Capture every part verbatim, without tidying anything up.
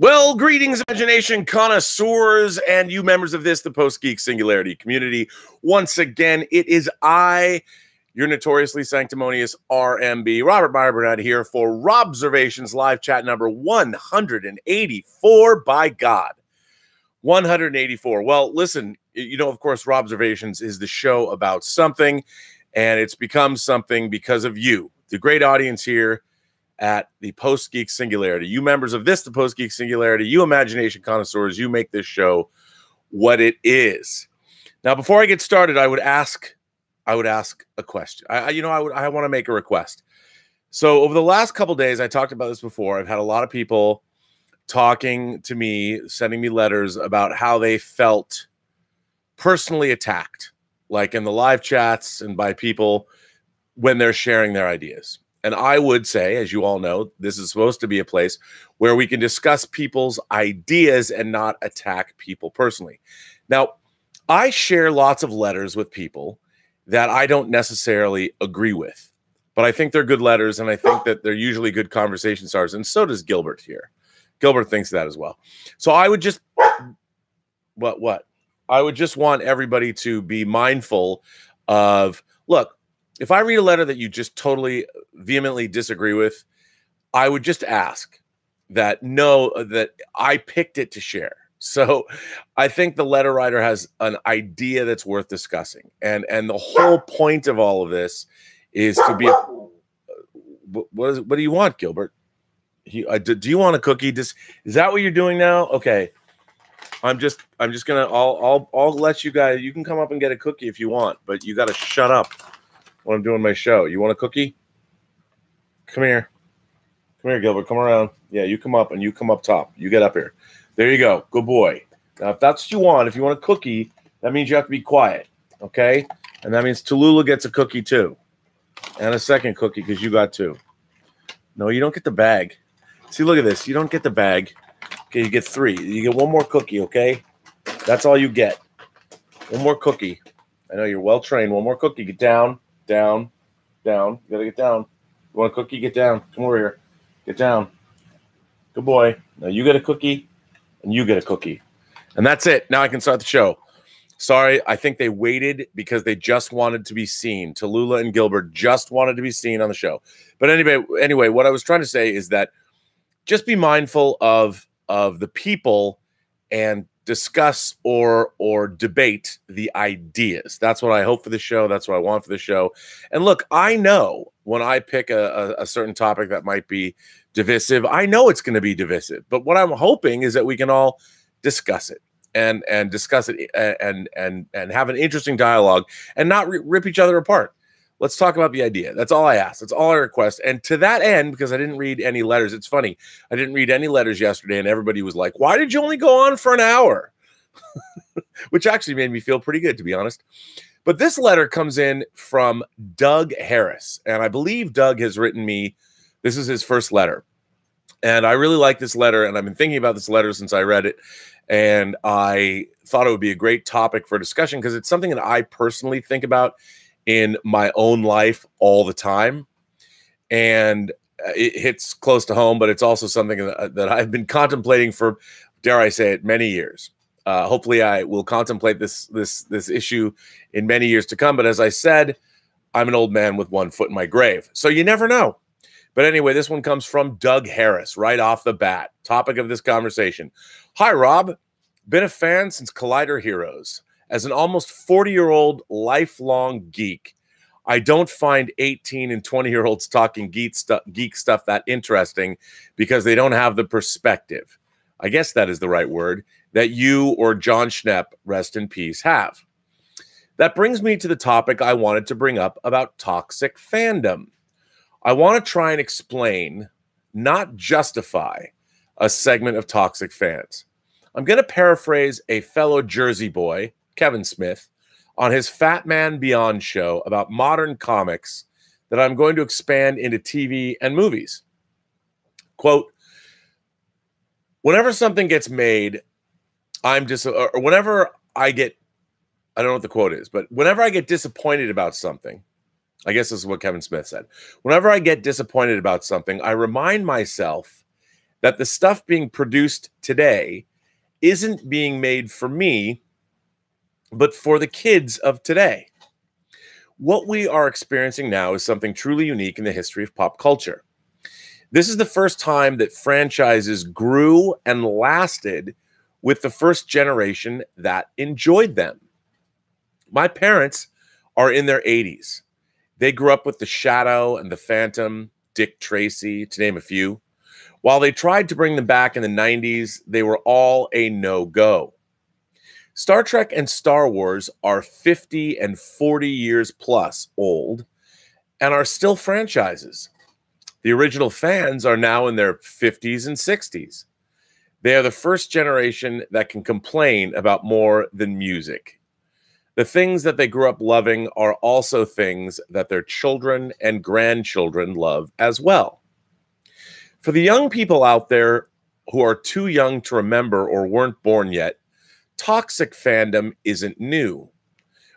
Well, greetings, imagination connoisseurs, and you members of this, the Post Geek Singularity community. Once again, it is I, your notoriously sanctimonious R M B, Robert Meyer Burnett, here for Robservations live chat number one hundred eighty-four. By God, one hundred eighty-four. Well, listen, you know, of course, Robservations is the show about something, and it's become something because of you, the great audience here at the Post Geek Singularity. You members of this, the Post Geek Singularity, you imagination connoisseurs, you make this show what it is. Now, before I get started, I would ask, I would ask a question. I, you know, I would, I want to make a request. So over the last couple of days, I talked about this before. I've had a lot of people talking to me, sending me letters about how they felt personally attacked, like in the live chats and by people when they're sharing their ideas. And I would say, as you all know, this is supposed to be a place where we can discuss people's ideas and not attack people personally. Now, I share lots of letters with people that I don't necessarily agree with, but I think they're good letters, and I think that they're usually good conversation starters, and so does Gilbert here. Gilbert thinks that as well. So I would just, what, what? I would just want everybody to be mindful of, look, if I read a letter that you just totally vehemently disagree with, I would just ask that no, that I picked it to share. So I think the letter writer has an idea that's worth discussing. And and the whole point of all of this is to be, what, is, what do you want, Gilbert? He, uh, do, do you want a cookie? Does, is that what you're doing now? Okay. I'm just, I'm just going to, I'll, I'll, I'll let you guys, you can come up and get a cookie if you want, but you got to shut up when I'm doing my show. You want a cookie? Come here. Come here, Gilbert. Come around. Yeah, you come up and you come up top. You get up here. There you go. Good boy. Now, if that's what you want, if you want a cookie, that means you have to be quiet, okay? And that means Tallulah gets a cookie too, and a second cookie because you got two. No, you don't get the bag. See, look at this. You don't get the bag. Okay, you get three. You get one more cookie, okay? That's all you get. One more cookie. I know you're well-trained. One more cookie. Get down. Down, down. You gotta get down. You want a cookie? Get down. Come over here. Get down. Good boy. Now you get a cookie, and you get a cookie, and that's it. Now I can start the show. Sorry, I think they waited because they just wanted to be seen. Tallulah and Gilbert just wanted to be seen on the show. But anyway, anyway, what I was trying to say is that just be mindful of of the people and discuss or or debate the ideas. That's what I hope for the show. That's what I want for the show. And look, I know when I pick a, a, a certain topic that might be divisive, I know it's going to be divisive. But what I'm hoping is that we can all discuss it and and discuss it and and and have an interesting dialogue and not rip each other apart. Let's talk about the idea. That's all I ask. That's all I request. And to that end, because I didn't read any letters, it's funny. I didn't read any letters yesterday, and everybody was like, why did you only go on for an hour? Which actually made me feel pretty good, to be honest. But this letter comes in from Doug Harris, and I believe Doug has written me. This is his first letter. And I really like this letter, and I've been thinking about this letter since I read it. And I thought it would be a great topic for discussion because it's something that I personally think about in my own life all the time, and it hits close to home, but it's also something that, that I've been contemplating for, dare I say it, many years. Uh, hopefully I will contemplate this this this issue in many years to come, but as I said, I'm an old man with one foot in my grave, so you never know. But anyway, this one comes from Doug Harris right off the bat. Topic of this conversation: hi Rob, been a fan since Collider Heroes. As an almost forty-year-old lifelong geek, I don't find eighteen and twenty-year-olds talking geek, stu geek stuff that interesting because they don't have the perspective, I guess that is the right word, that you or John Schnapp, rest in peace, have. That brings me to the topic I wanted to bring up about toxic fandom. I want to try and explain, not justify, a segment of toxic fans. I'm going to paraphrase a fellow Jersey boy, Kevin Smith, on his Fat Man Beyond show about modern comics that I'm going to expand into T V and movies. Quote, whenever something gets made, I'm just, or whenever I get, I don't know what the quote is, but whenever I get disappointed about something, I guess this is what Kevin Smith said. Whenever I get disappointed about something, I remind myself that the stuff being produced today isn't being made for me, but for the kids of today. What we are experiencing now is something truly unique in the history of pop culture. This is the first time that franchises grew and lasted with the first generation that enjoyed them. My parents are in their eighties. They grew up with The Shadow and The Phantom, Dick Tracy, to name a few. While they tried to bring them back in the nineties, they were all a no-go. Star Trek and Star Wars are fifty and forty years plus old and are still franchises. The original fans are now in their fifties and sixties. They are the first generation that can complain about more than music. The things that they grew up loving are also things that their children and grandchildren love as well. For the young people out there who are too young to remember or weren't born yet, toxic fandom isn't new.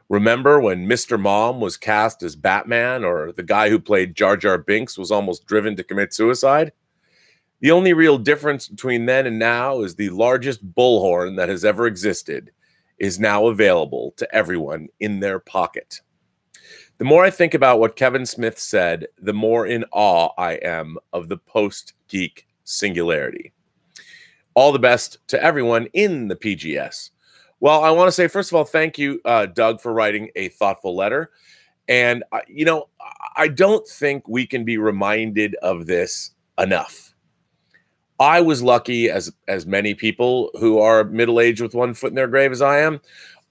Remember when Mister Mom was cast as Batman, or the guy who played Jar Jar Binks was almost driven to commit suicide? The only real difference between then and now is the largest bullhorn that has ever existed is now available to everyone in their pocket. The more I think about what Kevin Smith said, the more in awe I am of the Post Geek Singularity. All the best to everyone in the P G S. Well, I want to say, first of all, thank you, uh, Doug, for writing a thoughtful letter. And, uh, you know, I don't think we can be reminded of this enough. I was lucky, as, as many people who are middle-aged with one foot in their grave as I am,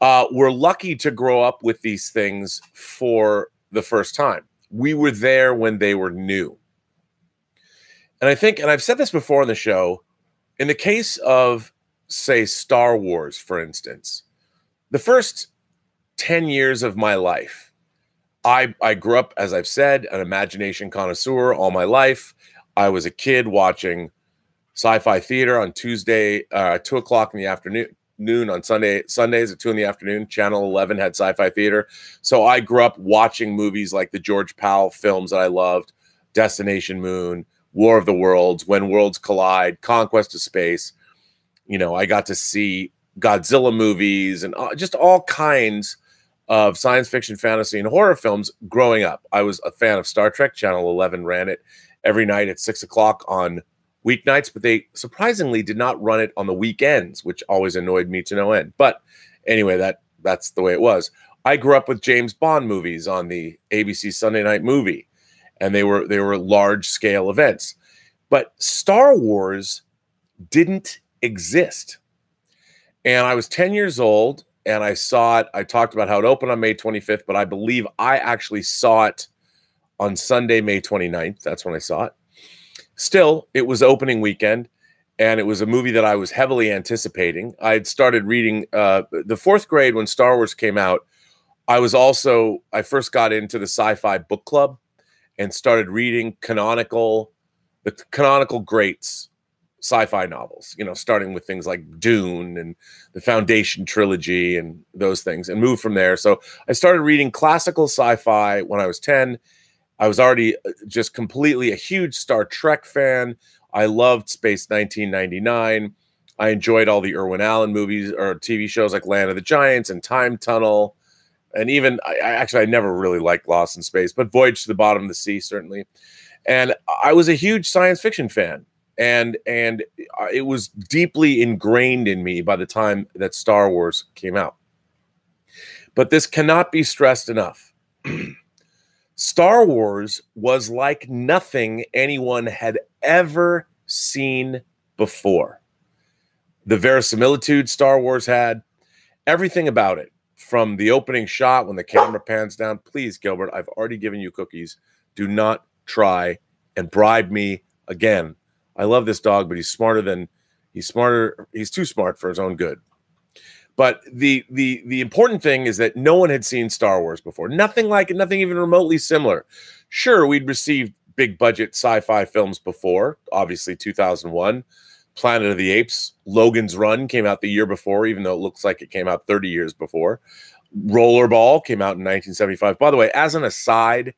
uh, were lucky to grow up with these things for the first time. We were there when they were new. And I think, and I've said this before on the show, in the case of, say, Star Wars, for instance, the first ten years of my life, I, I grew up, as I've said, an imagination connoisseur all my life. I was a kid watching sci-fi theater on Tuesday, uh, two o'clock in the afternoon, noon on Sunday, Sundays at two in the afternoon. Channel eleven had sci-fi theater. So I grew up watching movies like the George Powell films that I loved, Destination Moon, War of the Worlds, When Worlds Collide, Conquest of Space. You know, I got to see Godzilla movies and just all kinds of science fiction, fantasy, and horror films growing up. I was a fan of Star Trek. Channel eleven ran it every night at six o'clock on weeknights, but they surprisingly did not run it on the weekends, which always annoyed me to no end. But anyway, that that's the way it was. I grew up with James Bond movies on the A B C Sunday Night Movie. And they were they were large scale events, but Star Wars didn't exist. And I was ten years old and I saw it. I talked about how it opened on May twenty-fifth, but I believe I actually saw it on Sunday, May twenty-ninth. That's when I saw it. Still, it was opening weekend and it was a movie that I was heavily anticipating. I had started reading uh, the fourth grade when Star Wars came out. I was also I first got into the sci-fi book club and started reading canonical, the canonical greats, sci-fi novels, you know, starting with things like Dune and the Foundation trilogy and those things, and moved from there. So I started reading classical sci-fi when I was ten. I was already just completely a huge Star Trek fan. I loved Space nineteen ninety-nine. I enjoyed all the Irwin Allen movies or T V shows like Land of the Giants and Time Tunnel. And even, I, actually, I never really liked Lost in Space, but Voyage to the Bottom of the Sea, certainly. And I was a huge science fiction fan. And, and it was deeply ingrained in me by the time that Star Wars came out. But this cannot be stressed enough. Star Wars was like nothing anyone had ever seen before. The verisimilitude Star Wars had, everything about it. From the opening shot when the camera pans down. Please, Gilbert, I've already given you cookies. Do not try and bribe me again. I love this dog, but he's smarter than he's smarter. He's too smart for his own good. But the the the important thing is that no one had seen Star Wars before. Nothing like it, nothing even remotely similar. Sure, we'd received big budget sci-fi films before, obviously two thousand one. Planet of the Apes, Logan's Run came out the year before, even though it looks like it came out thirty years before. Rollerball came out in nineteen seventy-five. By the way, as an aside,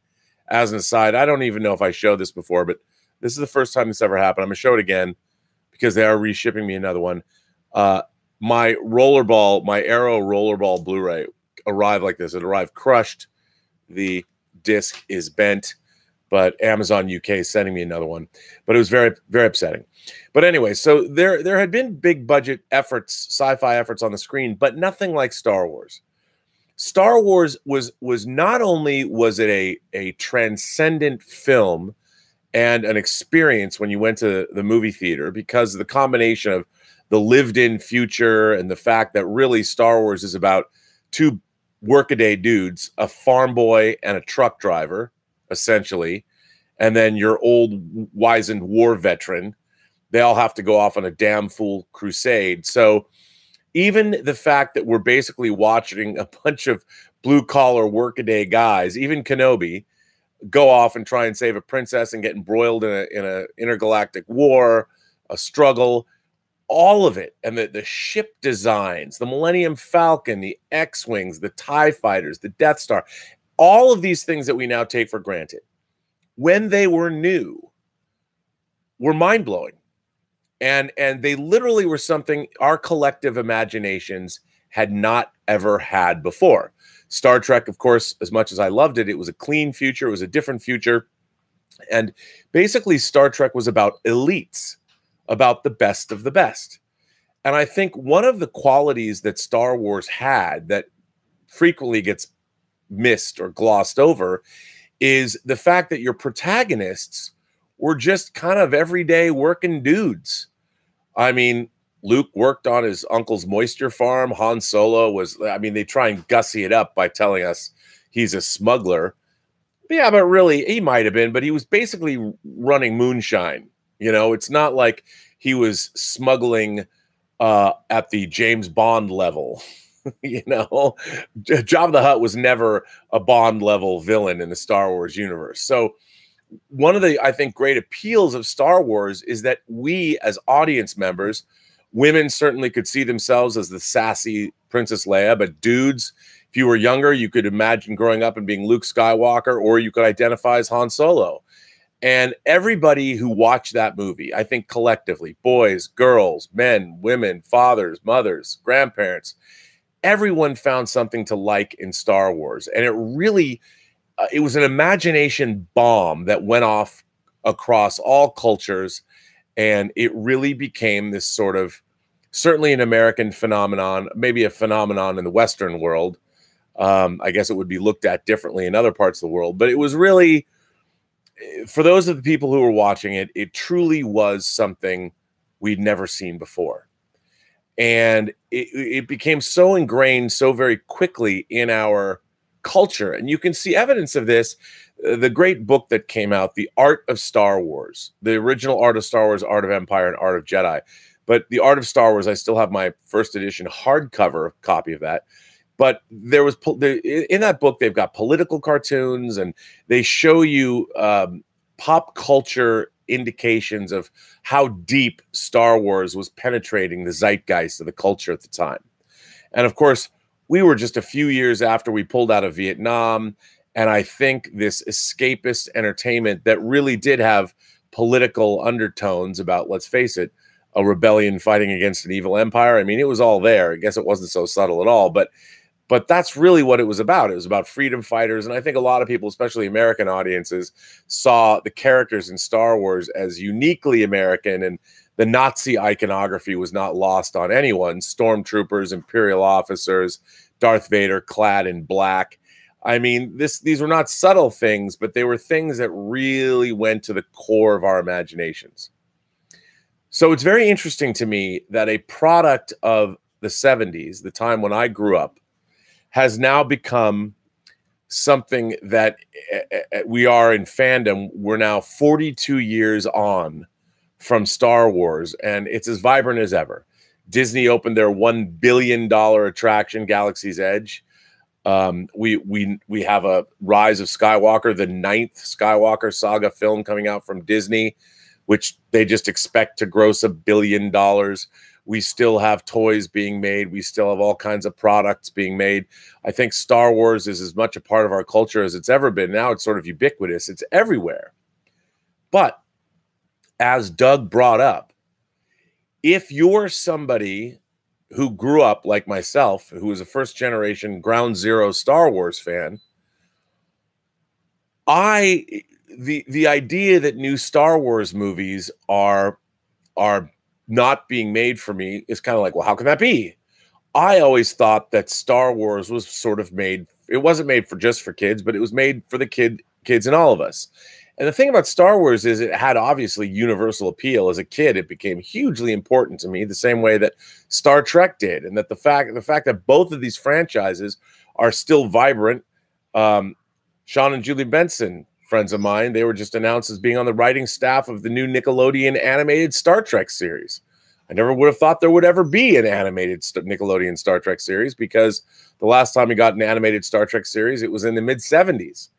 as an aside, I don't even know if I showed this before, but this is the first time this ever happened. I'm going to show it again because they are reshipping me another one. Uh, my Rollerball, my Arrow Rollerball Blu-ray arrived like this. It arrived crushed. The disc is bent, but Amazon U K is sending me another one. But it was very, very upsetting. But anyway, so there, there had been big budget efforts, sci-fi efforts on the screen, but nothing like Star Wars. Star Wars was was not only was it a, a transcendent film and an experience when you went to the movie theater, because of the combination of the lived-in future and the fact that really Star Wars is about two workaday dudes, a farm boy and a truck driver, essentially, and then your old wizened war veteran. They all have to go off on a damn fool crusade. So even the fact that we're basically watching a bunch of blue-collar workaday guys, even Kenobi, go off and try and save a princess and get embroiled in a in a intergalactic war, a struggle, all of it, and the, the ship designs, the Millennium Falcon, the X-Wings, the TIE Fighters, the Death Star, all of these things that we now take for granted, when they were new, were mind-blowing. And, and they literally were something our collective imaginations had not ever had before. Star Trek, of course, as much as I loved it, it was a clean future. It was a different future. And basically, Star Trek was about elites, about the best of the best. And I think one of the qualities that Star Wars had that frequently gets missed or glossed over is the fact that your protagonists were just kind of everyday working dudes. I mean, Luke worked on his uncle's moisture farm. Han Solo was, I mean, they try and gussy it up by telling us he's a smuggler. Yeah, but really, he might have been, but he was basically running moonshine. You know, it's not like he was smuggling uh, at the James Bond level. You know, Jabba the Hutt was never a Bond level villain in the Star Wars universe. So one of the, I think, great appeals of Star Wars is that we, as audience members, women certainly could see themselves as the sassy Princess Leia, but dudes, if you were younger, you could imagine growing up and being Luke Skywalker, or you could identify as Han Solo. And everybody who watched that movie, I think collectively, boys, girls, men, women, fathers, mothers, grandparents, everyone found something to like in Star Wars. And it really... Uh, it was an imagination bomb that went off across all cultures, and it really became this sort of, certainly an American phenomenon, maybe a phenomenon in the Western world. Um, I guess it would be looked at differently in other parts of the world, but it was really, for those of the people who were watching it, it truly was something we'd never seen before. And it, it became so ingrained so very quickly in our culture, and you can see evidence of this. Uh, the great book that came out, The Art of Star Wars, the original Art of Star Wars, Art of Empire, and Art of Jedi. But The Art of Star Wars, I still have my first edition hardcover copy of that. But there was the, in that book, they've got political cartoons, and they show you um, pop culture indications of how deep Star Wars was penetrating the zeitgeist of the culture at the time. And of course, we were just a few years after we pulled out of Vietnam, and I think this escapist entertainment that really did have political undertones about, let's face it, a rebellion fighting against an evil empire. I mean, it was all there. I guess it wasn't so subtle at all, but but that's really what it was about. It was about freedom fighters, and I think a lot of people, especially American audiences, saw the characters in Star Wars as uniquely American, and the Nazi iconography was not lost on anyone. Stormtroopers, Imperial officers, Darth Vader clad in black. I mean, this, these were not subtle things, but they were things that really went to the core of our imaginations. So it's very interesting to me that a product of the seventies, the time when I grew up, has now become something that we are in fandom. We're now forty-two years on from Star Wars, and it's as vibrant as ever. Disney opened their one billion dollar attraction, Galaxy's Edge. Um, we, we, we have a Rise of Skywalker, the ninth Skywalker saga film coming out from Disney, which they just expect to gross a billion dollars. We still have toys being made. We still have all kinds of products being made. I think Star Wars is as much a part of our culture as it's ever been. Now it's sort of ubiquitous. It's everywhere. But as Doug brought up, if you're somebody who grew up like myself, who was a first generation ground zero Star Wars fan, I the the idea that new Star Wars movies are are not being made for me is kind of like, well, how can that be? I always thought that Star Wars was sort of made, it wasn't made for just for kids, but it was made for the kid kids and all of us. And the thing about Star Wars is it had obviously universal appeal. As a kid, it became hugely important to me, the same way that Star Trek did. And that the fact the fact that both of these franchises are still vibrant. Um, Sean and Julie Benson, friends of mine, they were just announced as being on the writing staff of the new Nickelodeon animated Star Trek series. I never would have thought there would ever be an animated Nickelodeon Star Trek series, because the last time we got an animated Star Trek series, it was in the mid seventies.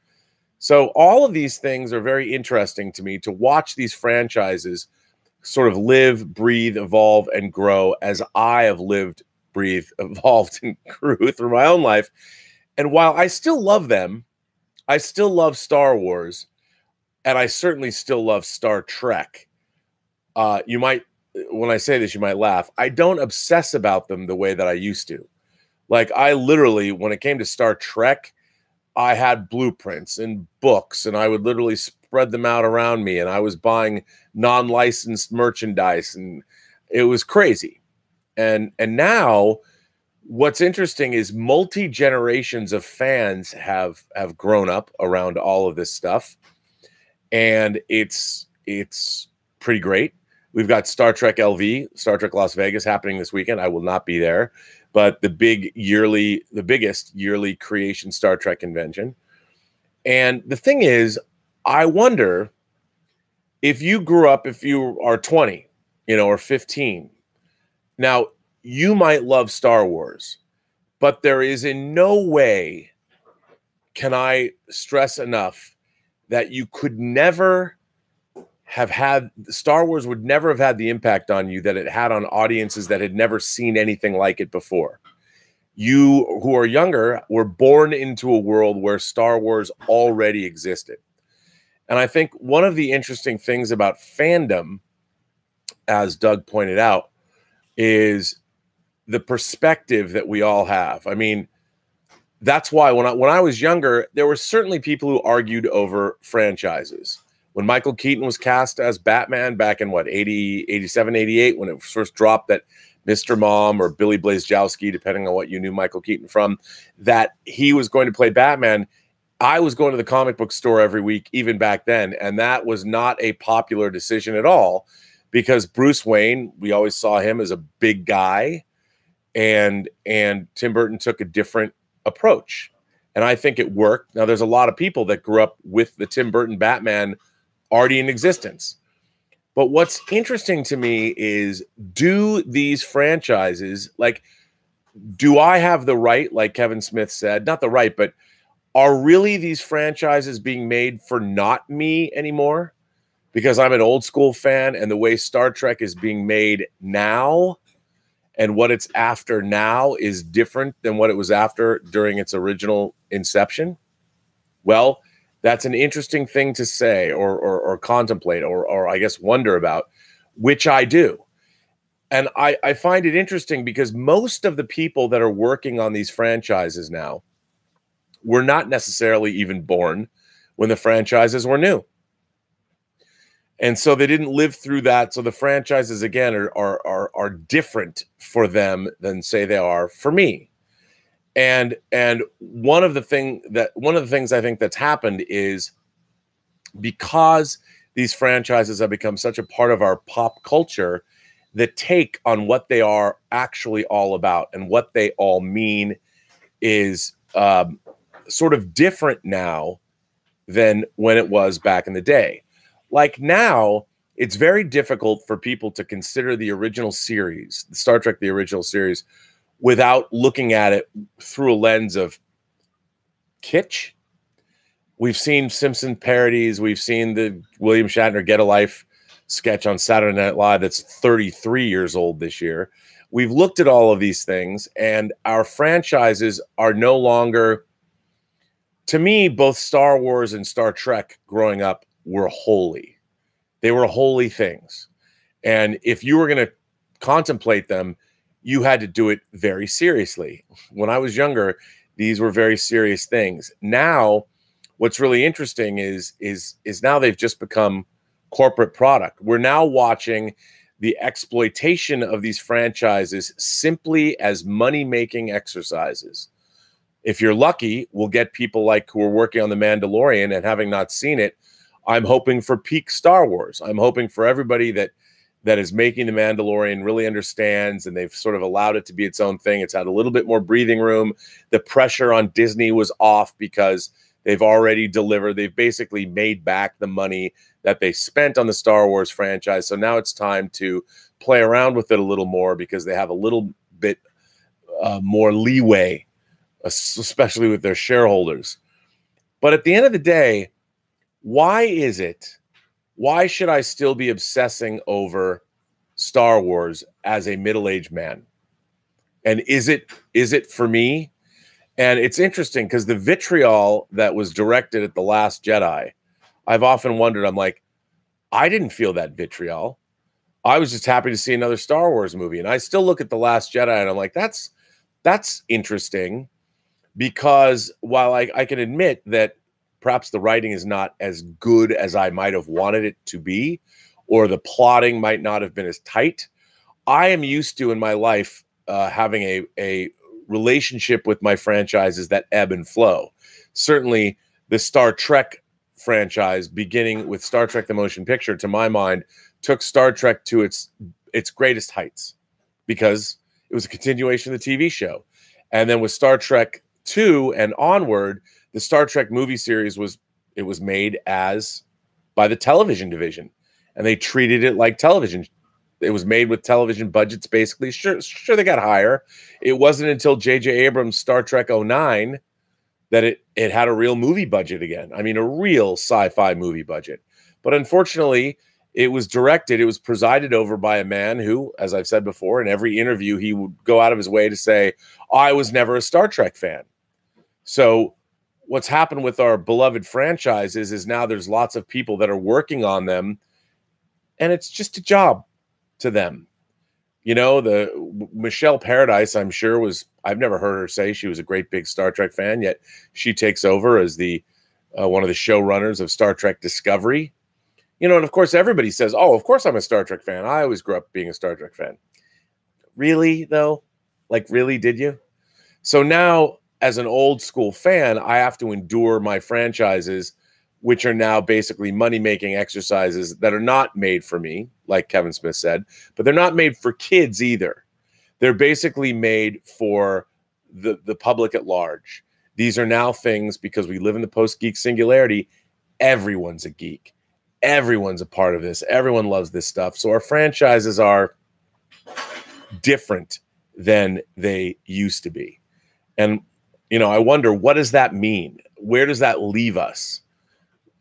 So all of these things are very interesting to me, to watch these franchises sort of live, breathe, evolve, and grow as I have lived, breathed, evolved, and grew through my own life. And while I still love them, I still love Star Wars, and I certainly still love Star Trek. Uh, you might, when I say this, you might laugh. I don't obsess about them the way that I used to. Like, I literally, when it came to Star Trek, I had blueprints and books, and I would literally spread them out around me, and I was buying non-licensed merchandise, and it was crazy. And and now what's interesting is multi-generations of fans have have grown up around all of this stuff, and it's it's pretty great. We've got Star Trek L V, Star Trek Las Vegas, happening this weekend. I will not be there, but the big yearly, the biggest yearly creation Star Trek convention. And the thing is, I wonder if you grew up, if you are twenty, you know, or fifteen. Now, you might love Star Wars, but there is in no way can I stress enough that you could never have had, Star Wars would never have had the impact on you that it had on audiences that had never seen anything like it before. You who are younger were born into a world where Star Wars already existed. And I think one of the interesting things about fandom, as Doug pointed out, is the perspective that we all have. I mean, that's why when I, when I was younger, there were certainly people who argued over franchises. When Michael Keaton was cast as Batman back in, what, eighty, eighty-seven, eighty-eight, when it was first dropped, that Mister Mom or Billy Blazejowski, depending on what you knew Michael Keaton from, that he was going to play Batman, I was going to the comic book store every week, even back then, and that was not a popular decision at all, because Bruce Wayne, we always saw him as a big guy, and, and Tim Burton took a different approach, and I think it worked. Now, there's a lot of people that grew up with the Tim Burton Batman already in existence. But what's interesting to me is, do these franchises, like, do I have the right, like Kevin Smith said, not the right, but are really these franchises being made for not me anymore? Because I'm an old school fan, and the way Star Trek is being made now and what it's after now is different than what it was after during its original inception. Well, that's an interesting thing to say, or, or, or contemplate, or, or I guess wonder about, which I do. And I, I find it interesting because most of the people that are working on these franchises now were not necessarily even born when the franchises were new. And so they didn't live through that. So the franchises, again, are, are, are, are different for them than, say, they are for me. And and one of the thing that one of the things I think that's happened is, because these franchises have become such a part of our pop culture, the take on what they are actually all about and what they all mean is um, sort of different now than when it was back in the day. Like, now, it's very difficult for people to consider the original series, Star Trek, the original series, without looking at it through a lens of kitsch. We've seen Simpson parodies. We've seen the William Shatner Get a Life sketch on Saturday Night Live that's thirty-three years old this year. We've looked at all of these things, and our franchises are no longer, to me, both Star Wars and Star Trek growing up were holy. They were holy things. And if you were going to contemplate them, you had to do it very seriously. When I was younger, these were very serious things. Now, what's really interesting is is is now they've just become corporate product. We're now watching the exploitation of these franchises simply as money-making exercises. If you're lucky, we'll get people like who are working on The Mandalorian and having not seen it. I'm hoping for peak Star Wars. I'm hoping for everybody that that is making The Mandalorian really understands, and they've sort of allowed it to be its own thing. It's had a little bit more breathing room. The pressure on Disney was off because they've already delivered. They've basically made back the money that they spent on the Star Wars franchise. So now it's time to play around with it a little more because they have a little bit uh, more leeway, especially with their shareholders. But at the end of the day, why is it, why should I still be obsessing over Star Wars as a middle-aged man? And is it is it for me? And it's interesting because the vitriol that was directed at The Last Jedi, I've often wondered, I'm like, I didn't feel that vitriol. I was just happy to see another Star Wars movie. And I still look at The Last Jedi and I'm like, that's, that's interesting because while I, I can admit that perhaps the writing is not as good as I might have wanted it to be, or the plotting might not have been as tight, I am used to in my life uh, having a, a relationship with my franchises that ebb and flow. Certainly the Star Trek franchise, beginning with Star Trek the Motion Picture, to my mind, took Star Trek to its its greatest heights because it was a continuation of the T V show. And then with Star Trek two and onward, the Star Trek movie series was it was made as by the television division, and they treated it like television. It was made with television budgets, basically. Sure, sure, they got higher. It wasn't until J J Abrams' Star Trek oh nine that it, it had a real movie budget again. I mean, a real sci-fi movie budget. But unfortunately, it was directed, it was presided over by a man who, as I've said before, in every interview, he would go out of his way to say, I was never a Star Trek fan. So what's happened with our beloved franchises is now there's lots of people that are working on them, and it's just a job to them. You know, the Michelle Paradise, I'm sure, was, I've never heard her say she was a great big Star Trek fan, yet she takes over as the uh, one of the showrunners of Star Trek Discovery. You know, and of course, everybody says, oh, of course I'm a Star Trek fan. I always grew up being a Star Trek fan. Really, though? Like, really, did you? So now, as an old school fan, I have to endure my franchises, which are now basically money-making exercises that are not made for me, like Kevin Smith said, but they're not made for kids either. They're basically made for the, the public at large. These are now things, because we live in the Post Geek Singularity, everyone's a geek. Everyone's a part of this. Everyone loves this stuff. So our franchises are different than they used to be. And, you know, I wonder, what does that mean? Where does that leave us?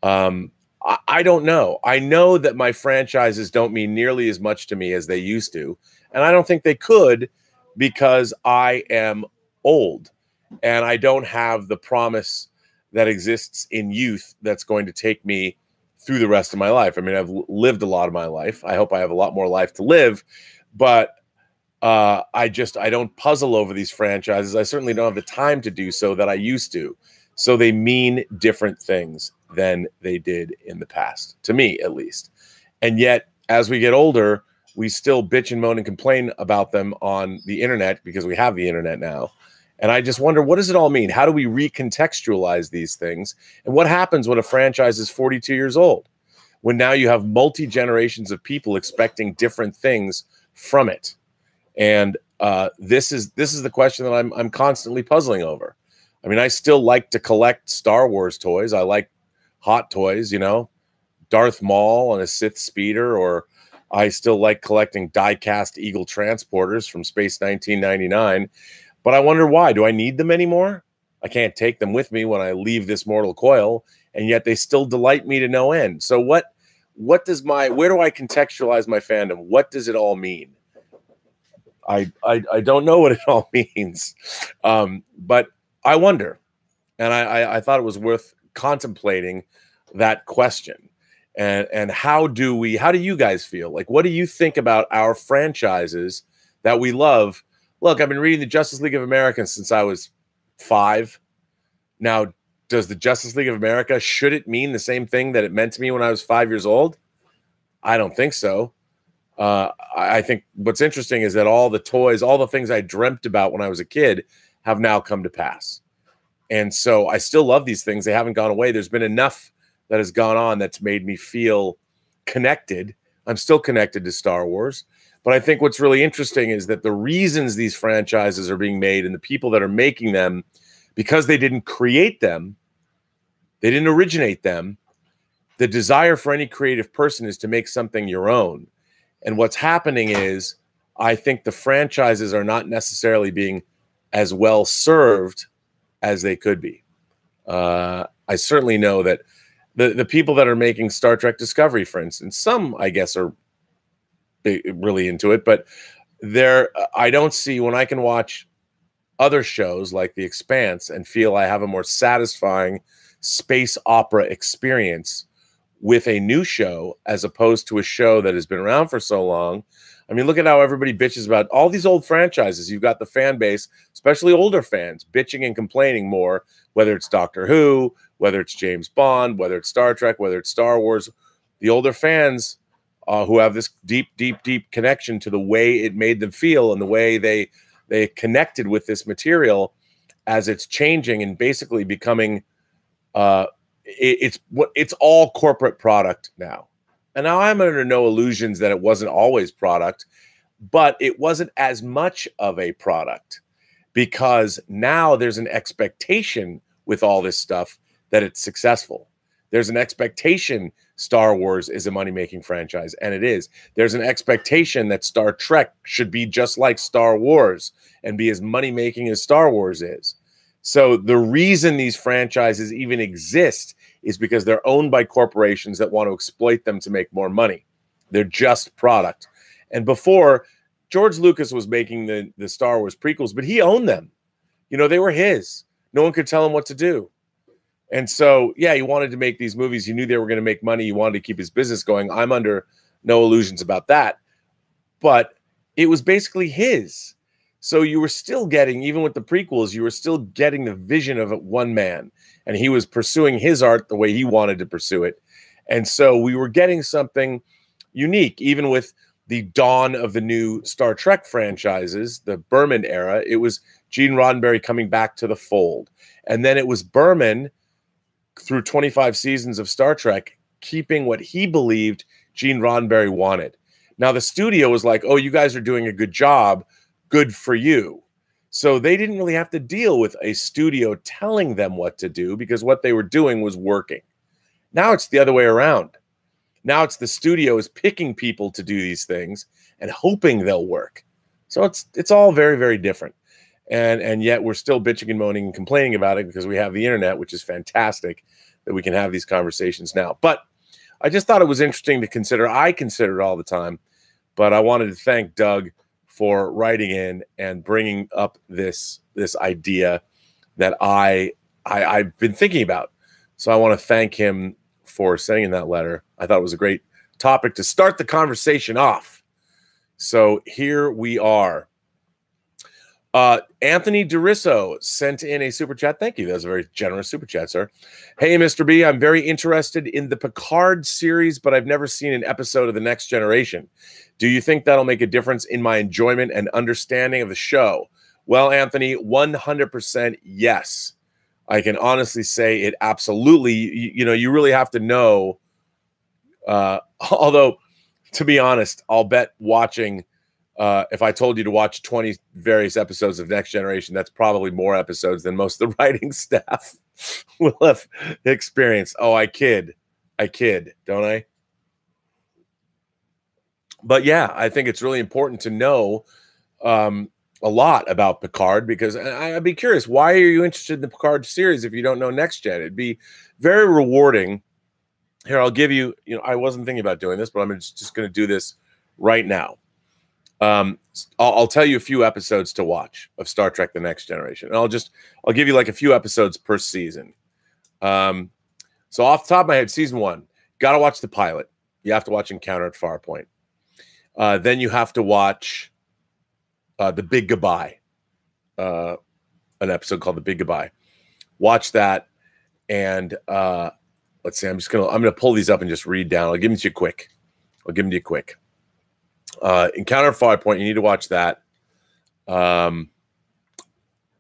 Um, I, I don't know. I know that my franchises don't mean nearly as much to me as they used to. And I don't think they could because I am old and I don't have the promise that exists in youth that's going to take me through the rest of my life. I mean, I've lived a lot of my life. I hope I have a lot more life to live, but uh, I just, I don't puzzle over these franchises. I certainly don't have the time to do so that I used to. So they mean different things than they did in the past, to me at least. And yet, as we get older, we still bitch and moan and complain about them on the internet because we have the internet now. And I just wonder, what does it all mean? How do we recontextualize these things? And what happens when a franchise is forty-two years old, when now you have multi-generations of people expecting different things from it? And uh, this is this is the question that I'm, I'm constantly puzzling over. I mean, I still like to collect Star Wars toys. I like hot toys, you know, Darth Maul on a Sith speeder, or I still like collecting die-cast Eagle transporters from Space nineteen ninety-nine. But I wonder why. Do I need them anymore? I can't take them with me when I leave this mortal coil, and yet they still delight me to no end. So what what does my, where do I contextualize my fandom? What does it all mean? I I, I don't know what it all means, um, but I wonder, and I, I, I thought it was worth contemplating that question. and and how do we how do you guys feel? Like, what do you think about our franchises that we love? Look, I've been reading the Justice League of America since I was five. Now, does the Justice League of America, should it mean the same thing that it meant to me when I was five years old? I don't think so. Uh, I think what's interesting is that all the toys, all the things I dreamt about when I was a kid have now come to pass. And so I still love these things. They haven't gone away. There's been enough that has gone on that's made me feel connected. I'm still connected to Star Wars. But I think what's really interesting is that the reasons these franchises are being made and the people that are making them, because they didn't create them, they didn't originate them, the desire for any creative person is to make something your own. And what's happening is, I think the franchises are not necessarily being as well served as they could be. Uh, I certainly know that the, the people that are making Star Trek Discovery, for instance, some, I guess, are really into it, but there, I don't see, when I can watch other shows like The Expanse and feel I have a more satisfying space opera experience with a new show as opposed to a show that has been around for so long. I mean, look at how everybody bitches about all these old franchises. You've got the fan base, especially older fans, bitching and complaining more, whether it's Doctor Who, whether it's James Bond, whether it's Star Trek, whether it's Star Wars. The older fans uh, who have this deep, deep, deep connection to the way it made them feel and the way they they connected with this material, as it's changing and basically becoming uh, it, it's what it's all corporate product now. And now I'm under no illusions that it wasn't always product, but it wasn't as much of a product, because now there's an expectation with all this stuff that it's successful. There's an expectation Star Wars is a money-making franchise, and it is. There's an expectation that Star Trek should be just like Star Wars and be as money-making as Star Wars is. So the reason these franchises even exist is because they're owned by corporations that want to exploit them to make more money. They're just product. And before, George Lucas was making the, the Star Wars prequels, but he owned them. You know, they were his. No one could tell him what to do. And so, yeah, he wanted to make these movies. He knew they were going to make money. He wanted to keep his business going. I'm under no illusions about that. But it was basically his. So you were still getting, even with the prequels, you were still getting the vision of one man. And he was pursuing his art the way he wanted to pursue it. And so we were getting something unique. Even with the dawn of the new Star Trek franchises, the Berman era, it was Gene Roddenberry coming back to the fold. And then it was Berman, through twenty-five seasons of Star Trek, keeping what he believed Gene Roddenberry wanted. Now, the studio was like, oh, you guys are doing a good job. Good for you. So they didn't really have to deal with a studio telling them what to do, because what they were doing was working. Now it's the other way around. Now it's the studio is picking people to do these things and hoping they'll work. So it's it's all very, very different. And and yet we're still bitching and moaning and complaining about it, because we have the internet, which is fantastic that we can have these conversations now. But I just thought it was interesting to consider. I consider it all the time, but I wanted to thank Doug for writing in and bringing up this this idea that I, I, I've been thinking about. So I want to thank him for sending that letter. I thought it was a great topic to start the conversation off. So here we are. Uh, Anthony DeRisso sent in a super chat. Thank you. That was a very generous super chat, sir. Hey, Mister B, I'm very interested in the Picard series, but I've never seen an episode of The Next Generation. Do you think that'll make a difference in my enjoyment and understanding of the show? Well, Anthony, one hundred percent yes. I can honestly say it absolutely. You, you know, you really have to know. Uh, although, to be honest, I'll bet watching, uh, if I told you to watch twenty various episodes of Next Generation, that's probably more episodes than most of the writing staff will have experienced. Oh, I kid. I kid, don't I? But yeah, I think it's really important to know um, a lot about Picard, because I, I'd be curious, why are you interested in the Picard series if you don't know Next Gen? It'd be very rewarding. Here, I'll give you, you know, I wasn't thinking about doing this, but I'm just, just going to do this right now. Um, I'll, I'll tell you a few episodes to watch of Star Trek The Next Generation. And I'll just, I'll give you like a few episodes per season. Um, so off the top of my head, season one. got to watch the pilot. You have to watch Encounter at Farpoint. Uh, then you have to watch uh, The Big Goodbye, uh, an episode called The Big Goodbye. Watch that, and uh, let's see. I'm just gonna I'm gonna pull these up and just read down. I'll give them to you quick. I'll give them to you quick. Uh, Encounter at Farpoint. You need to watch that. Um,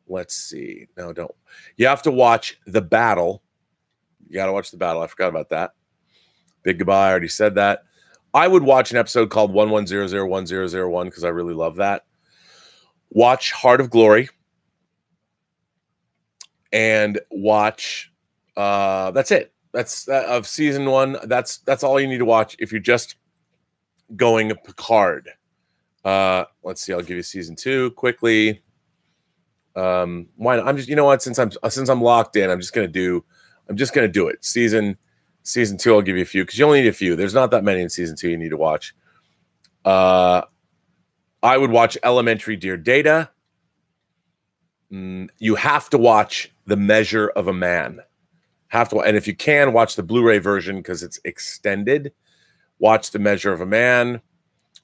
let's see. No, don't. You have to watch The Battle. You got to watch The Battle. I forgot about that. Big Goodbye. I already said that. I would watch an episode called one one zero zero one zero zero one because I really love that. Watch Heart of Glory. And watch. Uh, that's it. That's uh, of season one. That's that's all you need to watch if you're just going Picard. Uh, let's see. I'll give you season two quickly. Um, why not? I'm just you know what? Since I'm since I'm locked in, I'm just gonna do. I'm just gonna do it. Season. Season two, I'll give you a few because you only need a few. There's not that many in season two you need to watch. Uh, I would watch Elementary Dear Data. Mm, you have to watch The Measure of a Man. Have to, and if you can, watch the Blu-ray version because it's extended. Watch The Measure of a Man.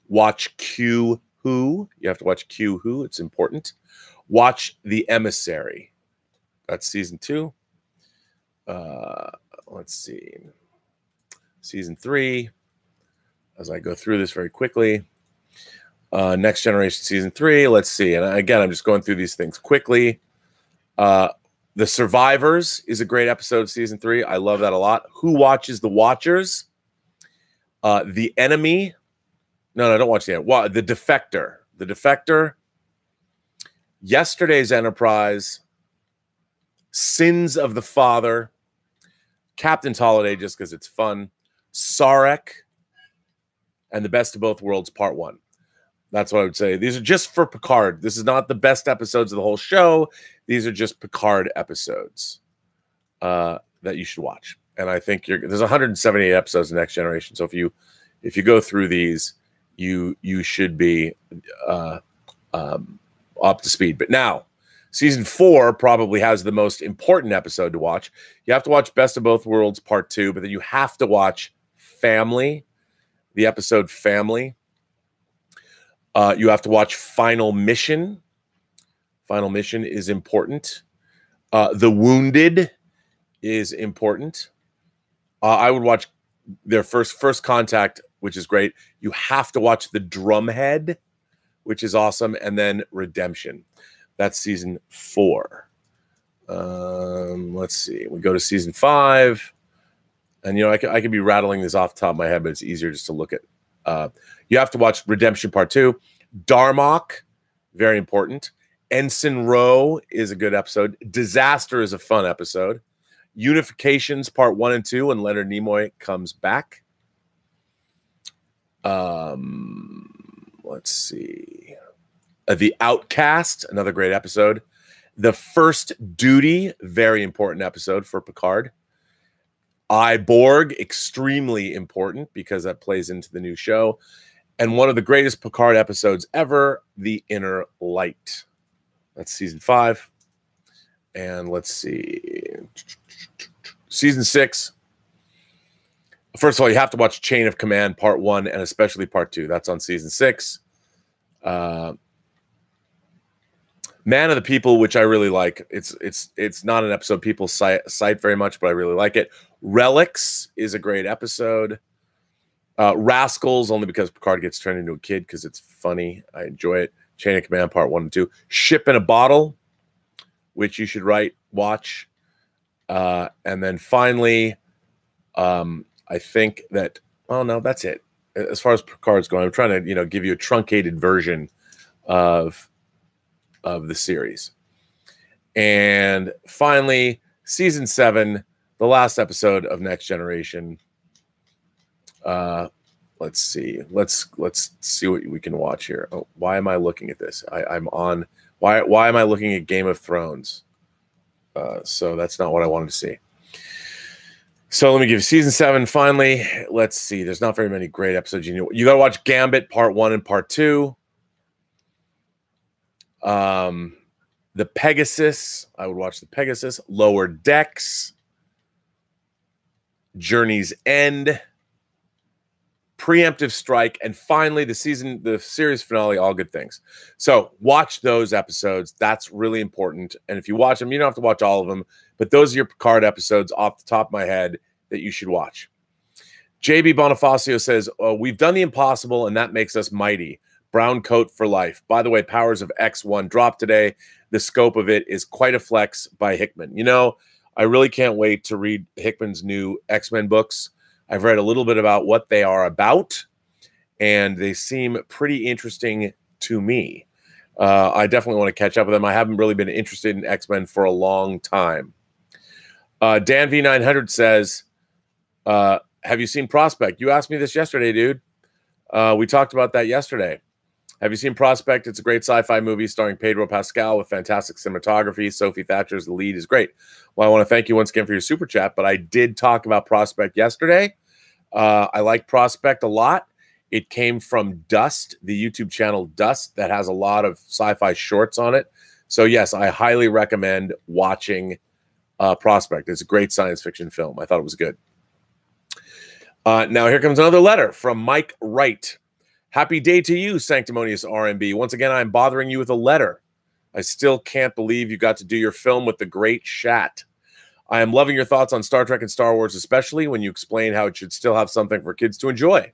Watch Q Who. You have to watch Q Who. It's important. Watch The Emissary. That's season two. Uh... Let's see. Season three, as I go through this very quickly. Uh, Next Generation season three. Let's see. And again, I'm just going through these things quickly. Uh, The Survivors is a great episode of season three. I love that a lot. Who Watches the Watchers? Uh, the Enemy. No, no, don't watch The Enemy. The Defector. The Defector. Yesterday's Enterprise. Sins of the Father. Captain's Holiday, just because it's fun. Sarek, and The Best of Both Worlds, Part One. That's what I would say. These are just for Picard. This is not the best episodes of the whole show. These are just Picard episodes uh, that you should watch. And I think you're, there's one hundred seventy-eight episodes in Next Generation. So if you if you go through these, you you should be uh, um, up to speed. But now. Season four probably has the most important episode to watch. You have to watch Best of Both Worlds Part Two, but then you have to watch Family, the episode Family. Uh, you have to watch Final Mission. Final Mission is important. Uh, the Wounded is important. Uh, I would watch their first First Contact, which is great. You have to watch The Drumhead, which is awesome, and then Redemption. That's season four. Um, let's see. We go to season five. And, you know, I could, I could be rattling this off the top of my head, but it's easier just to look at. Uh, you have to watch Redemption Part Two. Darmok, very important. Ensign Row is a good episode. Disaster is a fun episode. Unifications Part One and Two, and Leonard Nimoy comes back. Um, let's see. The Outcast, another great episode. The First Duty, very important episode for Picard. I, Borg, extremely important because that plays into the new show. And one of the greatest Picard episodes ever, The Inner Light. That's season five. And let's see. Season six. First of all, you have to watch Chain of Command Part One and especially Part Two. That's on season six. Uh, Man of the People, which I really like. It's it's it's not an episode people cite, cite very much, but I really like it. Relics is a great episode. Uh, Rascals, only because Picard gets turned into a kid because it's funny. I enjoy it. Chain of Command Part One and Two. Ship in a Bottle, which you should write watch, uh, and then finally, um, I think that. Oh no, that's it. As far as Picard's going, I'm trying to you know give you a truncated version of. of the series. And finally, season seven, the last episode of Next Generation. Uh, let's see. Let's let's see what we can watch here. Oh, why am I looking at this? I, I'm on why why am I looking at Game of Thrones? Uh, so that's not what I wanted to see. So let me give you season seven. Finally, let's see. There's not very many great episodes. You know, you gotta watch Gambit Part One and Part Two. Um, the Pegasus, I would watch the Pegasus, Lower Decks, Journey's End, preemptive strike, and finally the season, the series finale, all good things. So watch those episodes. That's really important. And if you watch them, you don't have to watch all of them, but those are your Picard episodes off the top of my head that you should watch. J B Bonifacio says, oh, we've done the impossible, and that makes us mighty. Brown coat for life. By the way, Powers of X one dropped today. The scope of it is quite a flex by Hickman. You know, I really can't wait to read Hickman's new X-Men books. I've read a little bit about what they are about, and they seem pretty interesting to me. Uh, I definitely want to catch up with them. I haven't really been interested in X-Men for a long time. Uh, Dan V nine hundred says, uh, have you seen Prospect? You asked me this yesterday, dude. Uh, we talked about that yesterday. Have you seen Prospect? It's a great sci-fi movie starring Pedro Pascal with fantastic cinematography. Sophie Thatcher's the lead is great. Well, I want to thank you once again for your super chat, but I did talk about Prospect yesterday. Uh, I like Prospect a lot. It came from Dust, the YouTube channel Dust, that has a lot of sci-fi shorts on it. So yes, I highly recommend watching uh, Prospect. It's a great science fiction film. I thought it was good. Uh, now here comes another letter from Mike Wright. Happy day to you, sanctimonious R M B. Once again, I'm bothering you with a letter. I still can't believe you got to do your film with the great Shat. I am loving your thoughts on Star Trek and Star Wars, especially when you explain how it should still have something for kids to enjoy.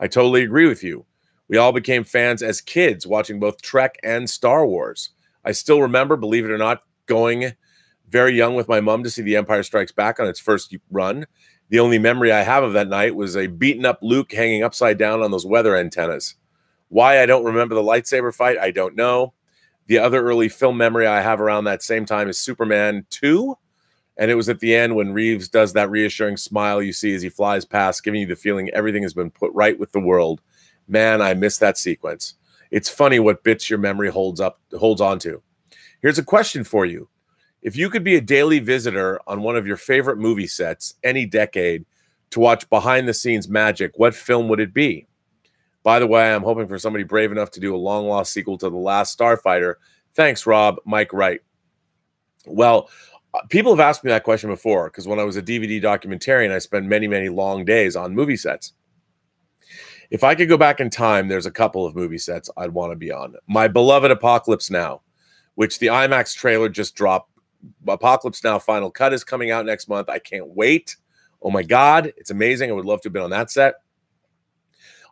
I totally agree with you. We all became fans as kids, watching both Trek and Star Wars. I still remember, believe it or not, going very young with my mom to see The Empire Strikes Back on its first run. The only memory I have of that night was a beaten-up Luke hanging upside down on those weather antennas. Why I don't remember the lightsaber fight, I don't know. The other early film memory I have around that same time is Superman two, and it was at the end when Reeves does that reassuring smile you see as he flies past, giving you the feeling everything has been put right with the world. Man, I miss that sequence. It's funny what bits your memory holds up, holds on to. Here's a question for you. If you could be a daily visitor on one of your favorite movie sets any decade to watch behind-the-scenes magic, what film would it be? By the way, I'm hoping for somebody brave enough to do a long-lost sequel to The Last Starfighter. Thanks, Rob. Mike Wright. Well, people have asked me that question before, because when I was a D V D documentarian, I spent many, many long days on movie sets. If I could go back in time, there's a couple of movie sets I'd want to be on. My beloved Apocalypse Now, which the IMAX trailer just dropped. Apocalypse Now Final Cut is coming out next month. I can't wait. Oh my God, it's amazing. I would love to have been on that set.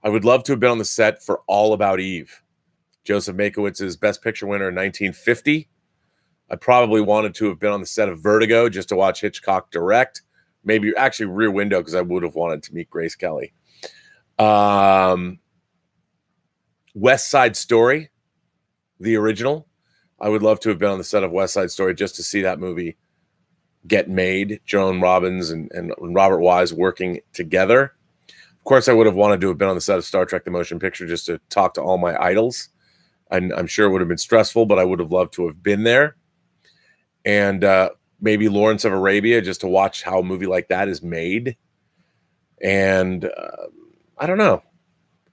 I would love to have been on the set for All About Eve, Joseph Mankiewicz' Best Picture winner in nineteen fifty. I probably wanted to have been on the set of Vertigo just to watch Hitchcock direct. Maybe actually Rear Window, because I would have wanted to meet Grace Kelly. Um, West Side Story, the original. I would love to have been on the set of West Side Story just to see that movie get made. Joan Robbins and, and Robert Wise working together. Of course, I would have wanted to have been on the set of Star Trek The Motion Picture just to talk to all my idols. And I'm sure it would have been stressful, but I would have loved to have been there. And uh, maybe Lawrence of Arabia, just to watch how a movie like that is made. And uh, I don't know.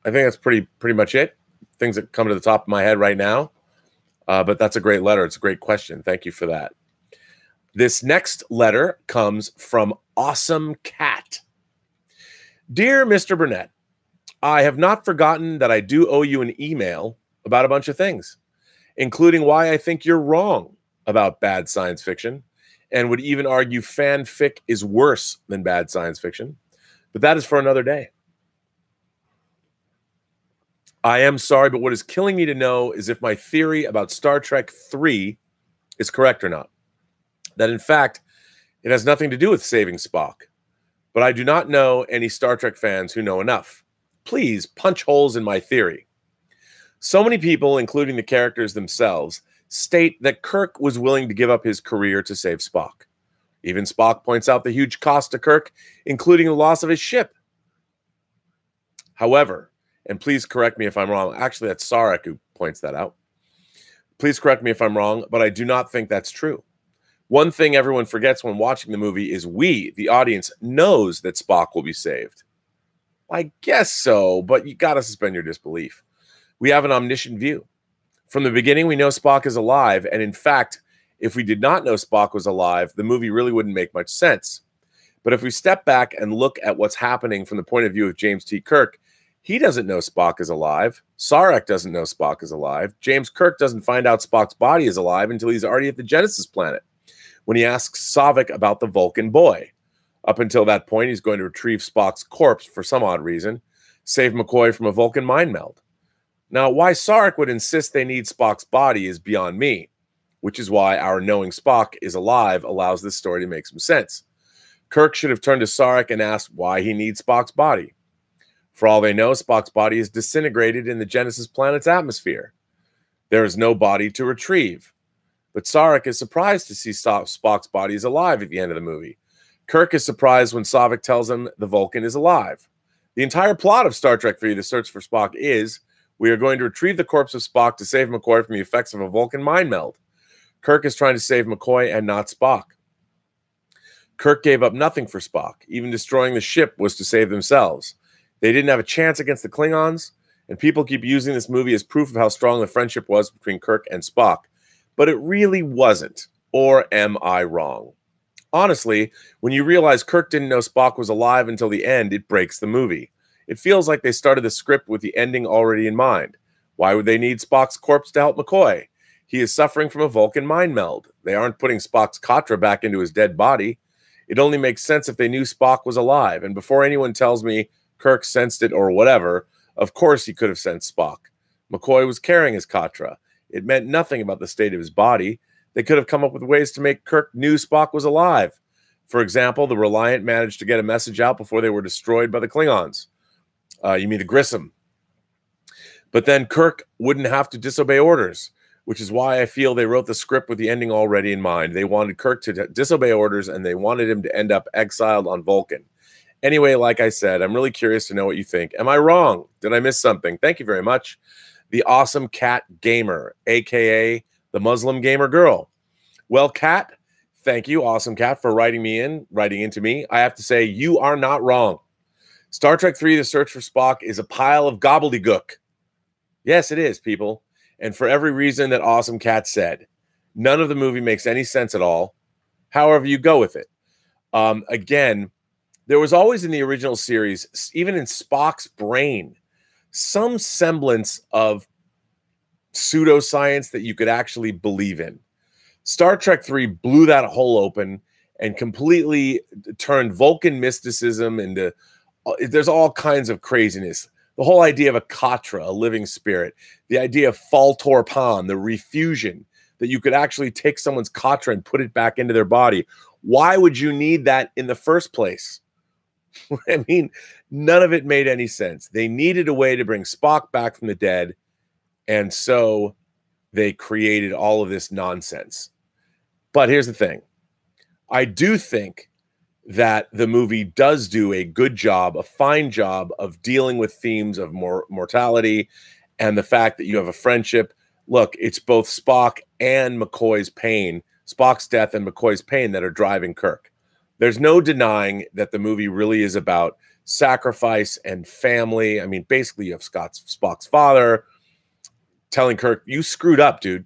I think that's pretty, pretty much it. Things that come to the top of my head right now. Uh, but that's a great letter. It's a great question. Thank you for that. This next letter comes from Awesome Cat. Dear Mister Burnett, I have not forgotten that I do owe you an email about a bunch of things, including why I think you're wrong about bad science fiction and would even argue fanfic is worse than bad science fiction. But that is for another day. I am sorry, but what is killing me to know is if my theory about Star Trek three is correct or not. That, in fact, it has nothing to do with saving Spock. But I do not know any Star Trek fans who know enough. Please punch holes in my theory. So many people, including the characters themselves, state that Kirk was willing to give up his career to save Spock. Even Spock points out the huge cost to Kirk, including the loss of his ship. However, and please correct me if I'm wrong. Actually, that's Sarek who points that out. Please correct me if I'm wrong, but I do not think that's true. One thing everyone forgets when watching the movie is we, the audience, knows that Spock will be saved. I guess so, but you got to suspend your disbelief. We have an omniscient view. From the beginning, we know Spock is alive, and in fact, if we did not know Spock was alive, the movie really wouldn't make much sense. But if we step back and look at what's happening from the point of view of James T. Kirk, He doesn't know Spock is alive. Sarek doesn't know Spock is alive. James Kirk doesn't find out Spock's body is alive until he's already at the Genesis planet when he asks Savik about the Vulcan boy. Up until that point, he's going to retrieve Spock's corpse for some odd reason, save McCoy from a Vulcan mind meld. Now, why Sarek would insist they need Spock's body is beyond me, which is why our knowing Spock is alive allows this story to make some sense. Kirk should have turned to Sarek and asked why he needs Spock's body. For all they know, Spock's body is disintegrated in the Genesis planet's atmosphere. There is no body to retrieve. But Sarek is surprised to see Spock's body is alive at the end of the movie. Kirk is surprised when Savik tells him the Vulcan is alive. The entire plot of Star Trek three, The Search for Spock, is we are going to retrieve the corpse of Spock to save McCoy from the effects of a Vulcan mind meld. Kirk is trying to save McCoy and not Spock. Kirk gave up nothing for Spock. Even destroying the ship was to save themselves. They didn't have a chance against the Klingons, and people keep using this movie as proof of how strong the friendship was between Kirk and Spock. But it really wasn't, or am I wrong? Honestly, when you realize Kirk didn't know Spock was alive until the end, it breaks the movie. It feels like they started the script with the ending already in mind. Why would they need Spock's corpse to help McCoy? He is suffering from a Vulcan mind meld. They aren't putting Spock's Katra back into his dead body. It only makes sense if they knew Spock was alive, and before anyone tells me Kirk sensed it or whatever, of course he could have sensed Spock. McCoy was carrying his Katra. It meant nothing about the state of his body. They could have come up with ways to make Kirk knew Spock was alive. For example, the Reliant managed to get a message out before they were destroyed by the Klingons. Uh, you mean the Grissom. But then Kirk wouldn't have to disobey orders, which is why I feel they wrote the script with the ending already in mind. They wanted Kirk to disobey orders, and they wanted him to end up exiled on Vulcan. Anyway, like I said, I'm really curious to know what you think. Am I wrong? Did I miss something? Thank you very much. The Awesome Cat Gamer, a k a the Muslim Gamer Girl. Well, Cat, thank you, Awesome Cat, for writing me in, writing into me. I have to say, you are not wrong. Star Trek three, The Search for Spock, is a pile of gobbledygook. Yes, it is, people. And for every reason that Awesome Cat said, none of the movie makes any sense at all, however you go with it. Um, again, there was always in the original series, even in Spock's brain, some semblance of pseudoscience that you could actually believe in. Star Trek three blew that hole open and completely turned Vulcan mysticism into, there's all kinds of craziness. The whole idea of a Katra, a living spirit, the idea of Faltor Pan, the refusion, that you could actually take someone's Katra and put it back into their body. Why would you need that in the first place? I mean, none of it made any sense. They needed a way to bring Spock back from the dead, and so they created all of this nonsense. But here's the thing. I do think that the movie does do a good job, a fine job, of dealing with themes of mor- mortality and the fact that you have a friendship. Look, it's both Spock and McCoy's pain, Spock's death and McCoy's pain, that are driving Kirk. There's no denying that the movie really is about sacrifice and family. I mean, basically, you have Scott's, Spock's father telling Kirk, you screwed up, dude.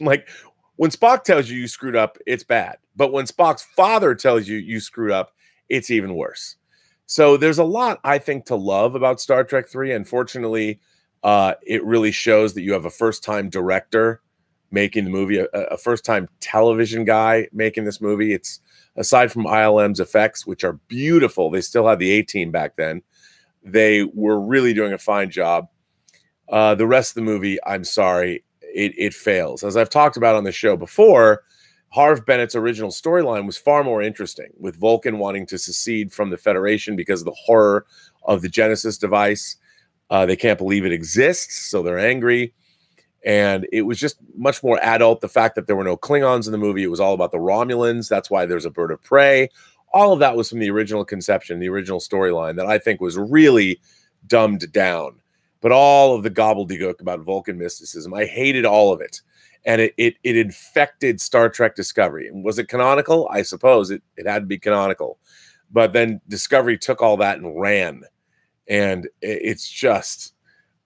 Like, when Spock tells you you screwed up, it's bad. But when Spock's father tells you you screwed up, it's even worse. So there's a lot, I think, to love about Star Trek three. Unfortunately, uh, it really shows that you have a first-time director making the movie, a, a first-time television guy making this movie. It's, aside from I L M's effects, which are beautiful, they still had the A-Team back then. They were really doing a fine job. Uh, the rest of the movie, I'm sorry, it, it fails. As I've talked about on the show before, Harv Bennett's original storyline was far more interesting, with Vulcan wanting to secede from the Federation because of the horror of the Genesis device. Uh, they can't believe it exists, so they're angry. And it was just much more adult. The fact that there were no Klingons in the movie, it was all about the Romulans. That's why there's a bird of prey. All of that was from the original conception, the original storyline that I think was really dumbed down. But all of the gobbledygook about Vulcan mysticism, I hated all of it. And it it, it infected Star Trek Discovery. And was it canonical? I suppose it, it had to be canonical. But then Discovery took all that and ran. And it, it's just...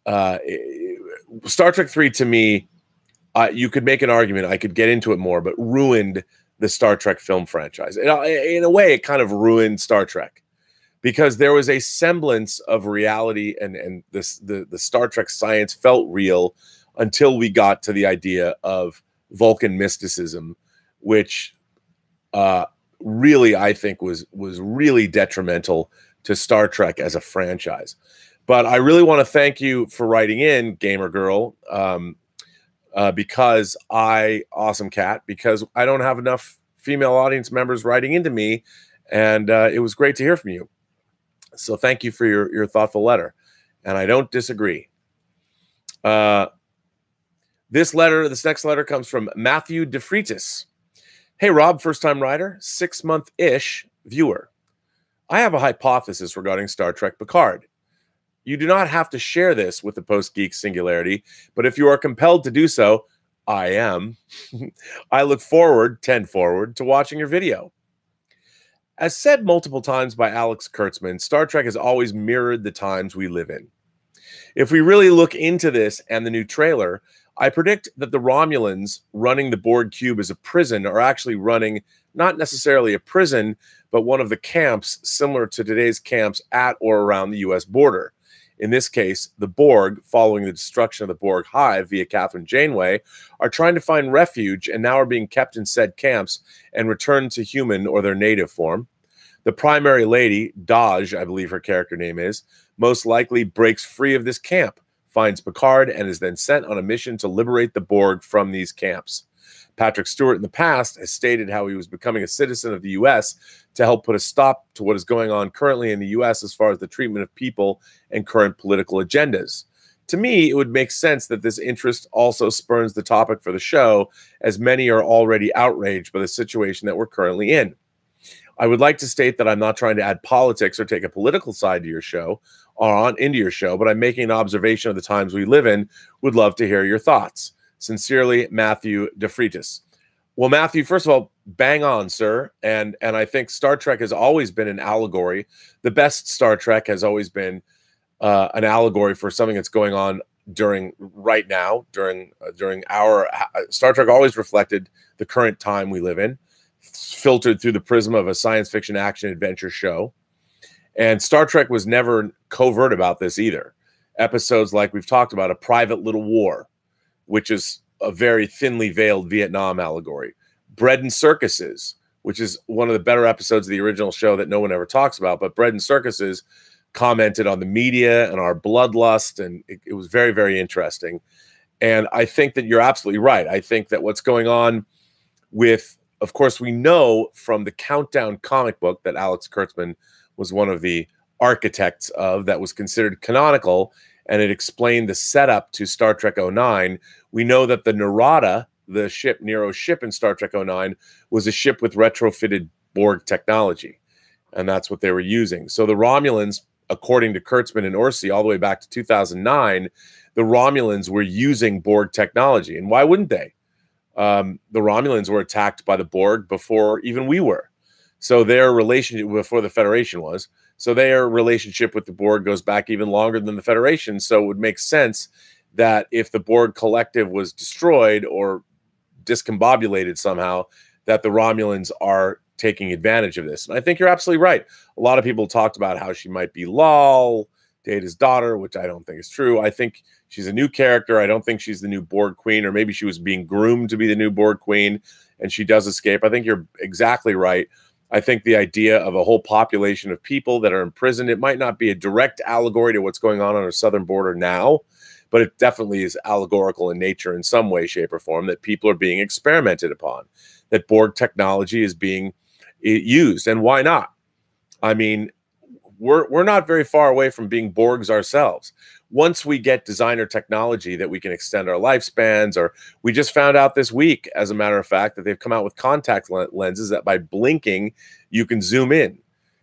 Uh, it, Star Trek three, to me, uh, you could make an argument, I could get into it more, but ruined the Star Trek film franchise. It, in a way, it kind of ruined Star Trek, because there was a semblance of reality, and and this the the Star Trek science felt real until we got to the idea of Vulcan mysticism, which uh, really I think was was really detrimental to Star Trek as a franchise. But I really want to thank you for writing in, Gamer Girl, um, uh, because I, Awesome Cat, because I don't have enough female audience members writing into me, and uh, it was great to hear from you. So thank you for your, your thoughtful letter, and I don't disagree. Uh, this letter, this next letter comes from Matthew DeFritis. Hey, Rob, first-time writer, six-month-ish viewer. I have a hypothesis regarding Star Trek Picard. You do not have to share this with the Post Geek Singularity, but if you are compelled to do so, I am. I look forward, ten forward, to watching your video. As said multiple times by Alex Kurtzman, Star Trek has always mirrored the times we live in. If we really look into this and the new trailer, I predict that the Romulans running the Borg Cube as a prison are actually running not necessarily a prison, but one of the camps similar to today's camps at or around the U S border. In this case, the Borg, following the destruction of the Borg Hive via Catherine Janeway, are trying to find refuge and now are being kept in said camps and returned to human or their native form. The primary lady, Daj, I believe her character name is, most likely breaks free of this camp, finds Picard, and is then sent on a mission to liberate the Borg from these camps. Patrick Stewart in the past has stated how he was becoming a citizen of the U S to help put a stop to what is going on currently in the U S as far as the treatment of people and current political agendas. To me, it would make sense that this interest also spurns the topic for the show, as many are already outraged by the situation that we're currently in. I would like to state that I'm not trying to add politics or take a political side to your show or on into your show, but I'm making an observation of the times we live in. Would love to hear your thoughts. Sincerely, Matthew DeFritis. Well, Matthew, first of all, bang on, sir. And, and I think Star Trek has always been an allegory. The best Star Trek has always been uh, an allegory for something that's going on during right now, during, uh, during our... Uh, Star Trek always reflected the current time we live in, filtered through the prism of a science fiction action adventure show. And Star Trek was never covert about this either. Episodes like we've talked about, A Private Little War, which is a very thinly veiled Vietnam allegory. Bread and Circuses, which is one of the better episodes of the original show that no one ever talks about, but Bread and Circuses commented on the media and our bloodlust, and it, it was very, very interesting. And I think that you're absolutely right. I think that what's going on with, of course, we know from the Countdown comic book that Alex Kurtzman was one of the architects of, that was considered canonical, and it explained the setup to Star Trek oh nine. We know that the Narada, the ship, Nero's ship in Star Trek oh nine, was a ship with retrofitted Borg technology, and that's what they were using. So the Romulans, according to Kurtzman and Orsi, all the way back to two thousand nine, the Romulans were using Borg technology, and why wouldn't they? Um, the Romulans were attacked by the Borg before even we were. So their relationship, before the Federation was, so their relationship with the Borg goes back even longer than the Federation. So it would make sense that if the Borg collective was destroyed or discombobulated somehow, that the Romulans are taking advantage of this. And I think you're absolutely right. A lot of people talked about how she might be Lol, Data's daughter, which I don't think is true. I think she's a new character. I don't think she's the new Borg queen, or maybe she was being groomed to be the new Borg queen, and she does escape. I think you're exactly right. I think the idea of a whole population of people that are imprisoned, it might not be a direct allegory to what's going on on our southern border now, but it definitely is allegorical in nature in some way, shape, or form, that people are being experimented upon, that Borg technology is being used. And why not? I mean, we're, we're not very far away from being Borgs ourselves. Once we get designer technology that we can extend our lifespans, or we just found out this week, as a matter of fact, that they've come out with contact lenses that by blinking, you can zoom in.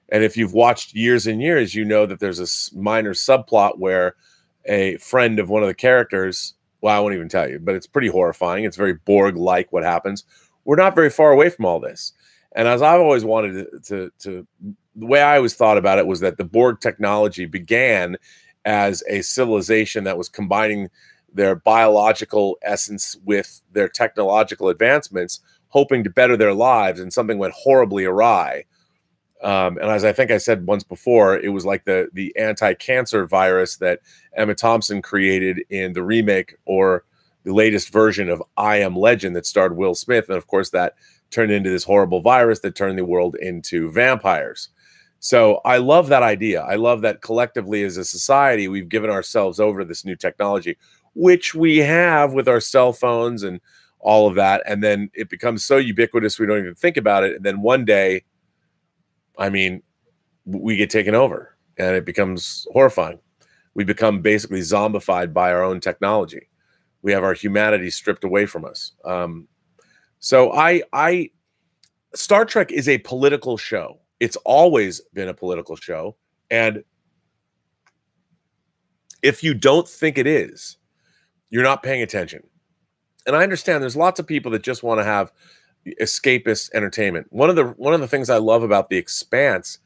And if you've watched years and years, you know that there's a minor subplot where a friend of one of the characters, well, I won't even tell you, but it's pretty horrifying. It's very Borg-like what happens. We're not very far away from all this. And as I've always wanted to, to, to the way I always thought about it was that the Borg technology began as a civilization that was combining their biological essence with their technological advancements, hoping to better their lives, and something went horribly awry. Um, and as I think I said once before, it was like the the anti-cancer virus that Emma Thompson created in the remake or the latest version of I Am Legend that starred Will Smith. And of course, that turned into this horrible virus that turned the world into vampires. So I love that idea. I love that collectively as a society, we've given ourselves over to this new technology, which we have with our cell phones and all of that. And then it becomes so ubiquitous, we don't even think about it. And then one day, I mean, we get taken over and it becomes horrifying. We become basically zombified by our own technology. We have our humanity stripped away from us. Um, so I, I, Star Trek is a political show. It's always been a political show. And if you don't think it is, you're not paying attention. And I understand there's lots of people that just want to have escapist entertainment. One of the one of the things I love about The Expanse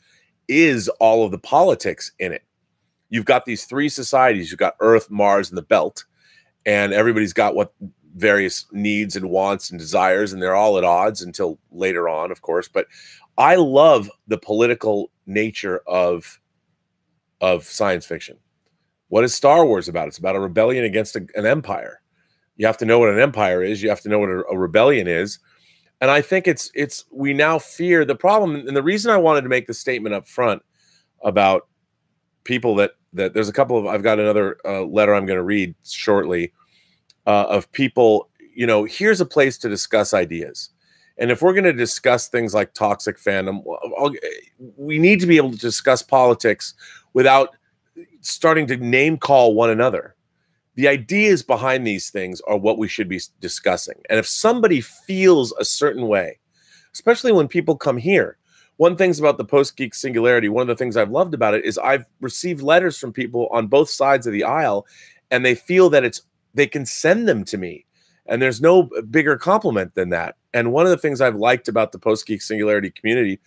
is all of the politics in it. You've got these three societies. You've got Earth, Mars, and the Belt. And everybody's got what various needs and wants and desires, and they're all at odds until later on, of course. But I love the political nature of, of science fiction. What is Star Wars about? It's about a rebellion against a, an empire. You have to know what an empire is. You have to know what a, a rebellion is. And I think it's, it's, we now fear the problem. And the reason I wanted to make the statement up front about people that, that there's a couple of, I've got another uh, letter I'm going to read shortly uh, of people, you know, here's a place to discuss ideas. And if we're going to discuss things like toxic fandom, I'll, we need to be able to discuss politics without starting to name call one another. The ideas behind these things are what we should be discussing. And if somebody feels a certain way, especially when people come here, one thing's about the Post Geek Singularity, one of the things I've loved about it is I've received letters from people on both sides of the aisle, and they feel that it's they can send them to me. And there's no bigger compliment than that. And one of the things I've liked about the Post Geek Singularity community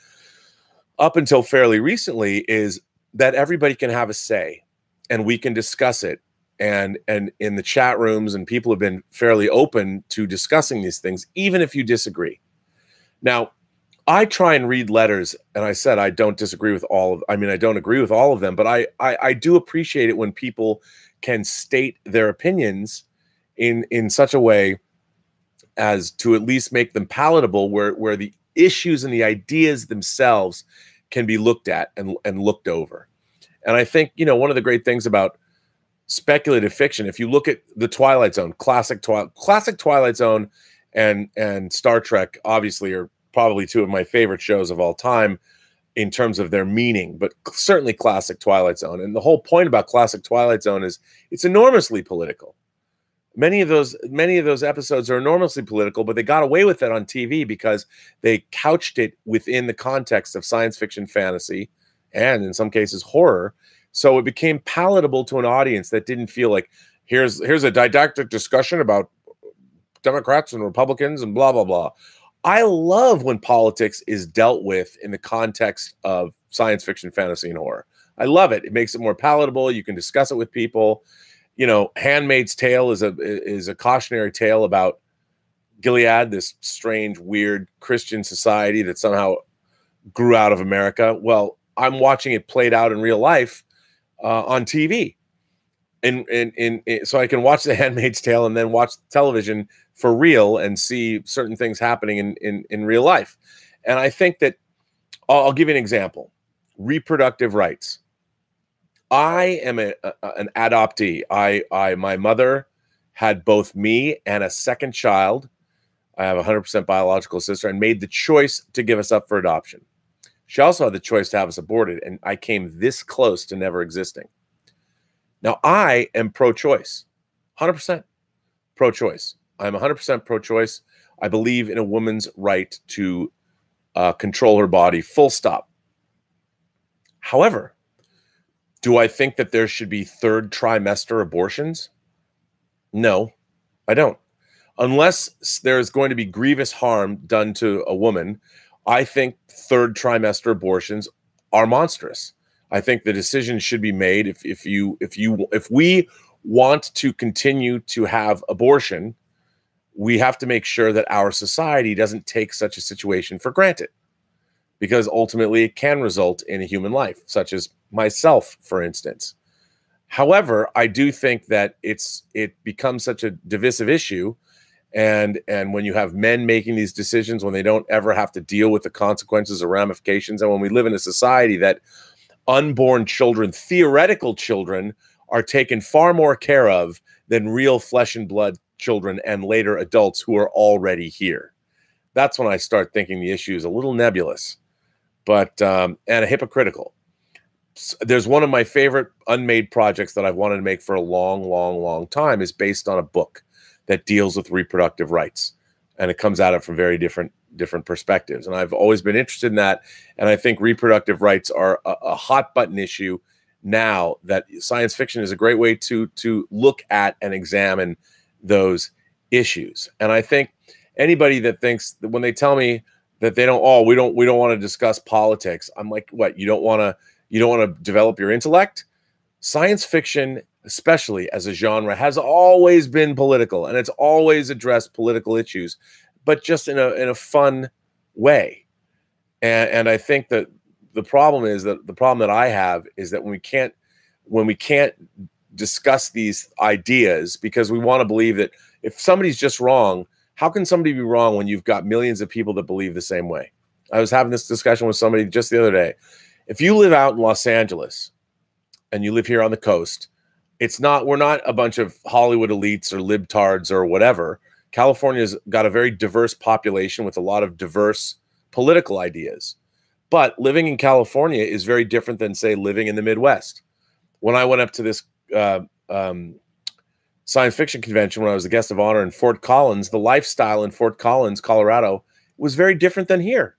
up until fairly recently is that everybody can have a say and we can discuss it. And, and in the chat rooms, and people have been fairly open to discussing these things, even if you disagree. Now, I try and read letters, and I said I don't disagree with all of, I mean, I don't agree with all of them, but I, I, I do appreciate it when people can state their opinions in, in such a way as to at least make them palatable, where, where the issues and the ideas themselves can be looked at and, and looked over. And I think, you know, one of the great things about speculative fiction, if you look at the Twilight Zone, classic, twi classic Twilight Zone and, and Star Trek, obviously, are probably two of my favorite shows of all time in terms of their meaning, but certainly classic Twilight Zone. And the whole point about classic Twilight Zone is it's enormously political. Many of those, many of those episodes are enormously political, but they got away with it on T V because they couched it within the context of science fiction, fantasy, and in some cases horror. So it became palatable to an audience that didn't feel like here's, here's a didactic discussion about Democrats and Republicans and blah, blah, blah. I love when politics is dealt with in the context of science fiction, fantasy, and horror. I love it. It makes it more palatable. You can discuss it with people. You know, Handmaid's Tale is a is a cautionary tale about Gilead, this strange, weird Christian society that somehow grew out of America. Well, I'm watching it played out in real life uh, on T V. And, and, and, and so I can watch The Handmaid's Tale and then watch television for real and see certain things happening in, in, in real life. And I think that I'll, I'll give you an example. Reproductive rights. I am a, a, an adoptee. I, I, my mother had both me and a second child. I have a one hundred percent biological sister, and made the choice to give us up for adoption. She also had the choice to have us aborted, and I came this close to never existing. Now, I am pro-choice, one hundred percent pro-choice. I'm one hundred percent pro-choice. I believe in a woman's right to uh, control her body, full stop. However, do I think that there should be third trimester abortions? No, I don't. Unless there is going to be grievous harm done to a woman, I think third trimester abortions are monstrous. I think the decision should be made if, if you if you if we want to continue to have abortion, we have to make sure that our society doesn't take such a situation for granted. because ultimately it can result in a human life, such as myself, for instance. However, I do think that it's it becomes such a divisive issue, and and when you have men making these decisions when they don't ever have to deal with the consequences or ramifications, and when we live in a society that unborn children, theoretical children, are taken far more care of than real flesh and blood children and later adults who are already here. That's when I start thinking the issue is a little nebulous, but um, and hypocritical. There's one of my favorite unmade projects that I've wanted to make for a long, long, long time is based on a book that deals with reproductive rights. And it comes at it from very different, different perspectives. And I've always been interested in that. And I think reproductive rights are a, a hot button issue now, that science fiction is a great way to, to look at and examine those issues. And I think anybody that thinks that when they tell me that they don't, oh, we don't, we don't want to discuss politics. I'm like, what? You don't want to, You don't want to develop your intellect? Science fiction, especially as a genre, has always been political, and it's always addressed political issues, but just in a, in a fun way. And, and I think that the problem is that the problem that I have is that when we can't, when we can't discuss these ideas, because we want to believe that if somebody's just wrong, how can somebody be wrong when you've got millions of people that believe the same way? I was having this discussion with somebody just the other day. If you live out in Los Angeles and you live here on the coast, it's not, we're not a bunch of Hollywood elites or libtards or whatever. California's got a very diverse population with a lot of diverse political ideas. But living in California is very different than, say, living in the Midwest. When I went up to this uh, um, science fiction convention when I was a guest of honor in Fort Collins, the lifestyle in Fort Collins, Colorado, was very different than here.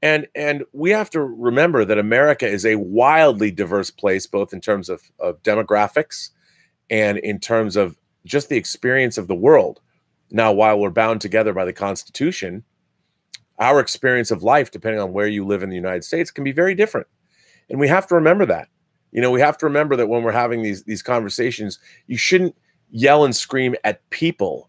And, and we have to remember that America is a wildly diverse place, both in terms of, of demographics and in terms of just the experience of the world. Now, while we're bound together by the Constitution, our experience of life, depending on where you live in the United States, can be very different. And we have to remember that. You know, we have to remember that when we're having these, these conversations, you shouldn't yell and scream at people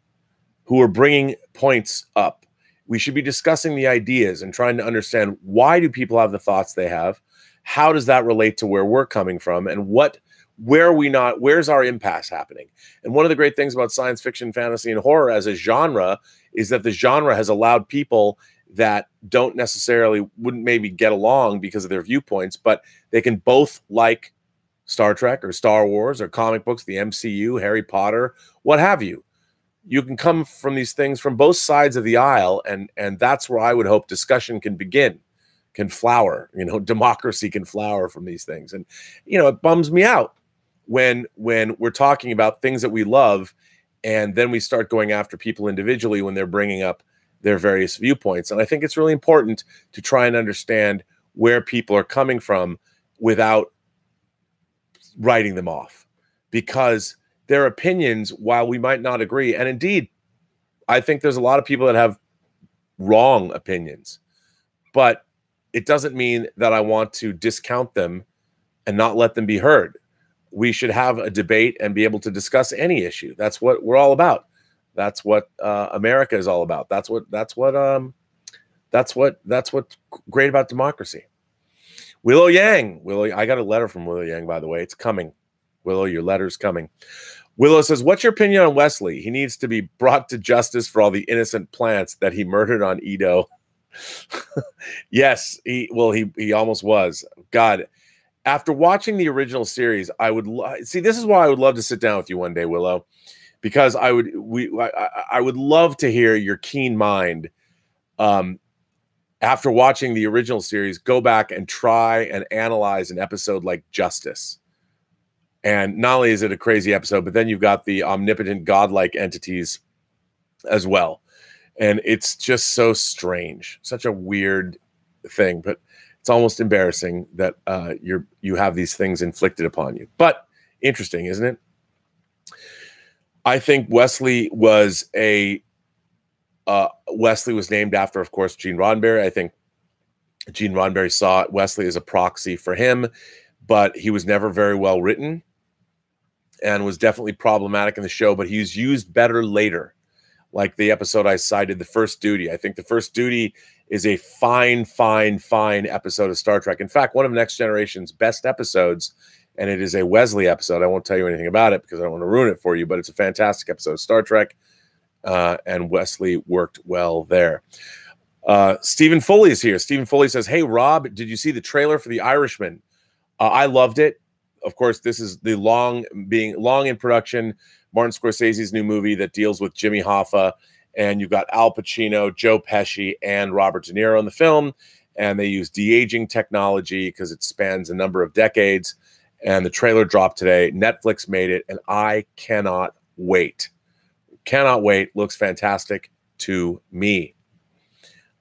who are bringing points up. We should be discussing the ideas and trying to understand, why do people have the thoughts they have? How does that relate to where we're coming from? And what, where are we not, where's our impasse happening? And one of the great things about science fiction, fantasy, and horror as a genre is that the genre has allowed people that don't necessarily, wouldn't maybe get along because of their viewpoints, but they can both like Star Trek or Star Wars or comic books, the M C U, Harry Potter, what have you. You can come from these things from both sides of the aisle, and and that's where I would hope discussion can begin, can flower. You know, democracy can flower from these things. And, you know, it bums me out when when we're talking about things that we love, and then we start going after people individually when they're bringing up their various viewpoints. And I think it's really important to try and understand where people are coming from without writing them off, because their opinions, while we might not agree, and indeed, I think there's a lot of people that have wrong opinions, but it doesn't mean that I want to discount them and not let them be heard. We should have a debate and be able to discuss any issue. That's what we're all about. That's what uh, America is all about. That's what that's what um, that's what that's what's great about democracy. Willow Yang, Willow, I got a letter from Willow Yang, by the way. It's coming. Willow, your letter's coming. Willow says, what's your opinion on Wesley? He needs to be brought to justice for all the innocent plants that he murdered on Edo. Yes, he, well, he, he almost was. God, after watching the original series, I would see, this is why I would love to sit down with you one day, Willow, because I would, we, I, I would love to hear your keen mind um, after watching the original series, go back and try and analyze an episode like Justice. And not only is it a crazy episode, but then you've got the omnipotent godlike entities as well. And it's just so strange, such a weird thing, but it's almost embarrassing that uh, you're, you have these things inflicted upon you. But interesting, isn't it? I think Wesley was a, uh, Wesley was named after, of course, Gene Roddenberry. I think Gene Roddenberry saw Wesley as a proxy for him, but he was never very well written, and was definitely problematic in the show, but he was used better later. Like the episode I cited, The First Duty. I think The First Duty is a fine, fine, fine episode of Star Trek. In fact, one of Next Generation's best episodes, and it is a Wesley episode. I won't tell you anything about it because I don't want to ruin it for you, but it's a fantastic episode of Star Trek, uh, and Wesley worked well there. Uh, Stephen Foley is here. Stephen Foley says, hey, Rob, did you see the trailer for The Irishman? Uh, I loved it. Of course, this is the long being long in production, Martin Scorsese's new movie that deals with Jimmy Hoffa, and you've got Al Pacino, Joe Pesci, and Robert De Niro in the film, and they use de-aging technology because it spans a number of decades, and the trailer dropped today. Netflix made it, and I cannot wait. Cannot wait. Looks fantastic to me.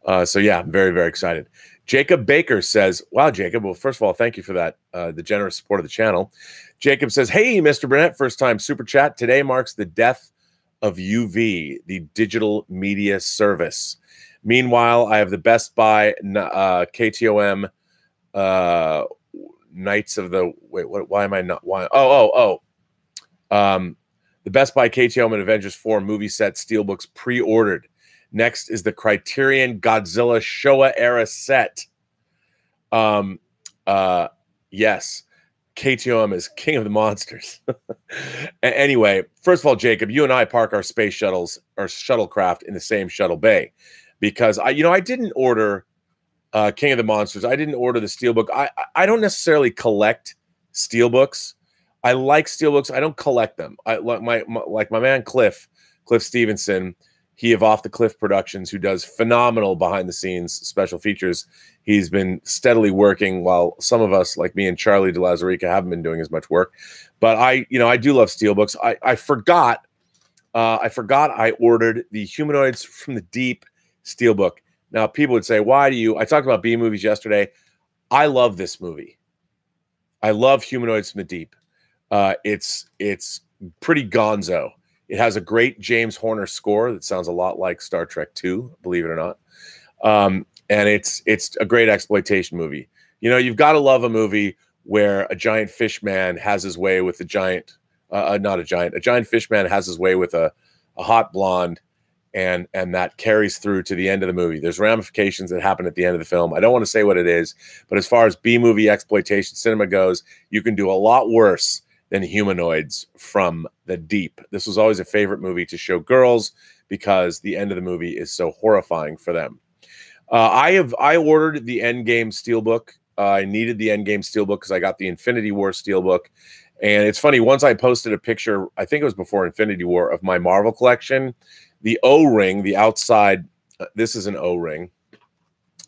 Uh, so, yeah, I'm very, very excited. Jacob Baker says, wow, Jacob. Well, first of all, thank you for that, uh, the generous support of the channel. Jacob says, hey, Mister Burnett, first time super chat. Today marks the death of U V, the digital media service. Meanwhile, I have the Best Buy uh, K T O M uh, Knights of the... Wait, what, why am I not... Why? Oh, oh, oh. Um, the Best Buy K T O M and Avengers four movie set steelbooks pre-ordered. Next is the Criterion Godzilla Showa era set. Um, uh, yes, K T O M is king of the monsters. Anyway, first of all, Jacob, you and I park our space shuttles, our shuttlecraft, in the same shuttle bay, because I, you know, I didn't order uh, King of the Monsters. I didn't order the steelbook. I I don't necessarily collect steelbooks. I like steelbooks. I don't collect them. I like my, my like my man Cliff Cliff Stevenson. He of Off the Cliff Productions, who does phenomenal behind-the-scenes special features. He's been steadily working, while some of us, like me and Charlie DeLazarica, haven't been doing as much work. But I, you know, I do love steelbooks. I, I forgot, uh, I forgot I ordered the Humanoids from the Deep steelbook. Now, people would say, "Why do you?" I talked about B movies yesterday. I love this movie. I love Humanoids from the Deep. Uh, it's it's pretty gonzo. It has a great James Horner score that sounds a lot like Star Trek two, believe it or not. Um, and it's it's a great exploitation movie. You know, you've got to love a movie where a giant fish man has his way with a giant, uh, not a giant, a giant fish man has his way with a, a hot blonde, and and that carries through to the end of the movie. There's ramifications that happen at the end of the film. I don't want to say what it is, but as far as B-movie exploitation cinema goes, you can do a lot worse than Humanoids from the Deep. This was always a favorite movie to show girls because the end of the movie is so horrifying for them. Uh, I have I ordered the Endgame steelbook. Uh, I needed the Endgame steelbook because I got the Infinity War steelbook. And it's funny, once I posted a picture, I think it was before Infinity War, of my Marvel collection, the O-ring, the outside, uh, this is an O-ring.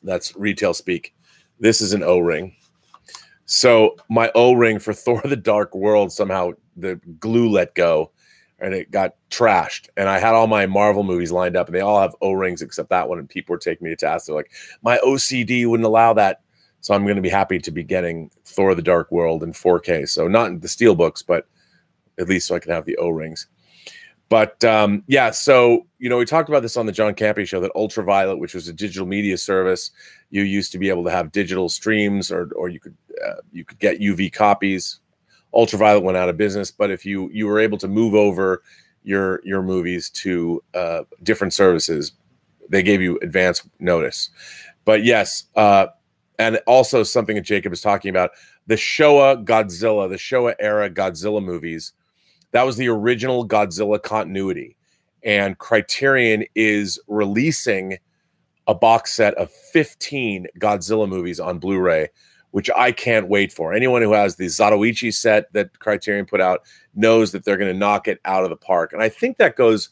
That's retail speak. This is an O-ring. So my O-ring for Thor the Dark World, somehow the glue let go and it got trashed. And I had all my Marvel movies lined up and they all have O-rings except that one. And people were taking me to task. They're like, my O C D wouldn't allow that. So I'm going to be happy to be getting Thor the Dark World in four K. So not in the steelbooks, but at least so I can have the O-rings. But um, yeah, so, you know, we talked about this on the John Campy show, that Ultraviolet, which was a digital media service, you used to be able to have digital streams, or or you could uh, you could get U V copies. Ultraviolet went out of business, but if you you were able to move over your your movies to uh, different services, they gave you advance notice. But yes, uh, and also something that Jacob is talking about, the Showa Godzilla, the Showa era Godzilla movies. That was the original Godzilla continuity, and Criterion is releasing a box set of fifteen Godzilla movies on Blu-ray, which I can't wait for. Anyone who has the Zatoichi set that Criterion put out knows that they're going to knock it out of the park, and I think that goes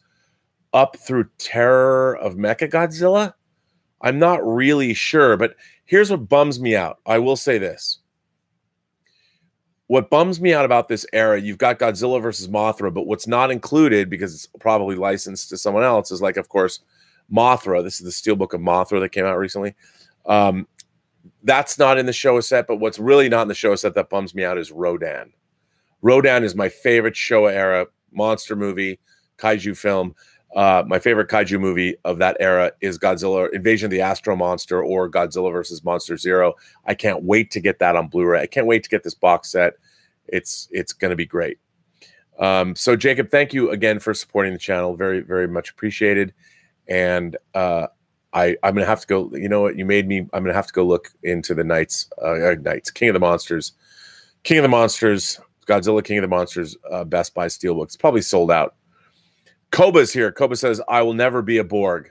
up through Terror of Mechagodzilla. I'm not really sure, but here's what bums me out. I will say this. What bums me out about this era, you've got Godzilla versus Mothra, but what's not included, because it's probably licensed to someone else, is, like, of course, Mothra. This is the steelbook of Mothra that came out recently. Um, that's not in the Showa set, but what's really not in the Showa set that bums me out is Rodan. Rodan is my favorite Showa era monster movie, kaiju film. Uh, my favorite kaiju movie of that era is Godzilla, Invasion of the Astro Monster, or Godzilla versus Monster Zero. I can't wait to get that on Blu-ray. I can't wait to get this box set. It's it's going to be great. Um, so, Jacob, thank you again for supporting the channel. Very, very much appreciated. And uh, I, I'm going to have to go, you know what, you made me, I'm going to have to go look into the Knights, uh, Knights, King of the Monsters, King of the Monsters, Godzilla, King of the Monsters, uh, Best Buy Steelbook. It's probably sold out. Koba's here. Koba says, I will never be a Borg.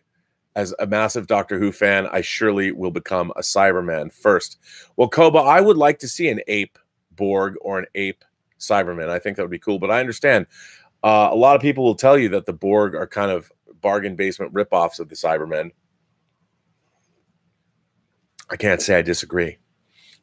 As a massive Doctor Who fan, I surely will become a Cyberman first. Well, Koba, I would like to see an ape Borg or an ape Cyberman. I think that would be cool, but I understand. Uh, a lot of people will tell you that the Borg are kind of bargain basement ripoffs of the Cybermen. I can't say I disagree.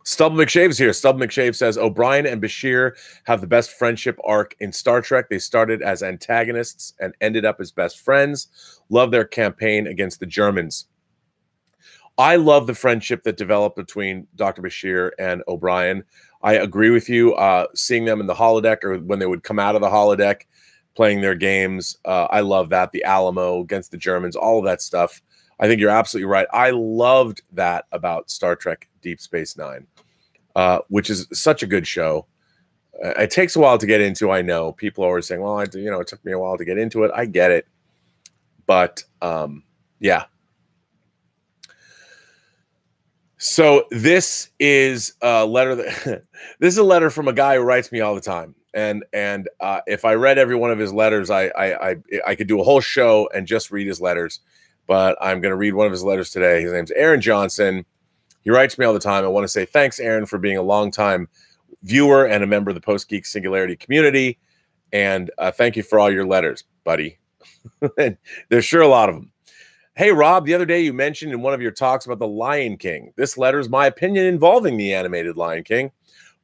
Stubble McShave's here. Stubble McShave says, O'Brien and Bashir have the best friendship arc in Star Trek. They started as antagonists and ended up as best friends. Love their campaign against the Germans. I love the friendship that developed between Doctor Bashir and O'Brien. I agree with you. Uh, seeing them in the holodeck or when they would come out of the holodeck playing their games, uh, I love that. The Alamo against the Germans, all of that stuff. I think you're absolutely right. I loved that about Star Trek Deep Space Nine, uh, which is such a good show. Uh, it takes a while to get into, I know. People are always saying, well, I, you know, it took me a while to get into it. I get it. But, um, yeah. So this is a letter that this is a letter from a guy who writes me all the time. And and uh, if I read every one of his letters, I, I, I, I could do a whole show and just read his letters. But I'm going to read one of his letters today. His name's Aaron Johnson. He writes me all the time. I want to say thanks, Aaron, for being a longtime viewer and a member of the Post Geek Singularity community. And uh, thank you for all your letters, buddy. There's sure a lot of them. Hey, Rob, the other day you mentioned in one of your talks about The Lion King. This letter is my opinion involving the animated Lion King.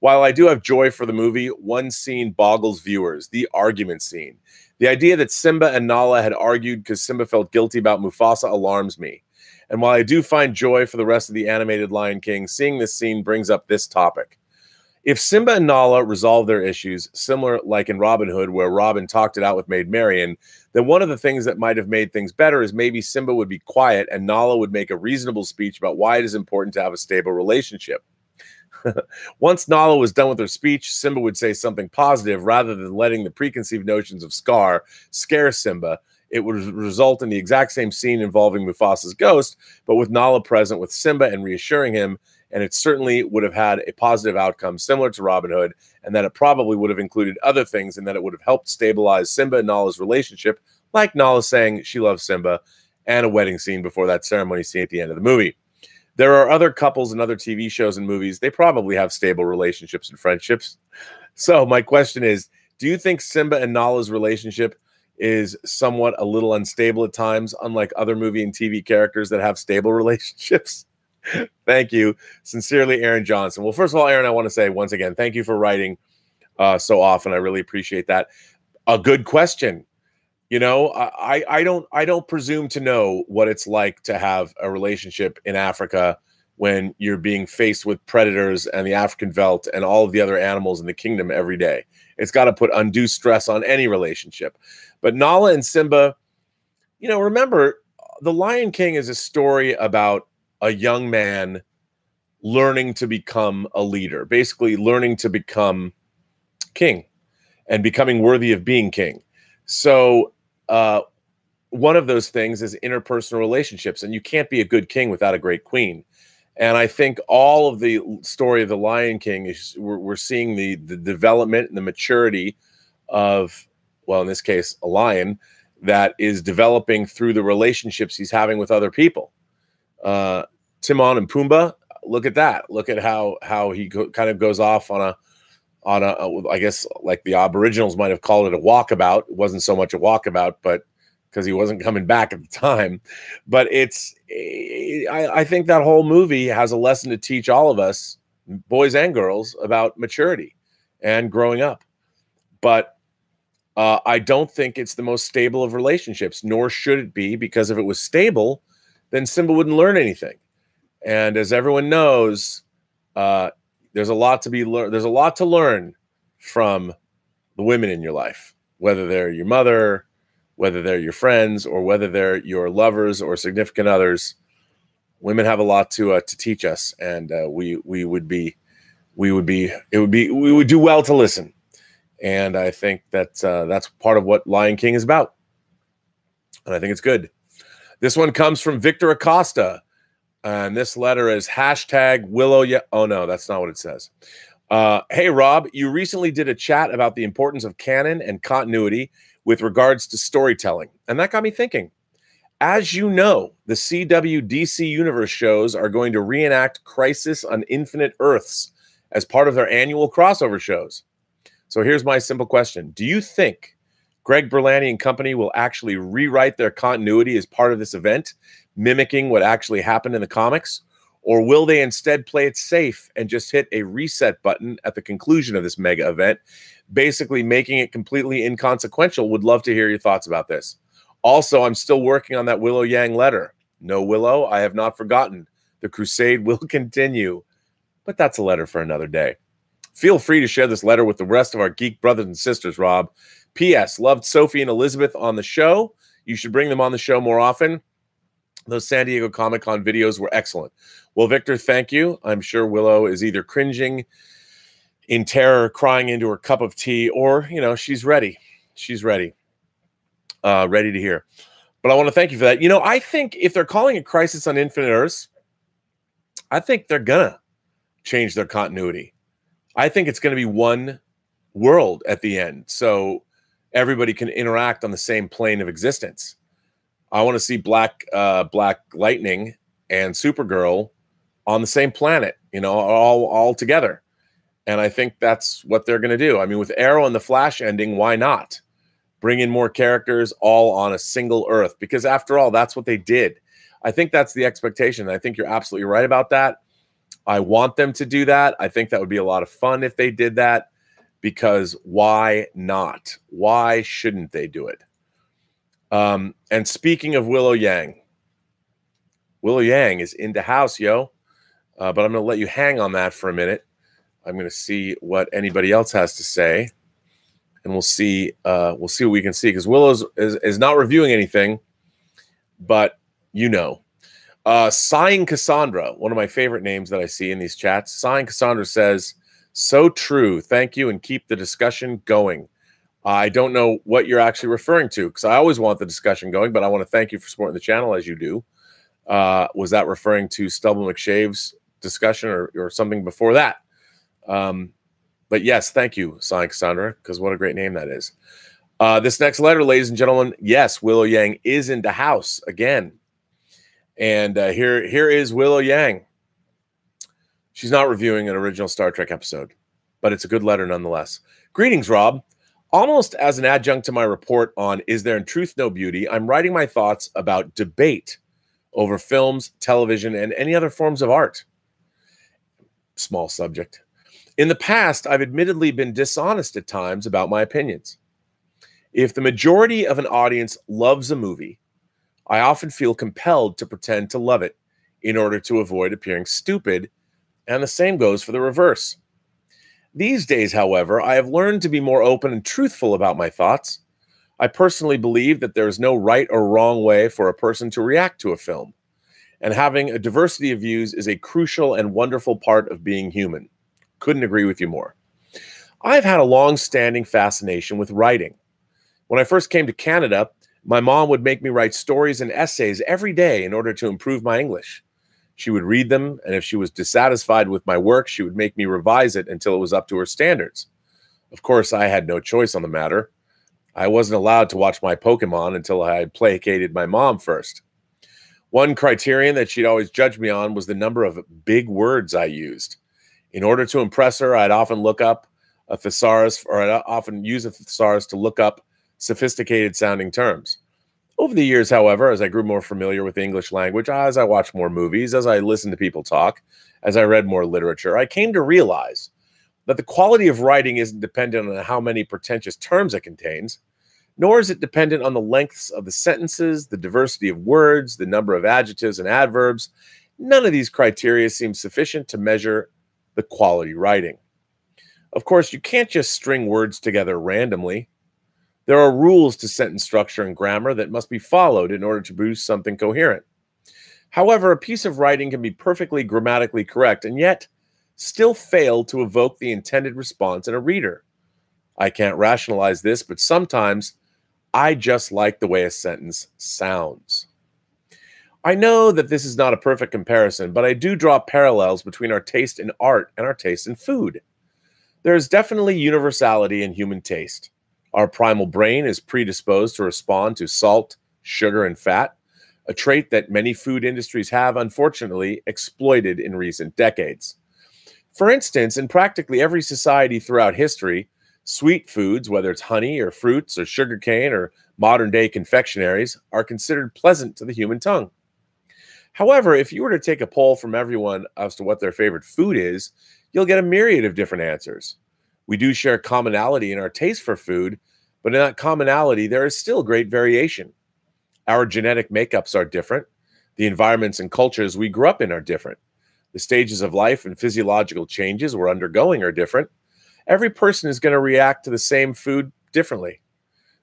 While I do have joy for the movie, one scene boggles viewers, the argument scene. The idea that Simba and Nala had argued because Simba felt guilty about Mufasa alarms me. And while I do find joy for the rest of the animated Lion King, seeing this scene brings up this topic. If Simba and Nala resolve their issues, similar like in Robin Hood, where Robin talked it out with Maid Marian, then one of the things that might have made things better is maybe Simba would be quiet and Nala would make a reasonable speech about why it is important to have a stable relationship. Once Nala was done with her speech, Simba would say something positive rather than letting the preconceived notions of Scar scare Simba. It would result in the exact same scene involving Mufasa's ghost, but with Nala present with Simba and reassuring him, and it certainly would have had a positive outcome similar to Robin Hood, and that it probably would have included other things, and that it would have helped stabilize Simba and Nala's relationship, like Nala saying she loves Simba, and a wedding scene before that ceremony scene at the end of the movie. There are other couples and other T V shows and movies. They probably have stable relationships and friendships. So my question is, do you think Simba and Nala's relationship is somewhat a little unstable at times, unlike other movie and T V characters that have stable relationships? Thank you. Sincerely, Aaron Johnson. Well, first of all, Aaron, I want to say once again, thank you for writing uh, so often. I really appreciate that. A good question. You know, I, I don't I don't presume to know what it's like to have a relationship in Africa when you're being faced with predators and the African veldt and all of the other animals in the kingdom every day. It's got to put undue stress on any relationship. But Nala and Simba, you know, remember, The Lion King is a story about a young man learning to become a leader, basically learning to become king and becoming worthy of being king. So Uh, one of those things is interpersonal relationships, and you can't be a good king without a great queen. And I think all of the story of the Lion King is we're, we're seeing the, the development and the maturity of, well, in this case, a lion that is developing through the relationships he's having with other people. Uh, Timon and Pumbaa, look at that. Look at how, how he go, kind of goes off on a, on a, I guess like the Aboriginals might have called it a walkabout. It wasn't so much a walkabout, but because he wasn't coming back at the time. But it's, I, I think that whole movie has a lesson to teach all of us, boys and girls, about maturity and growing up. But uh, I don't think it's the most stable of relationships, nor should it be, because if it was stable, then Simba wouldn't learn anything. And as everyone knows, uh, There's a lot to be learned. There's a lot to learn from the women in your life, whether they're your mother, whether they're your friends, or whether they're your lovers or significant others. Women have a lot to uh, to teach us, and uh, we we would be we would be it would be we would do well to listen. And I think that uh, that's part of what Lion King is about, and I think it's good. This one comes from Victor Acosta. And this letter is hashtag Willow. Yeah. Oh, no, that's not what it says. Uh, hey, Rob, you recently did a chat about the importance of canon and continuity with regards to storytelling. And that got me thinking. As you know, the C W D C Universe shows are going to reenact Crisis on Infinite Earths as part of their annual crossover shows. So here's my simple question. Do you think Greg Berlanti and company will actually rewrite their continuity as part of this event, mimicking what actually happened in the comics? Or will they instead play it safe and just hit a reset button at the conclusion of this mega event, basically making it completely inconsequential? Would love to hear your thoughts about this. Also, I'm still working on that Willow Yang letter. No, Willow, I have not forgotten. The crusade will continue. But that's a letter for another day. Feel free to share this letter with the rest of our geek brothers and sisters, Rob. P S. Loved Sophie and Elizabeth on the show. You should bring them on the show more often. Those San Diego Comic-Con videos were excellent. Well, Victor, thank you. I'm sure Willow is either cringing in terror, crying into her cup of tea, or, you know, she's ready. She's ready. Uh, ready to hear. But I want to thank you for that. You know, I think if they're calling it Crisis on Infinite Earths, I think they're going to change their continuity. I think it's going to be one world at the end, so everybody can interact on the same plane of existence. I want to see Black uh, Black Lightning and Supergirl on the same planet, you know, all, all together. And I think that's what they're going to do. I mean, with Arrow and the Flash ending, why not? Bring in more characters all on a single Earth, because after all, that's what they did. I think that's the expectation. I think you're absolutely right about that. I want them to do that. I think that would be a lot of fun if they did that, because why not? Why shouldn't they do it? Um, and speaking of Willow Yang, Willow Yang is in the house, yo. Uh, but I'm going to let you hang on that for a minute. I'm going to see what anybody else has to say, and we'll see. Uh, we'll see what we can see, because Willow is, is not reviewing anything, but you know. Uh, Sighing Cassandra, one of my favorite names that I see in these chats. Sighing Cassandra says, so true. Thank you, and keep the discussion going. Uh, I don't know what you're actually referring to, because I always want the discussion going, but I want to thank you for supporting the channel as you do. Uh, was that referring to Stubble McShave's discussion, or, or something before that? Um, but yes, thank you, Sighing Cassandra, because what a great name that is. Uh, this next letter, ladies and gentlemen, yes, Willow Yang is in the house again. And uh, here, here is Willow Yang. She's not reviewing an original Star Trek episode, but it's a good letter nonetheless. Greetings, Rob. Almost as an adjunct to my report on Is There in Truth No Beauty, I'm writing my thoughts about debate over films, television, and any other forms of art. Small subject. In the past, I've admittedly been dishonest at times about my opinions. If the majority of an audience loves a movie, I often feel compelled to pretend to love it in order to avoid appearing stupid, and the same goes for the reverse. These days, however, I have learned to be more open and truthful about my thoughts. I personally believe that there is no right or wrong way for a person to react to a film, and having a diversity of views is a crucial and wonderful part of being human. Couldn't agree with you more. I've had a long-standing fascination with writing. When I first came to Canada, my mom would make me write stories and essays every day in order to improve my English. She would read them, and if she was dissatisfied with my work, she would make me revise it until it was up to her standards. Of course, I had no choice on the matter. I wasn't allowed to watch my Pokemon until I had placated my mom first. One criterion that she'd always judge me on was the number of big words I used. In order to impress her, I'd often look up a thesaurus, or I'd often use a thesaurus to look up sophisticated sounding terms. Over the years, however, as I grew more familiar with the English language, as I watched more movies, as I listened to people talk, as I read more literature, I came to realize that the quality of writing isn't dependent on how many pretentious terms it contains, nor is it dependent on the lengths of the sentences, the diversity of words, the number of adjectives and adverbs. None of these criteria seem sufficient to measure the quality writing. Of course, you can't just string words together randomly. There are rules to sentence structure and grammar that must be followed in order to produce something coherent. However, a piece of writing can be perfectly grammatically correct and yet still fail to evoke the intended response in a reader. I can't rationalize this, but sometimes I just like the way a sentence sounds. I know that this is not a perfect comparison, but I do draw parallels between our taste in art and our taste in food. There is definitely universality in human taste. Our primal brain is predisposed to respond to salt, sugar, and fat, a trait that many food industries have, unfortunately, exploited in recent decades. For instance, in practically every society throughout history, sweet foods, whether it's honey or fruits or sugarcane or modern-day confectionaries, are considered pleasant to the human tongue. However, if you were to take a poll from everyone as to what their favorite food is, you'll get a myriad of different answers. We do share commonality in our taste for food, but in that commonality, there is still great variation. Our genetic makeups are different. The environments and cultures we grew up in are different. The stages of life and physiological changes we're undergoing are different. Every person is going to react to the same food differently.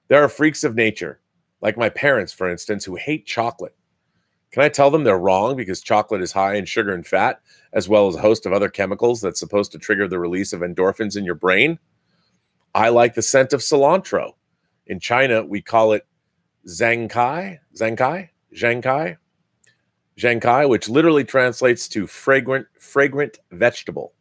There are freaks of nature, like my parents, for instance, who hate chocolate. Can I tell them they're wrong because chocolate is high in sugar and fat, as well as a host of other chemicals that's supposed to trigger the release of endorphins in your brain? I like the scent of cilantro. In China, we call it Zangkai, Zangkai, Zangkai, Zangkai, which literally translates to fragrant, fragrant vegetable.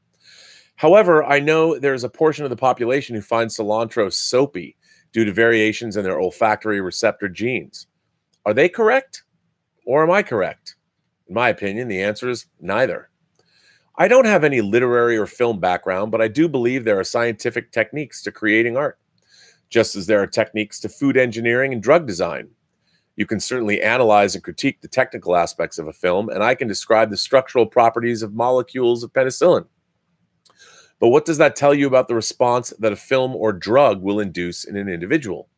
However, I know there is a portion of the population who finds cilantro soapy due to variations in their olfactory receptor genes. Are they correct? Or am I correct? In my opinion, the answer is neither. I don't have any literary or film background, but I do believe there are scientific techniques to creating art, just as there are techniques to food engineering and drug design. You can certainly analyze and critique the technical aspects of a film, and I can describe the structural properties of molecules of penicillin. But what does that tell you about the response that a film or drug will induce in an individual?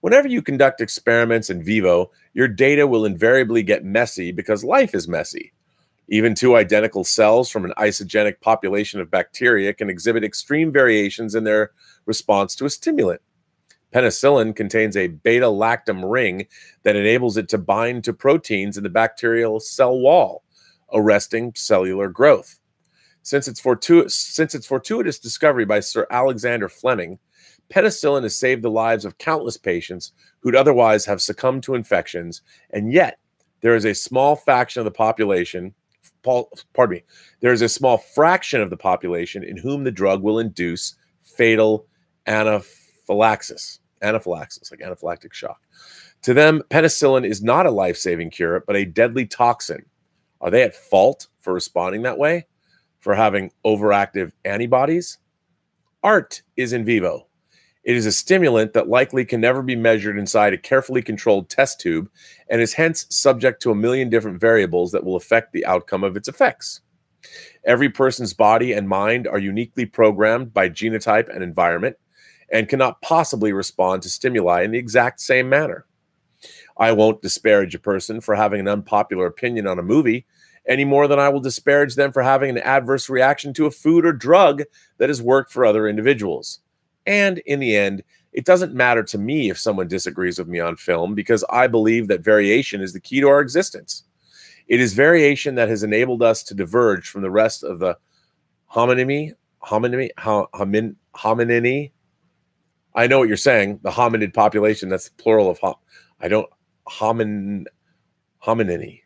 Whenever you conduct experiments in vivo, your data will invariably get messy because life is messy. Even two identical cells from an isogenic population of bacteria can exhibit extreme variations in their response to a stimulant. Penicillin contains a beta-lactam ring that enables it to bind to proteins in the bacterial cell wall, arresting cellular growth. Since its fortuitous, since its fortuitous discovery by Sir Alexander Fleming, penicillin has saved the lives of countless patients who'd otherwise have succumbed to infections, and yet there is a small faction of the population, pardon me, there is a small fraction of the population in whom the drug will induce fatal anaphylaxis. Anaphylaxis, like anaphylactic shock. To them, penicillin is not a life-saving cure, but a deadly toxin. Are they at fault for responding that way? For having overactive antibodies? Art is in vivo. It is a stimulant that likely can never be measured inside a carefully controlled test tube and is hence subject to a million different variables that will affect the outcome of its effects. Every person's body and mind are uniquely programmed by genotype and environment, and cannot possibly respond to stimuli in the exact same manner. I won't disparage a person for having an unpopular opinion on a movie any more than I will disparage them for having an adverse reaction to a food or drug that has worked for other individuals. And in the end, it doesn't matter to me if someone disagrees with me on film, because I believe that variation is the key to our existence. It is variation that has enabled us to diverge from the rest of the hominini, hominini, homin, hominini. I know what you're saying. The hominid population, that's the plural of hom. I don't, homin, hominini,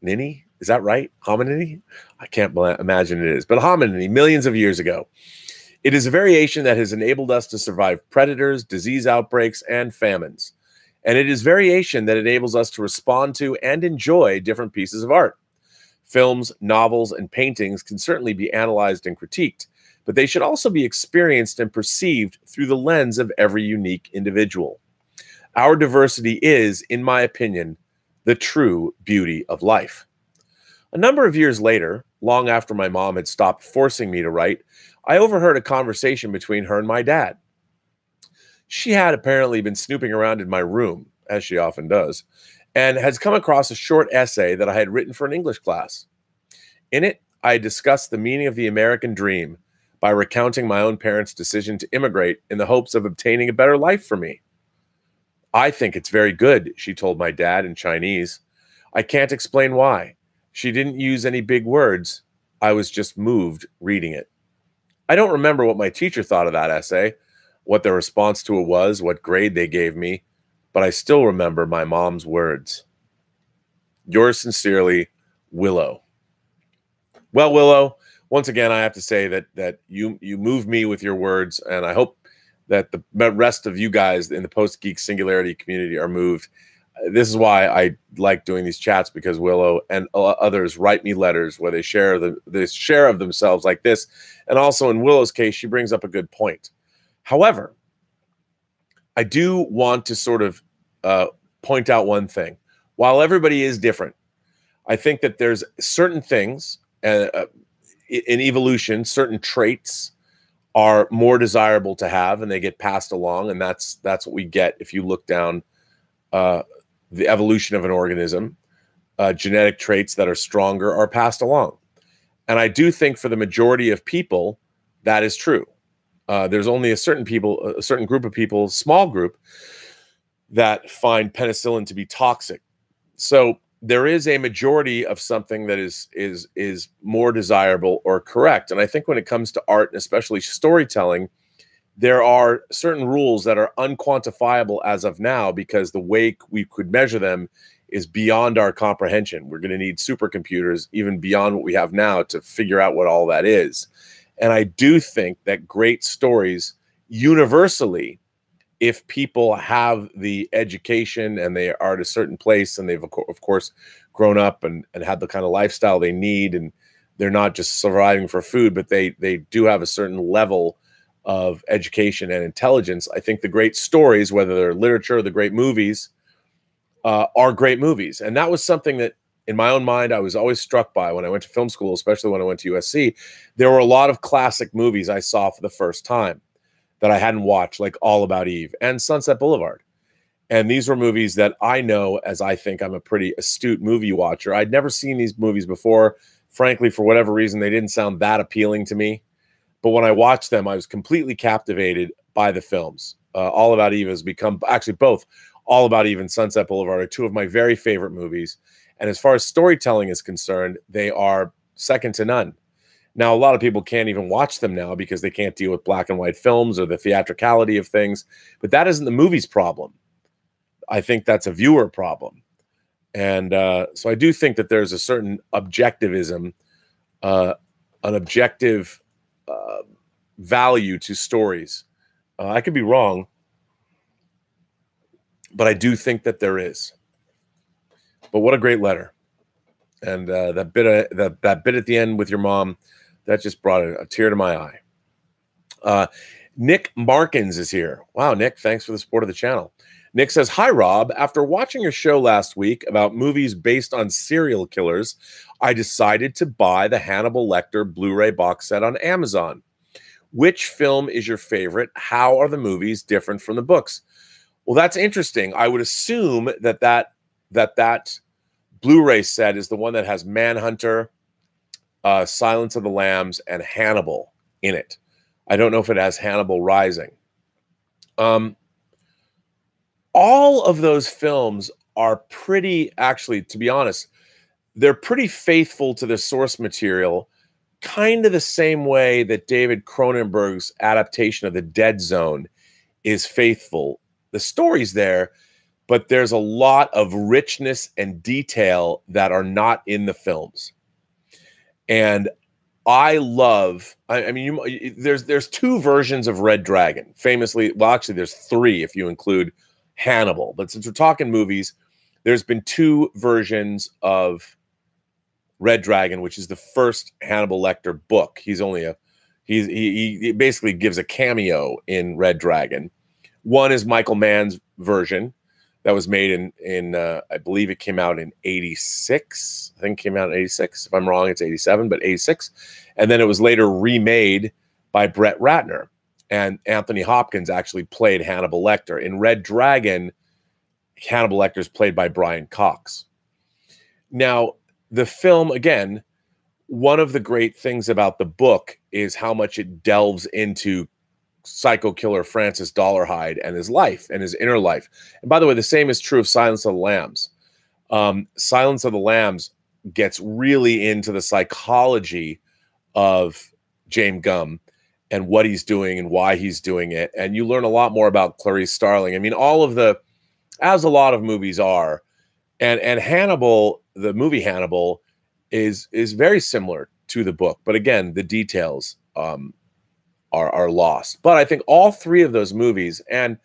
nini? Is that right? Hominini? I can't imagine it is, but hominini, millions of years ago. It is a variation that has enabled us to survive predators, disease outbreaks, and famines. And it is variation that enables us to respond to and enjoy different pieces of art. Films, novels, and paintings can certainly be analyzed and critiqued, but they should also be experienced and perceived through the lens of every unique individual. Our diversity is, in my opinion, the true beauty of life. A number of years later, long after my mom had stopped forcing me to write, I overheard a conversation between her and my dad. She had apparently been snooping around in my room, as she often does, and has come across a short essay that I had written for an English class. In it, I discussed the meaning of the American dream by recounting my own parents' decision to immigrate in the hopes of obtaining a better life for me. "I think it's very good," she told my dad in Chinese. "I can't explain why. She didn't use any big words. I was just moved reading it." I don't remember what my teacher thought of that essay, what their response to it was, what grade they gave me, but I still remember my mom's words. Yours sincerely, Willow. Well, Willow, once again, I have to say that that you you move me with your words, and I hope that the rest of you guys in the Post Geek Singularity community are moved. This is why I like doing these chats, because Willow and others write me letters where they share the this share of themselves like this. And also in Willow's case, she brings up a good point. However, I do want to sort of uh, point out one thing. While everybody is different, I think that there's certain things uh, in evolution, certain traits are more desirable to have, and they get passed along, and that's that's what we get if you look down uh, the evolution of an organism. Uh, genetic traits that are stronger are passed along. And I do think for the majority of people, that is true. Uh, there's only a certain people, a certain group of people, small group, that find penicillin to be toxic. So there is a majority of something that is is is more desirable or correct. And I think when it comes to art, and especially storytelling, there are certain rules that are unquantifiable as of now, because the way we could measure them is beyond our comprehension. We're going to need supercomputers even beyond what we have now to figure out what all that is. And I do think that great stories universally, if people have the education and they are at a certain place and they've, of course, grown up and, and had the kind of lifestyle they need, and they're not just surviving for food, but they, they do have a certain level of education and intelligence, I think the great stories, whether they're literature or the great movies, uh, are great movies. And that was something that, in my own mind, I was always struck by when I went to film school, especially when I went to U S C. There were a lot of classic movies I saw for the first time that I hadn't watched, like All About Eve and Sunset Boulevard. And these were movies that I know, as I think I'm a pretty astute movie watcher, I'd never seen these movies before. Frankly, for whatever reason, they didn't sound that appealing to me. But when I watched them, I was completely captivated by the films. Uh, All About Eve has become, actually both All About Eve and Sunset Boulevard are two of my very favorite movies. And as far as storytelling is concerned, they are second to none. Now, a lot of people can't even watch them now because they can't deal with black and white films or the theatricality of things. But that isn't the movie's problem. I think that's a viewer problem. And uh, so I do think that there's a certain objectivism, uh, an objective uh, value to stories. Uh, I could be wrong, but I do think that there is. But what a great letter. And uh, that bit uh, that, that bit at the end with your mom, that just brought a, a tear to my eye. Uh, Nick Markins is here. Wow, Nick, thanks for the support of the channel. Nick says, hi, Rob. After watching your show last week about movies based on serial killers, I decided to buy the Hannibal Lecter Blu-ray box set on Amazon. Which film is your favorite? How are the movies different from the books? Well, that's interesting. I would assume that that that that Blu-ray set is the one that has Manhunter, uh, Silence of the Lambs, and Hannibal in it. I don't know if it has Hannibal Rising. Um, all of those films are pretty, actually, to be honest, they're pretty faithful to the source material, kind of the same way that David Cronenberg's adaptation of The Dead Zone is faithful. The story's there, but there's a lot of richness and detail that are not in the films. And I love, I, I mean, you, there's there's two versions of Red Dragon, famously. Well, actually, there's three if you include Hannibal. But since we're talking movies, there's been two versions of Red Dragon, which is the first Hannibal Lecter book. He's only a, he's, he, he basically gives a cameo in Red Dragon. One is Michael Mann's version. That was made in, in uh, I believe it came out in eighty-six. I think it came out in eighty-six. If I'm wrong, it's eighty-seven, but eighty-six. And then it was later remade by Brett Ratner. And Anthony Hopkins actually played Hannibal Lecter. In Red Dragon, Hannibal Lecter is played by Brian Cox. Now, the film, again, one of the great things about the book is how much it delves into psycho killer Francis Dollarhide and his life and his inner life. And by the way, the same is true of Silence of the Lambs. Um, Silence of the Lambs gets really into the psychology of James Gunn and what he's doing and why he's doing it. And you learn a lot more about Clarice Starling. I mean, all of the, as a lot of movies are, And and Hannibal, the movie Hannibal, is is very similar to the book, but again, the details um, are are lost. But I think all three of those movies, and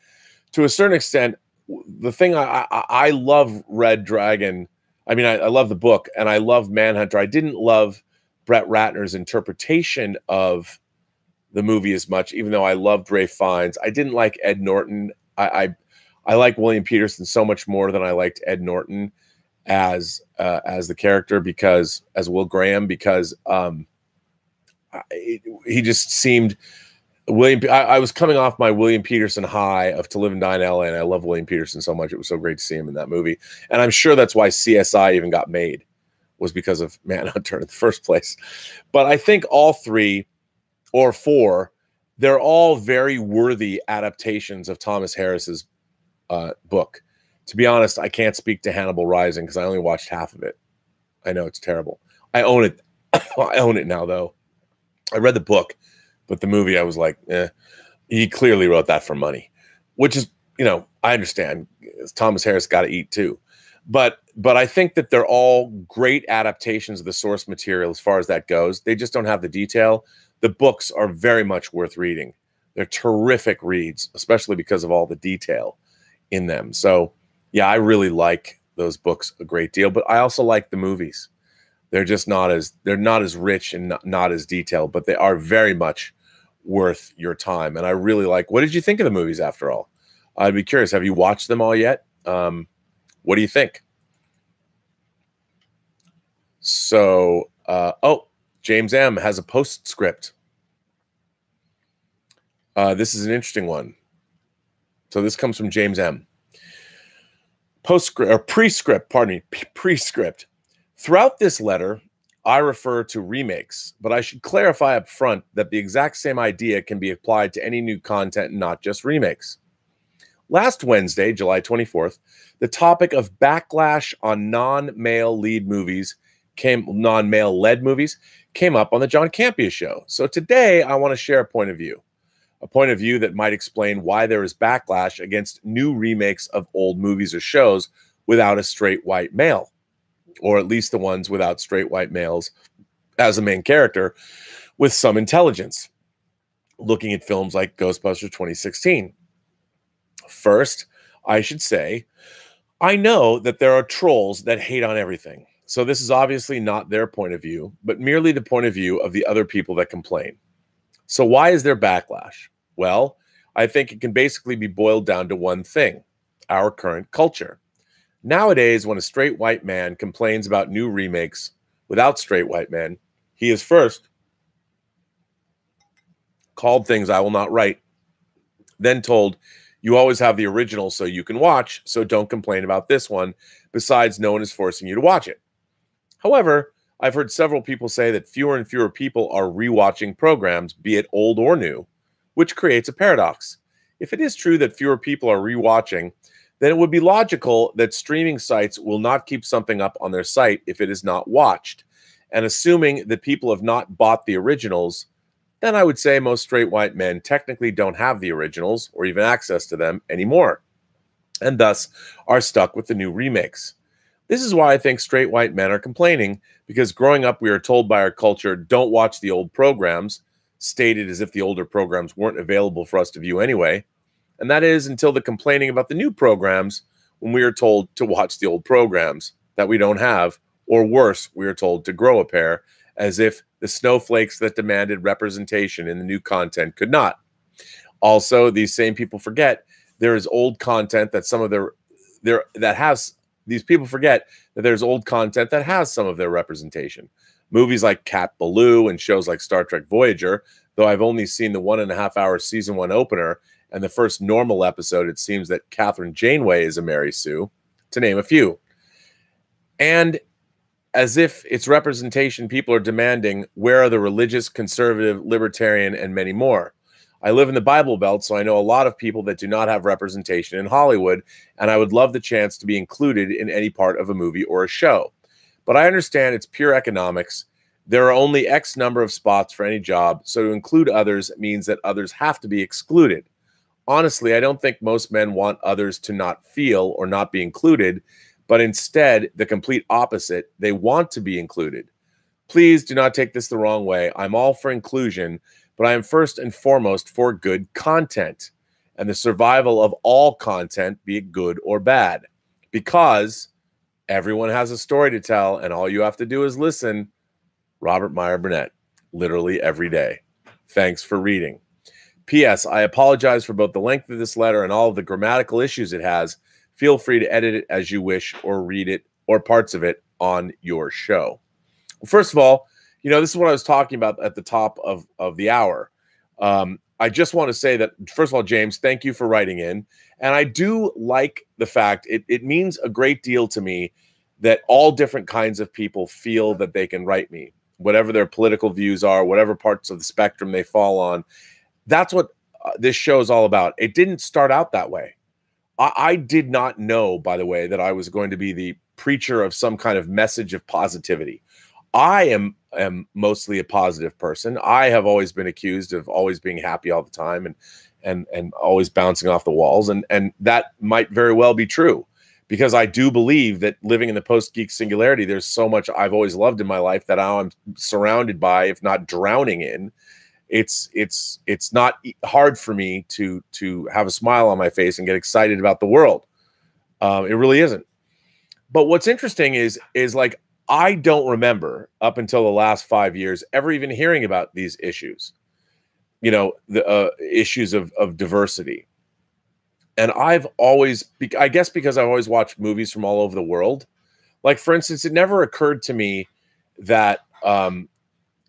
to a certain extent, the thing I I, I love Red Dragon. I mean, I, I love the book, and I love Manhunter. I didn't love Brett Ratner's interpretation of the movie as much, even though I loved Ray Fiennes. I didn't like Ed Norton. I I, I like William Peterson so much more than I liked Ed Norton as uh, as the character, because as Will Graham, because um, I, he just seemed William. I, I was coming off my William Peterson high of To Live and Die in L A, and I love William Peterson so much. It was so great to see him in that movie, and I'm sure that's why C S I even got made, was because of Manhunter in the first place. But I think all three or four, they're all very worthy adaptations of Thomas Harris's uh, book. To be honest, I can't speak to Hannibal Rising because I only watched half of it. I know it's terrible. I own it. I own it now, though. I read the book, but the movie, I was like, eh. He clearly wrote that for money, which is, you know, I understand. Thomas Harris got to eat, too. But but I think that they're all great adaptations of the source material as far as that goes. They just don't have the detail. The books are very much worth reading. They're terrific reads, especially because of all the detail in them. So, yeah, I really like those books a great deal, but I also like the movies. They're just not as they're not as rich and not, not as detailed, but they are very much worth your time. And I really like, what did you think of the movies after all? I'd be curious. Have you watched them all yet? Um, What do you think? So, uh, oh, James M. has a postscript. Uh, this is an interesting one. So this comes from James M. Postscript, or prescript, pardon me, P prescript. Throughout this letter, I refer to remakes, but I should clarify up front that the exact same idea can be applied to any new content, not just remakes. Last Wednesday, July twenty-fourth, the topic of backlash on non-male lead movies came non-male led movies came up on the John Campea show. So today I want to share a point of view, a point of view that might explain why there is backlash against new remakes of old movies or shows without a straight white male, or at least the ones without straight white males as a main character with some intelligence. Looking at films like Ghostbusters twenty sixteen. First, I should say, I know that there are trolls that hate on everything. So this is obviously not their point of view, but merely the point of view of the other people that complain. So why is there backlash? Well, I think it can basically be boiled down to one thing: our current culture. Nowadays, when a straight white man complains about new remakes without straight white men, he is first called things I will not write, then told, "You always have the original so you can watch, so don't complain about this one. Besides, no one is forcing you to watch it." However, I've heard several people say that fewer and fewer people are rewatching programs, be it old or new, which creates a paradox. If it is true that fewer people are rewatching, then it would be logical that streaming sites will not keep something up on their site if it is not watched. And assuming that people have not bought the originals, then I would say most straight white men technically don't have the originals or even access to them anymore, and thus are stuck with the new remakes. This is why I think straight white men are complaining, because growing up we are told by our culture, don't watch the old programs, stated as if the older programs weren't available for us to view anyway, and that is until the complaining about the new programs, when we are told to watch the old programs that we don't have, or worse, we are told to grow a pair, as if the snowflakes that demanded representation in the new content could not. Also, these same people forget there is old content that some of their their that has these people forget that there's old content that has some of their representation. Movies like Cat Ballou and shows like Star Trek Voyager, though I've only seen the one and a half hour season one opener and the first normal episode, it seems that Catherine Janeway is a Mary Sue, to name a few. And as if it's representation people are demanding, where are the religious, conservative, libertarian, and many more? I live in the Bible Belt, so I know a lot of people that do not have representation in Hollywood, and I would love the chance to be included in any part of a movie or a show. But I understand it's pure economics. There are only X number of spots for any job, so to include others means that others have to be excluded. Honestly, I don't think most men want others to not feel or not be included, but instead the complete opposite. They want to be included. Please do not take this the wrong way. I'm all for inclusion, but I am first and foremost for good content and the survival of all content, be it good or bad, because everyone has a story to tell and all you have to do is listen. Robert Meyer Burnett, literally every day. Thanks for reading. P S. I apologize for both the length of this letter and all of the grammatical issues it has. Feel free to edit it as you wish or read it or parts of it on your show. Well, first of all, you know, this is what I was talking about at the top of, of the hour. Um, I just want to say that, first of all, James, thank you for writing in. And I do like the fact, it, it means a great deal to me that all different kinds of people feel that they can write me, whatever their political views are, whatever parts of the spectrum they fall on. That's what uh, this show is all about. It didn't start out that way. I, I did not know, by the way, that I was going to be the preacher of some kind of message of positivity. I am, am mostly a positive person. I have always been accused of always being happy all the time and and and always bouncing off the walls. And, and that might very well be true, because I do believe that living in the Post Geek Singularity, there's so much I've always loved in my life that now I'm surrounded by, if not drowning in. It's it's it's not hard for me to to have a smile on my face and get excited about the world. Um, it really isn't. But what's interesting is is like, I don't remember up until the last five years ever even hearing about these issues, you know, the uh, issues of, of diversity. And I've always, I guess because I've always watched movies from all over the world. Like, for instance, it never occurred to me that um,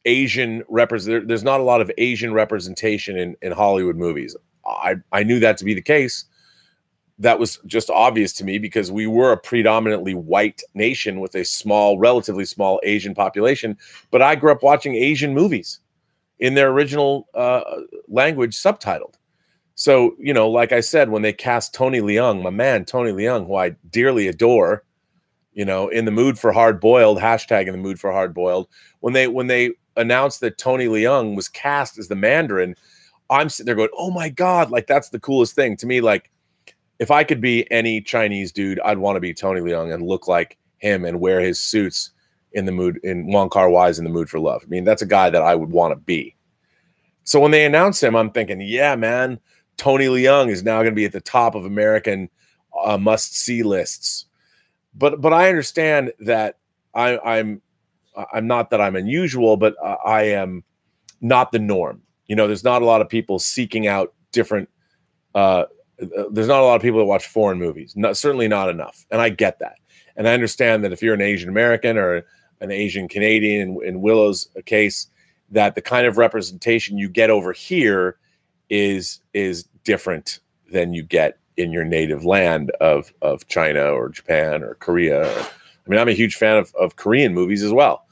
Asian represent, there's not a lot of Asian representation in, in Hollywood movies. I, I knew that to be the case. That was just obvious to me because we were a predominantly white nation with a small, relatively small Asian population. But I grew up watching Asian movies in their original uh, language subtitled. So, you know, like I said, when they cast Tony Leung, my man, Tony Leung, who I dearly adore, you know, in the mood for hard boiled, hashtag in the mood for hard boiled. When they when they announced that Tony Leung was cast as the Mandarin, I'm sitting there going, oh, my God, like, that's the coolest thing to me. Like, if I could be any Chinese dude, I'd want to be Tony Leung and look like him and wear his suits in the mood in Wong Kar-wai's In the Mood for Love. I mean, that's a guy that I would want to be. So when they announced him, I'm thinking, yeah, man, Tony Leung is now going to be at the top of American uh, must-see lists. But but I understand that I, I'm I'm not that I'm unusual, but uh, I am not the norm. You know, there's not a lot of people seeking out different. Uh, There's not a lot of people that watch foreign movies, not, certainly not enough. And I get that. And I understand that if you're an Asian American or an Asian Canadian, in, in Willow's case, that the kind of representation you get over here is is different than you get in your native land of, of China or Japan or Korea. Or, I mean, I'm a huge fan of, of Korean movies as well.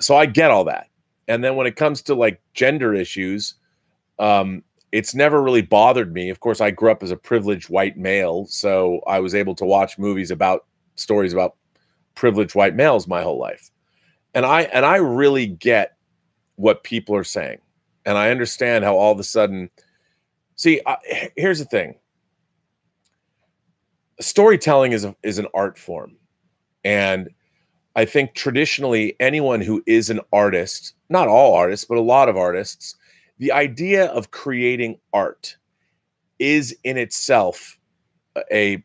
So I get all that. And then when it comes to like gender issues, um, it's never really bothered me. Of course, I grew up as a privileged white male, so I was able to watch movies about stories about privileged white males my whole life. And I and I really get what people are saying. And I understand how all of a sudden, see, I, here's the thing. Storytelling is a, is an art form. And I think traditionally anyone who is an artist, not all artists, but a lot of artists, the idea of creating art is in itself a,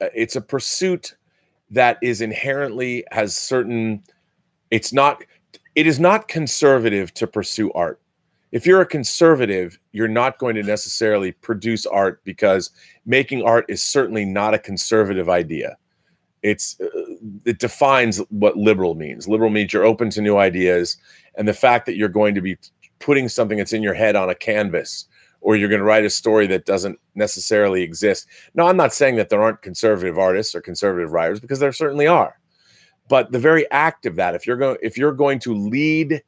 it's a pursuit that is inherently has certain, it's not, it is not conservative to pursue art. If you're a conservative, you're not going to necessarily produce art because making art is certainly not a conservative idea. It's, it defines what liberal means. Liberal means you're open to new ideas, and the fact that you're going to be putting something that's in your head on a canvas, or you're going to write a story that doesn't necessarily exist. Now, I'm not saying that there aren't conservative artists or conservative writers, because there certainly are. But the very act of that, if you're going, if you're going to lead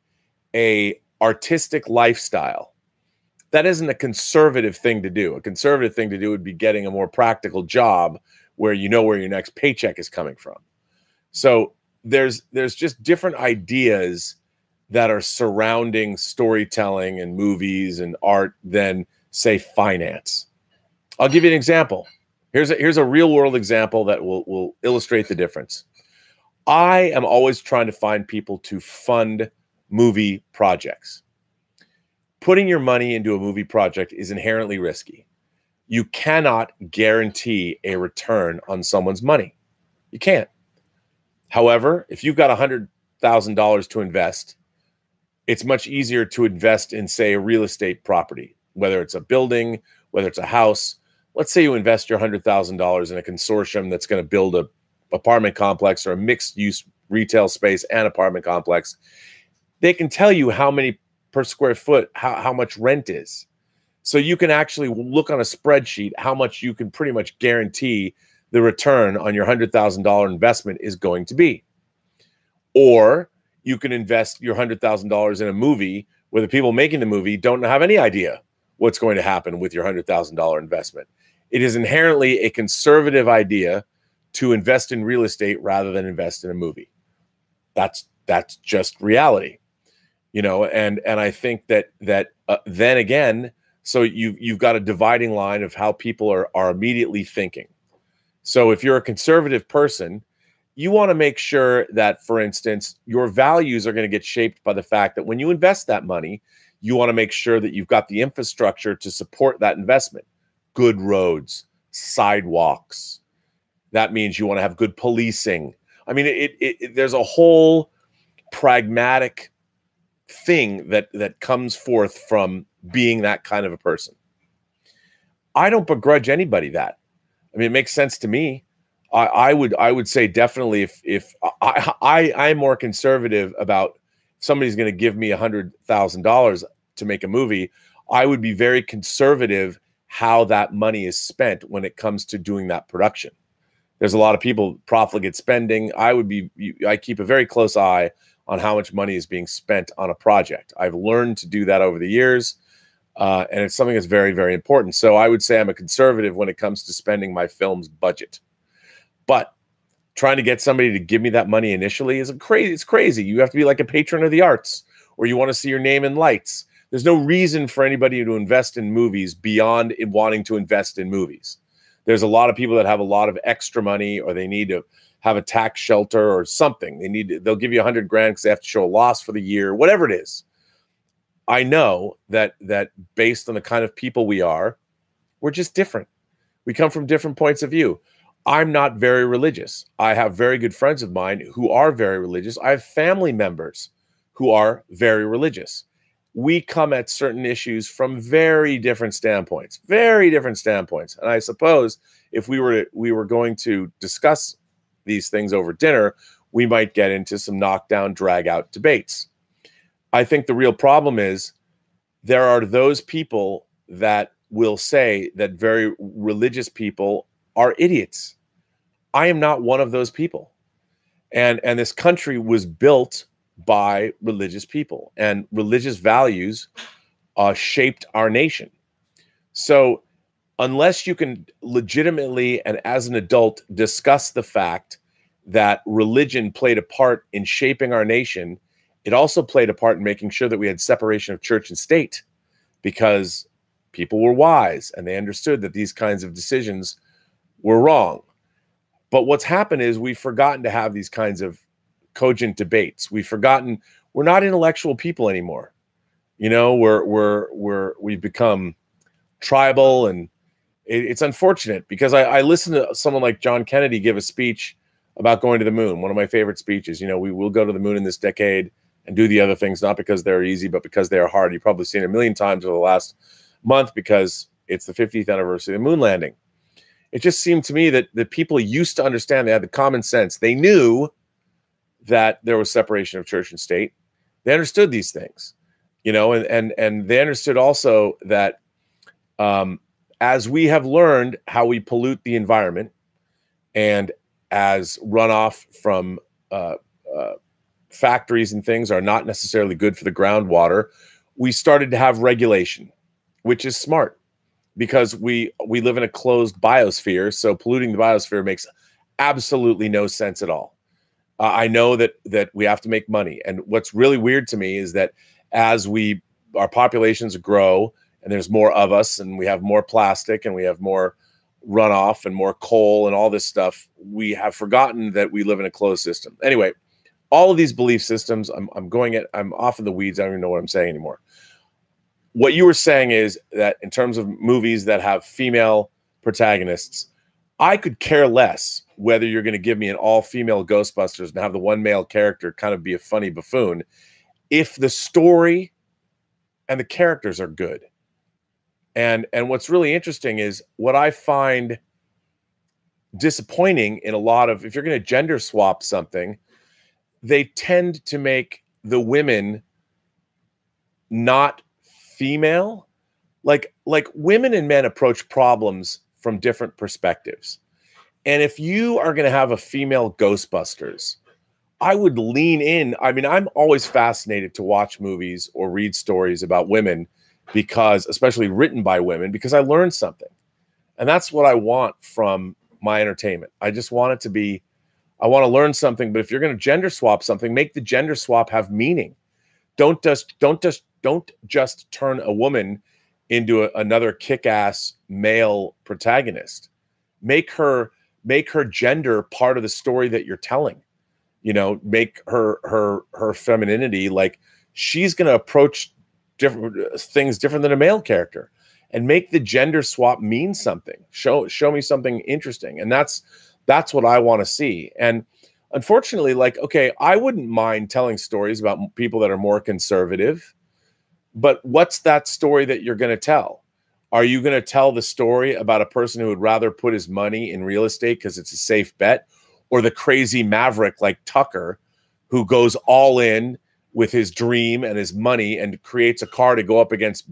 a artistic lifestyle, that isn't a conservative thing to do. A conservative thing to do would be getting a more practical job where you know where your next paycheck is coming from. So there's, there's just different ideas that are surrounding storytelling and movies and art than, say, finance. I'll give you an example. Here's a, here's a real world example that will, will illustrate the difference. I am always trying to find people to fund movie projects. Putting your money into a movie project is inherently risky. You cannot guarantee a return on someone's money. You can't. However, if you've got one hundred thousand dollars to invest, it's much easier to invest in, say, a real estate property, whether it's a building, whether it's a house. Let's say you invest your one hundred thousand dollars in a consortium that's going to build a apartment complex or a mixed-use retail space and apartment complex. They can tell you how many per square foot, how, how much rent is. So you can actually look on a spreadsheet how much you can pretty much guarantee the return on your one hundred thousand dollar investment is going to be. Or you can invest your one hundred thousand dollars in a movie where the people making the movie don't have any idea what's going to happen with your one hundred thousand dollar investment. It is inherently a conservative idea to invest in real estate rather than invest in a movie. That's that's just reality. You know, and and I think that that uh, then again, so you you've got a dividing line of how people are are immediately thinking. So if you're a conservative person, you want to make sure that, for instance, your values are going to get shaped by the fact that when you invest that money, you want to make sure that you've got the infrastructure to support that investment. Good roads, sidewalks. That means you want to have good policing. I mean, it, it, it, there's a whole pragmatic thing that, that comes forth from being that kind of a person. I don't begrudge anybody that. I mean, it makes sense to me. I, I would I would say definitely if if I I I'm more conservative about somebody's going to give me a hundred thousand dollars to make a movie, I would be very conservative how that money is spent when it comes to doing that production. There's a lot of people profligate spending. I would be I keep a very close eye on how much money is being spent on a project. I've learned to do that over the years. Uh, and it's something that's very, very important. So I would say I'm a conservative when it comes to spending my film's budget. But trying to get somebody to give me that money initially is a crazy. It's crazy. You have to be like a patron of the arts, or you want to see your name in lights. There's no reason for anybody to invest in movies beyond in wanting to invest in movies. There's a lot of people that have a lot of extra money, or they need to have a tax shelter or something. They need to, they'll give you a hundred grand because they have to show a loss for the year, whatever it is. I know that that based on the kind of people we are, we're just different. We come from different points of view. I'm not very religious. I have very good friends of mine who are very religious. I have family members who are very religious. We come at certain issues from very different standpoints, very different standpoints. And I suppose if we were to, we were going to discuss these things over dinner, we might get into some knockdown, drag out debates. I think the real problem is there are those people that will say that very religious people are idiots. I am not one of those people. And, and this country was built by religious people, and religious values uh, shaped our nation. So unless you can legitimately and as an adult discuss the fact that religion played a part in shaping our nation, it also played a part in making sure that we had separation of church and state, because people were wise and they understood that these kinds of decisions were wrong. But what's happened is we've forgotten to have these kinds of cogent debates. We've forgotten we're not intellectual people anymore. You know, we're we're we're we've become tribal, and it, it's unfortunate because I, I listened to someone like John Kennedy give a speech about going to the moon. One of my favorite speeches. You know, we will go to the moon in this decade. And do the other things, not because they're easy, but because they are hard. You've probably seen it a million times over the last month because it's the fiftieth anniversary of the moon landing. It just seemed to me that the people used to understand, they had the common sense. They knew that there was separation of church and state. They understood these things, you know, and and and they understood also that um, as we have learned how we pollute the environment, and as runoff from uh, uh, factories and things are not necessarily good for the groundwater, we started to have regulation, which is smart because we we live in a closed biosphere, so polluting the biosphere makes absolutely no sense at all. Uh, I know that that we have to make money, and what's really weird to me is that as we our populations grow and there's more of us and we have more plastic and we have more runoff and more coal and all this stuff, we have forgotten that we live in a closed system. Anyway, all of these belief systems, I'm, I'm going at, I'm off in the weeds. I don't even know what I'm saying anymore. What you were saying is that in terms of movies that have female protagonists, I could care less whether you're going to give me an all-female Ghostbusters and have the one male character kind of be a funny buffoon if the story and the characters are good. And, and what's really interesting is what I find disappointing in a lot of, if you're going to gender swap something, they tend to make the women not female. Like, like women and men approach problems from different perspectives. And if you are going to have a female Ghostbusters, I would lean in. I mean, I'm always fascinated to watch movies or read stories about women, because especially written by women, because I learned something. And that's what I want from my entertainment. I just want it to be, I want to learn something, but if you're going to gender swap something, make the gender swap have meaning. Don't just, don't just, don't just turn a woman into a, another kick-ass male protagonist. Make her, make her gender part of the story that you're telling, you know, make her, her, her femininity. Like, she's going to approach different things different than a male character, and make the gender swap mean something. Show show me something interesting, and that's that's what I want to see. And unfortunately, like, okay, I wouldn't mind telling stories about people that are more conservative, but what's that story that you're going to tell? Are you going to tell the story about a person who would rather put his money in real estate because it's a safe bet, or the crazy maverick like Tucker who goes all in with his dream and his money and creates a car to go up against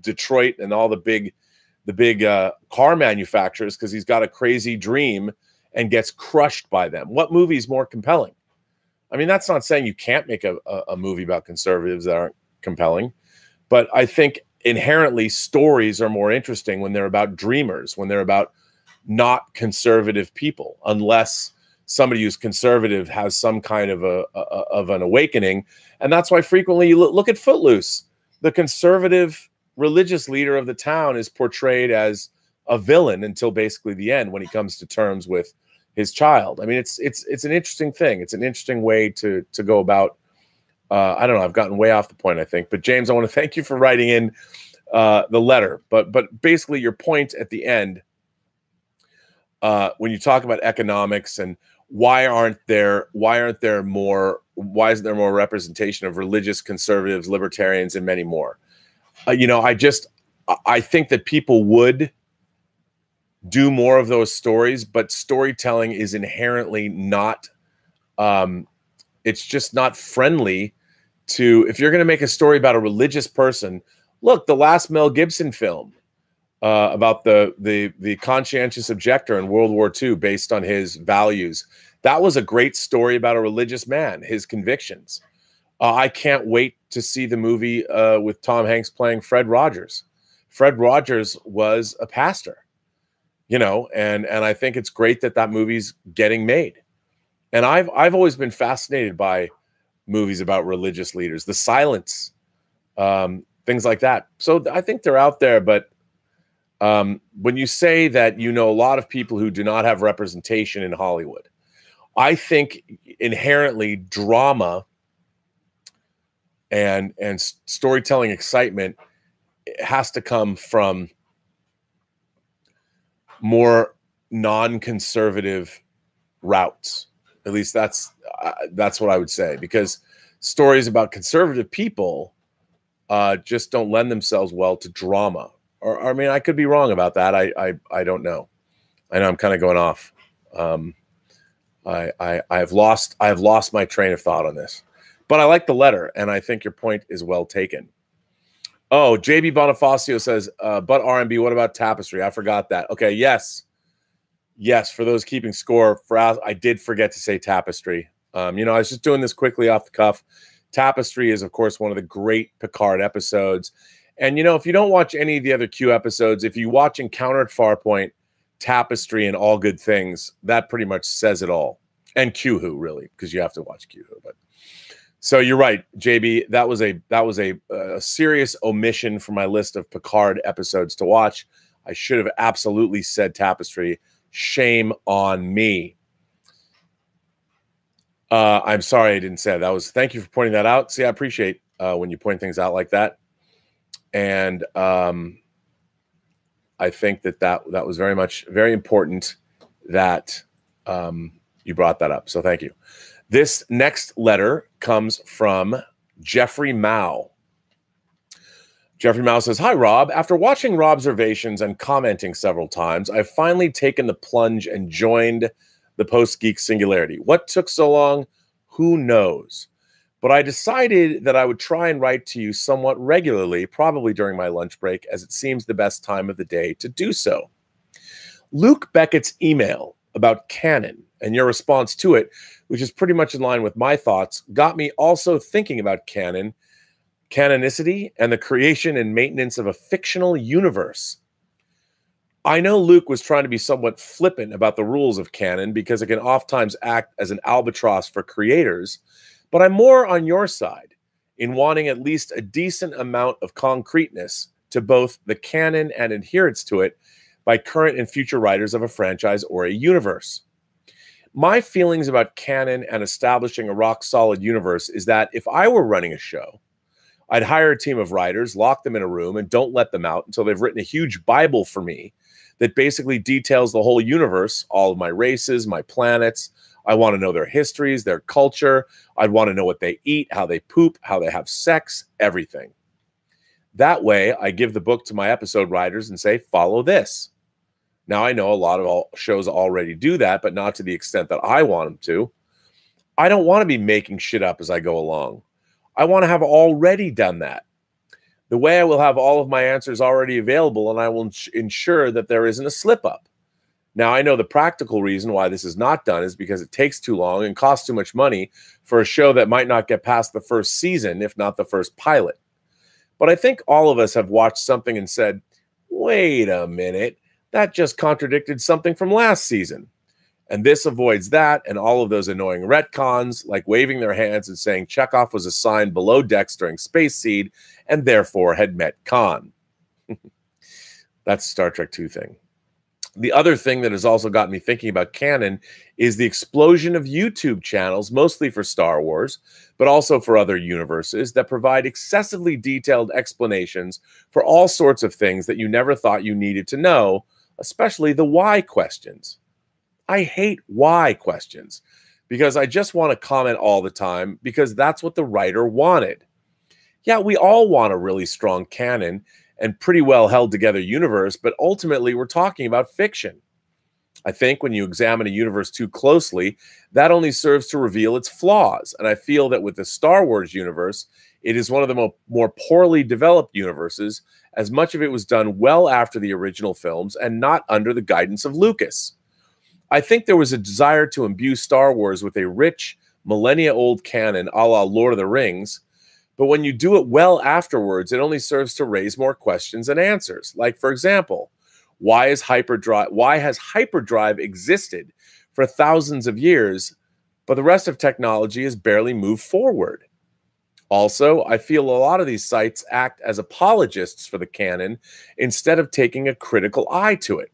Detroit and all the big, the big uh, car manufacturers because he's got a crazy dream and gets crushed by them? What movie is more compelling? I mean, that's not saying you can't make a, a, a movie about conservatives that aren't compelling, but I think inherently stories are more interesting when they're about dreamers, when they're about not conservative people, unless somebody who's conservative has some kind of a, a of an awakening. And that's why frequently you look at Footloose. The conservative religious leader of the town is portrayed as a villain until basically the end, when he comes to terms with his child. I mean, it's it's it's an interesting thing. It's an interesting way to to go about. Uh, I don't know. I've gotten way off the point, I think. But James, I want to thank you for writing in uh, the letter. But but basically, your point at the end, uh, when you talk about economics and why aren't there why aren't there more why isn't there more representation of religious conservatives, libertarians, and many more? Uh, you know, I just I think that people would do more of those stories, but storytelling is inherently not um it's just not friendly to, if you're going to make a story about a religious person, look, the last Mel Gibson film Uh, about the the the conscientious objector in World War Two, based on his values. That was a great story about a religious man, his convictions. Uh, I can't wait to see the movie uh, with Tom Hanks playing Fred Rogers. Fred Rogers was a pastor, you know, and and I think it's great that that movie's getting made. And I've I've always been fascinated by movies about religious leaders, the silence, um, things like that. So I think they're out there, but. Um, when you say that, you know, a lot of people who do not have representation in Hollywood, I think inherently drama and and storytelling excitement has to come from more non-conservative routes. At least that's uh, that's what I would say, because stories about conservative people uh, just don't lend themselves well to drama. Or, I mean, I could be wrong about that. I, I, I don't know. I know I'm kind of going off. Um, I, I, I've lost, I've lost my train of thought on this, but I like the letter, and I think your point is well taken. Oh, J B Bonifacio says, uh, but R and B, what about Tapestry? I forgot that. Okay, yes, yes. For those keeping score, for us, I did forget to say Tapestry. Um, you know, I was just doing this quickly off the cuff. Tapestry is, of course, one of the great Picard episodes. And, you know, if you don't watch any of the other Q episodes, if you watch Encounter at Farpoint, Tapestry, and All Good Things, that pretty much says it all. And Q Who, really, because you have to watch Q Who. But so you're right, J B. That was a that was a, a serious omission from my list of Picard episodes to watch. I I should have absolutely said Tapestry. Shame on me. Uh, I'm sorry I didn't say that. That was, thank you for pointing that out. See, I appreciate uh, when you point things out like that. And um, I think that, that that was very much, very important that um, you brought that up. So thank you. This next letter comes from Jeffrey Mao. Jeffrey Mao says, hi, Rob. After watching Robservations and commenting several times, I've finally taken the plunge and joined the Post Geek Singularity. What took so long? Who knows? But I decided that I would try and write to you somewhat regularly, probably during my lunch break, as it seems the best time of the day to do so. Luke Beckett's email about canon and your response to it, which is pretty much in line with my thoughts, got me also thinking about canon, canonicity, and the creation and maintenance of a fictional universe. I know Luke was trying to be somewhat flippant about the rules of canon because it can oftentimes act as an albatross for creators, but I'm more on your side in wanting at least a decent amount of concreteness to both the canon and adherence to it by current and future writers of a franchise or a universe. My feelings about canon and establishing a rock-solid universe is that if I were running a show, I'd hire a team of writers, lock them in a room, and don't let them out until they've written a huge Bible for me that basically details the whole universe, all of my races, my planets. I want to know their histories, their culture. I'd want to know what they eat, how they poop, how they have sex, everything. That way, I give the book to my episode writers and say, follow this. Now, I know a lot of all shows already do that, but not to the extent that I want them to. I don't want to be making shit up as I go along. I want to have already done that. The way I will have all of my answers already available, and I will ensure that there isn't a slip up. Now, I know the practical reason why this is not done is because it takes too long and costs too much money for a show that might not get past the first season, if not the first pilot. But I think all of us have watched something and said, wait a minute, that just contradicted something from last season. And this avoids that and all of those annoying retcons, like waving their hands and saying Chekhov was assigned below decks during Space Seed and therefore had met Khan. That's a Star Trek two thing. The other thing that has also got me thinking about canon is the explosion of YouTube channels, mostly for Star Wars, but also for other universes that provide excessively detailed explanations for all sorts of things that you never thought you needed to know, especially the why questions. I hate why questions because I just want to comment all the time because that's what the writer wanted. Yeah, we all want a really strong canon and pretty well held together universe, but ultimately we're talking about fiction. I think when you examine a universe too closely, that only serves to reveal its flaws. And I feel that with the Star Wars universe, it is one of the mo- more poorly developed universes, as much of it was done well after the original films and not under the guidance of Lucas. I think there was a desire to imbue Star Wars with a rich, millennia-old canon a la Lord of the Rings, but when you do it well afterwards, it only serves to raise more questions than answers. Like, for example, why, is hyperdrive, why has hyperdrive existed for thousands of years, but the rest of technology has barely moved forward? Also, I feel a lot of these sites act as apologists for the canon instead of taking a critical eye to it.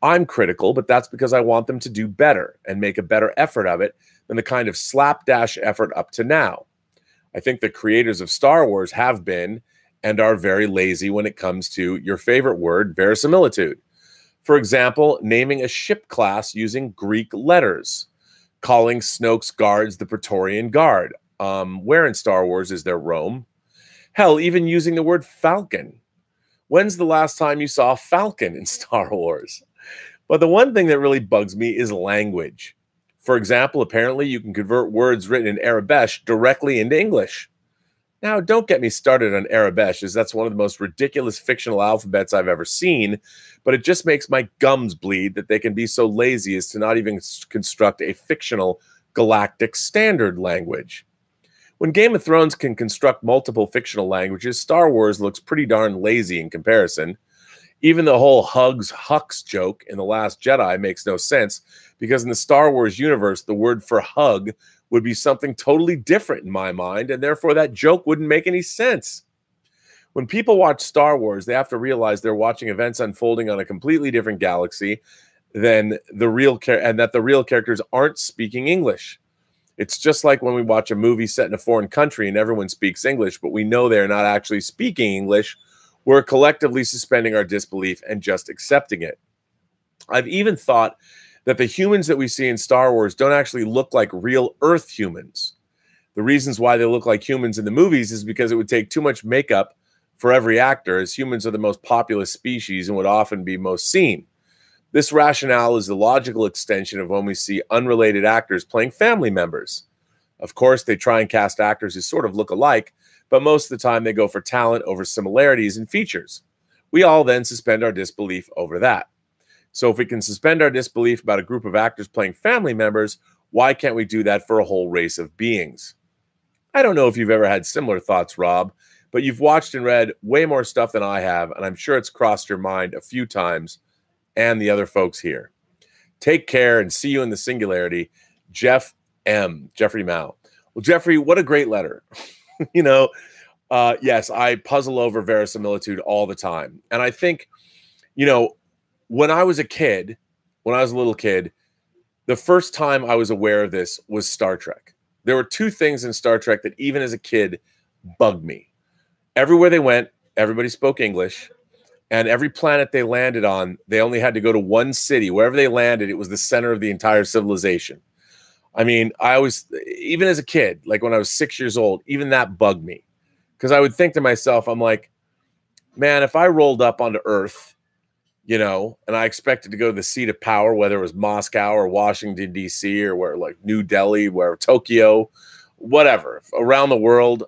I'm critical, but that's because I want them to do better and make a better effort of it than the kind of slapdash effort up to now. I think the creators of Star Wars have been and are very lazy when it comes to your favorite word, verisimilitude. For example, naming a ship class using Greek letters, calling Snoke's guards the Praetorian Guard. Um, where in Star Wars is there Rome? Hell, even using the word Falcon. When's the last time you saw Falcon in Star Wars? But the one thing that really bugs me is language. For example, apparently you can convert words written in Arabesh directly into English. Now, don't get me started on Arabesh, as that's one of the most ridiculous fictional alphabets I've ever seen, but it just makes my gums bleed that they can be so lazy as to not even construct a fictional galactic standard language. When Game of Thrones can construct multiple fictional languages, Star Wars looks pretty darn lazy in comparison. Even the whole Hugs Hux joke in The Last Jedi makes no sense because in the Star Wars universe, the word for hug would be something totally different in my mind, and therefore that joke wouldn't make any sense. When people watch Star Wars, they have to realize they're watching events unfolding on a completely different galaxy than the real char- and that the real characters aren't speaking English. It's just like when we watch a movie set in a foreign country and everyone speaks English, but we know they're not actually speaking English. We're collectively suspending our disbelief and just accepting it. I've even thought that the humans that we see in Star Wars don't actually look like real Earth humans. The reasons why they look like humans in the movies is because it would take too much makeup for every actor, as humans are the most populous species and would often be most seen. This rationale is the logical extension of when we see unrelated actors playing family members. Of course, they try and cast actors who sort of look alike, but most of the time they go for talent over similarities and features. We all then suspend our disbelief over that. So if we can suspend our disbelief about a group of actors playing family members, why can't we do that for a whole race of beings? I don't know if you've ever had similar thoughts, Rob, but you've watched and read way more stuff than I have, and I'm sure it's crossed your mind a few times, and the other folks here. Take care and see you in the singularity. Jeff M. Jeffrey Mao. Well, Jeffrey, what a great letter. You know, uh, yes, I puzzle over verisimilitude all the time. And I think, you know, when I was a kid, when I was a little kid, the first time I was aware of this was Star Trek. There were two things in Star Trek that even as a kid bugged me. Everywhere they went, everybody spoke English. And every planet they landed on, they only had to go to one city. Wherever they landed, it was the center of the entire civilization. I mean, I always, even as a kid, like when I was six years old, even that bugged me. Because I would think to myself, I'm like, man, if I rolled up onto Earth, you know, and I expected to go to the seat of power, whether it was Moscow or Washington, D C, or where like New Delhi, where Tokyo, whatever, around the world,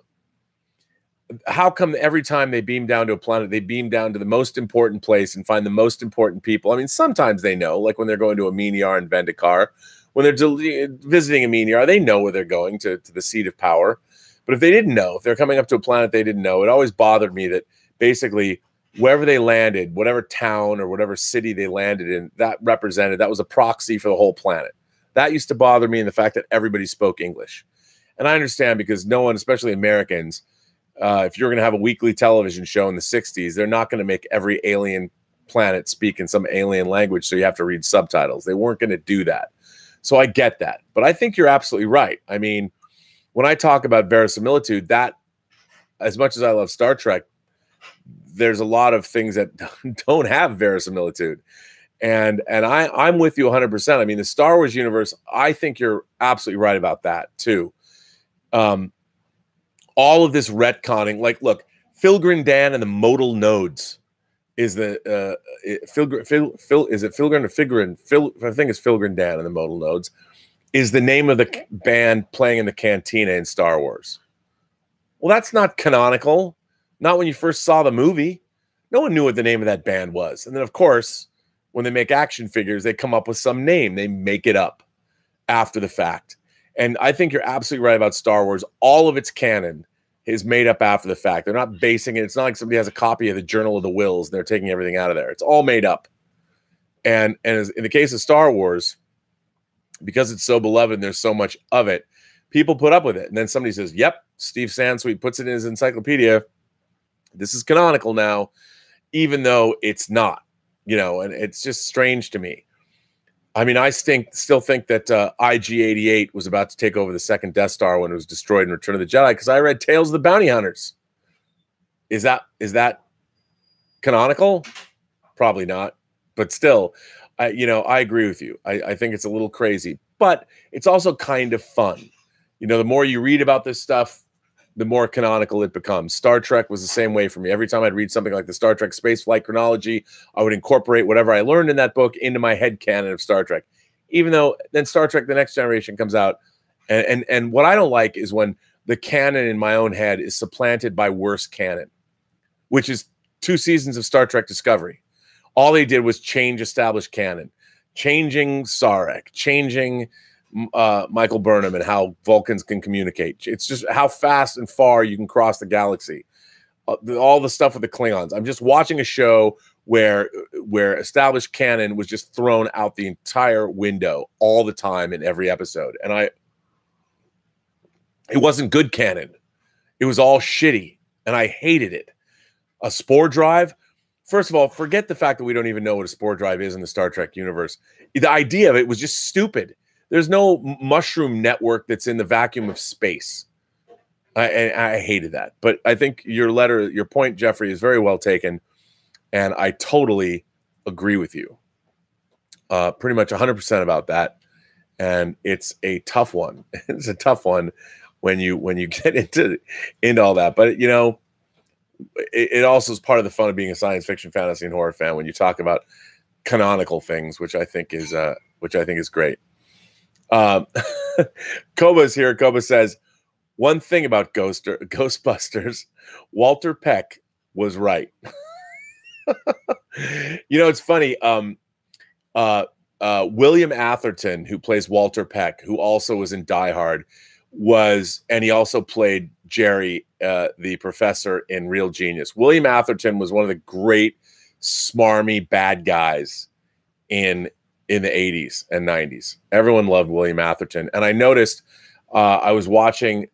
how come every time they beam down to a planet, they beam down to the most important place and find the most important people? I mean, sometimes they know, like when they're going to a Aminiar and Vendikar, when they're visiting a Aminiar, they know where they're going, to, to the seat of power. But if they didn't know, if they're coming up to a planet they didn't know, it always bothered me that basically wherever they landed, whatever town or whatever city they landed in, that represented, that was a proxy for the whole planet. That used to bother me, and the fact that everybody spoke English. And I understand, because no one, especially Americans, Uh, if you're going to have a weekly television show in the sixties, they're not going to make every alien planet speak in some alien language, so you have to read subtitles. They weren't going to do that. So I get that. But I think you're absolutely right. I mean, when I talk about verisimilitude, that, as much as I love Star Trek, there's a lot of things that don't have verisimilitude. And and I, I'm with you one hundred percent. I mean, the Star Wars universe, I think you're absolutely right about that, too. Um. All of this retconning, like, look, Filgrindan and the modal nodes is the uh, Filgr, Fil, Fil, is it Filgrin or Figrin? Fil, I think it's Filgrindan and the modal nodes is the name of the band playing in the cantina in Star Wars. Well, that's not canonical. Not when you first saw the movie. No one knew what the name of that band was. And then, of course, when they make action figures, they come up with some name. They make it up after the fact. And I think you're absolutely right about Star Wars. All of its canon is made up after the fact. They're not basing it. It's not like somebody has a copy of the Journal of the Wills and they're taking everything out of there. It's all made up. And, and as in the case of Star Wars, because it's so beloved and there's so much of it, people put up with it. And then somebody says, yep, Steve Sansweet puts it in his encyclopedia. This is canonical now, even though it's not. You know, and it's just strange to me. I mean, I think, still think that uh, I G eighty-eight was about to take over the second Death Star when it was destroyed in Return of the Jedi, because I read Tales of the Bounty Hunters. Is that is that canonical? Probably not. But still, I, you know, I agree with you. I, I think it's a little crazy, but it's also kind of fun. You know, the more you read about this stuff, the more canonical it becomes. Star Trek was the same way for me. Every time I'd read something like the Star Trek Spaceflight Chronology, I would incorporate whatever I learned in that book into my head canon of Star Trek. Even though then Star Trek The Next Generation comes out. And, and, and what I don't like is when the canon in my own head is supplanted by worse canon, which is two seasons of Star Trek Discovery. All they did was change established canon. Changing Sarek, changing... Uh, Michael Burnham and how Vulcans can communicate. It's just how fast and far you can cross the galaxy. Uh, the, all the stuff with the Klingons. I'm just watching a show where where established canon was just thrown out the entire window all the time in every episode. And I, it wasn't good canon. It was all shitty, and I hated it. a spore drive. First of all, forget the fact that we don't even know what a spore drive is in the Star Trek universe. The idea of it was just stupid. There's no mushroom network that's in the vacuum of space. I, and I hated that. But I think your letter, your point, Jeffrey, is very well taken. And I totally agree with you. Uh, pretty much one hundred percent about that. And it's a tough one. It's a tough one when you when you get into, into all that. But, you know, it, it also is part of the fun of being a science fiction, fantasy, and horror fan when you talk about canonical things, which I think is uh, which I think is great. Um, Koba's here. Koba says, one thing about Ghost Ghostbusters, Walter Peck was right. You know, it's funny. Um, uh, uh, William Atherton, who plays Walter Peck, who also was in Die Hard, was, and he also played Jerry, uh, the professor in Real Genius. William Atherton was one of the great smarmy bad guys in in the eighties and nineties. Everyone loved William Atherton. And I noticed uh, I was watching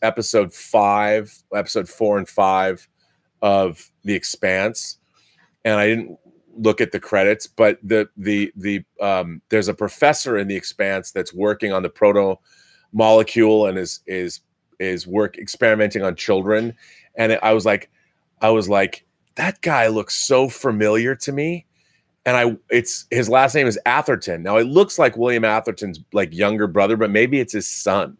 episode five, episode four and five of The Expanse, and I didn't look at the credits, but the the the um, there's a professor in The Expanse that's working on the proto molecule and is is is work experimenting on children, and I was like, I was like, that guy looks so familiar to me, and I it's his last name is Atherton. Now it looks like William Atherton's like younger brother, but maybe it's his son.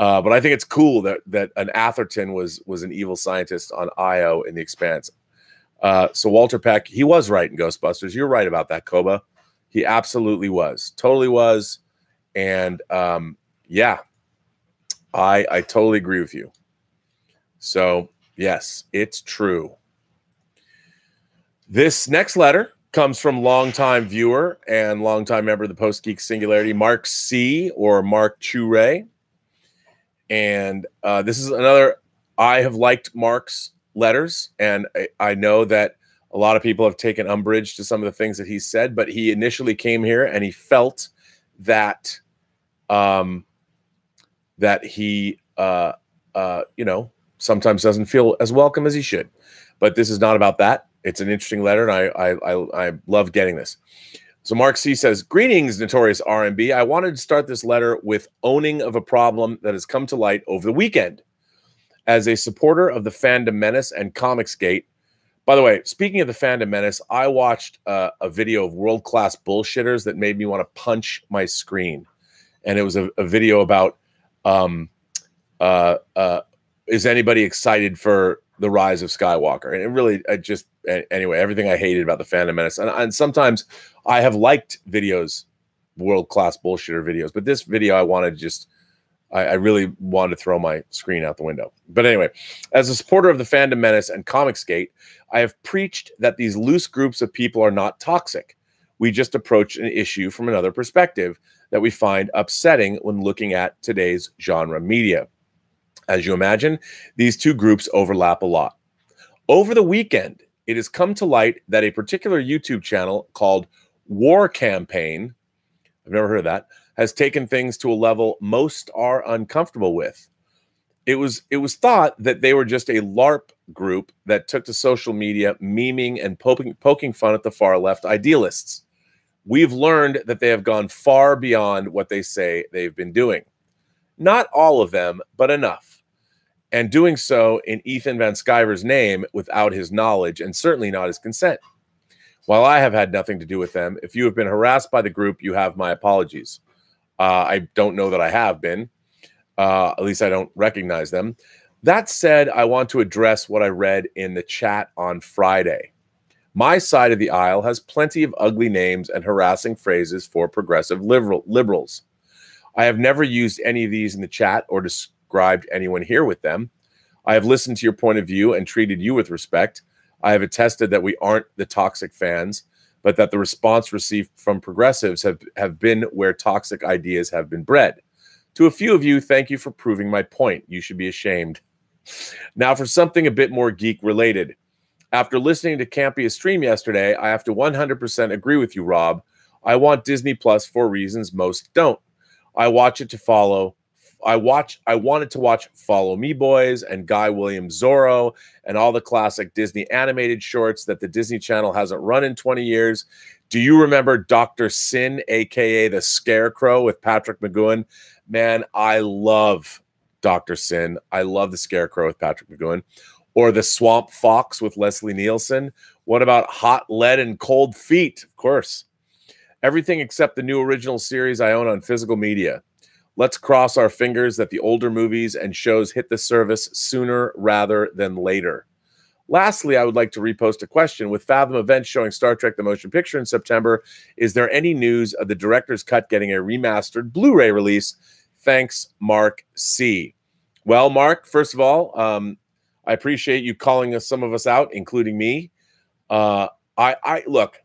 Uh, but I think it's cool that that an Atherton was was an evil scientist on Io in The Expanse. Uh, so Walter Peck, he was right in Ghostbusters. You're right about that, Koba. He absolutely was, totally was, and um, yeah, I I totally agree with you. So yes, it's true. This next letter comes from longtime viewer and longtime member of the Post Geek Singularity, Mark C. or Mark Chure. And uh, this is another, I have liked Mark's letters, and I, I know that a lot of people have taken umbrage to some of the things that he said, but he initially came here and he felt that um, that he, uh, uh, you know, sometimes doesn't feel as welcome as he should. But this is not about that. It's an interesting letter, and I, I, I, I love getting this. So Mark C. says, greetings, Notorious R M B. I wanted to start this letter with owning of a problem that has come to light over the weekend. As a supporter of the Fandom Menace and Comicsgate, by the way, speaking of the Fandom Menace, I watched uh, a video of world-class bullshitters that made me want to punch my screen. And it was a, a video about, um, uh, uh, is anybody excited for The Rise of Skywalker? And it really, I just, anyway, everything I hated about the Phantom Menace. And, and sometimes I have liked videos, world-class bullshitter videos, but this video I wanted to just, I, I really wanted to throw my screen out the window. But anyway, as a supporter of the Phantom Menace and Comicsgate, I have preached that these loose groups of people are not toxic. We just approach an issue from another perspective that we find upsetting when looking at today's genre media. As you imagine, these two groups overlap a lot. Over the weekend, it has come to light that a particular YouTube channel called War Campaign, I've never heard of that, has taken things to a level most are uncomfortable with. It was, it was thought that they were just a LARP group that took to social media, memeing and poking, poking fun at the far-left idealists. We've learned that they have gone far beyond what they say they've been doing. Not all of them, but enough. And doing so in Ethan Van Sciver's name without his knowledge and certainly not his consent. While I have had nothing to do with them, if you have been harassed by the group, you have my apologies. Uh, I don't know that I have been. Uh, at least I don't recognize them. That said, I want to address what I read in the chat on Friday. My side of the aisle has plenty of ugly names and harassing phrases for progressive liberal liberals. I have never used any of these in the chat or described anyone here with them. I have listened to your point of view and treated you with respect. I have attested that we aren't the toxic fans, but that the response received from progressives have, have been where toxic ideas have been bred. To a few of you, thank you for proving my point. You should be ashamed. Now for something a bit more geek related. After listening to Campia's stream yesterday, I have to one hundred percent agree with you, Rob. I want Disney Plus for reasons most don't. I watch it to follow I watch. I wanted to watch Follow Me Boys and Guy Williams Zorro and all the classic Disney animated shorts that the Disney Channel hasn't run in twenty years. Do you remember Doctor Sin, a k a the Scarecrow with Patrick McGoohan? Man, I love Doctor Sin. I love the Scarecrow with Patrick McGoohan. Or the Swamp Fox with Leslie Nielsen. What about Hot Lead and Cold Feet? Of course. Everything except the new original series I own on physical media. Let's cross our fingers that the older movies and shows hit the service sooner rather than later. Lastly, I would like to repost a question. With Fathom Events showing Star Trek the Motion Picture in September, is there any news of the director's cut getting a remastered Blu-ray release? Thanks, Mark C. Well, Mark, first of all, um, I appreciate you calling us, some of us out, including me. Uh, I, I look,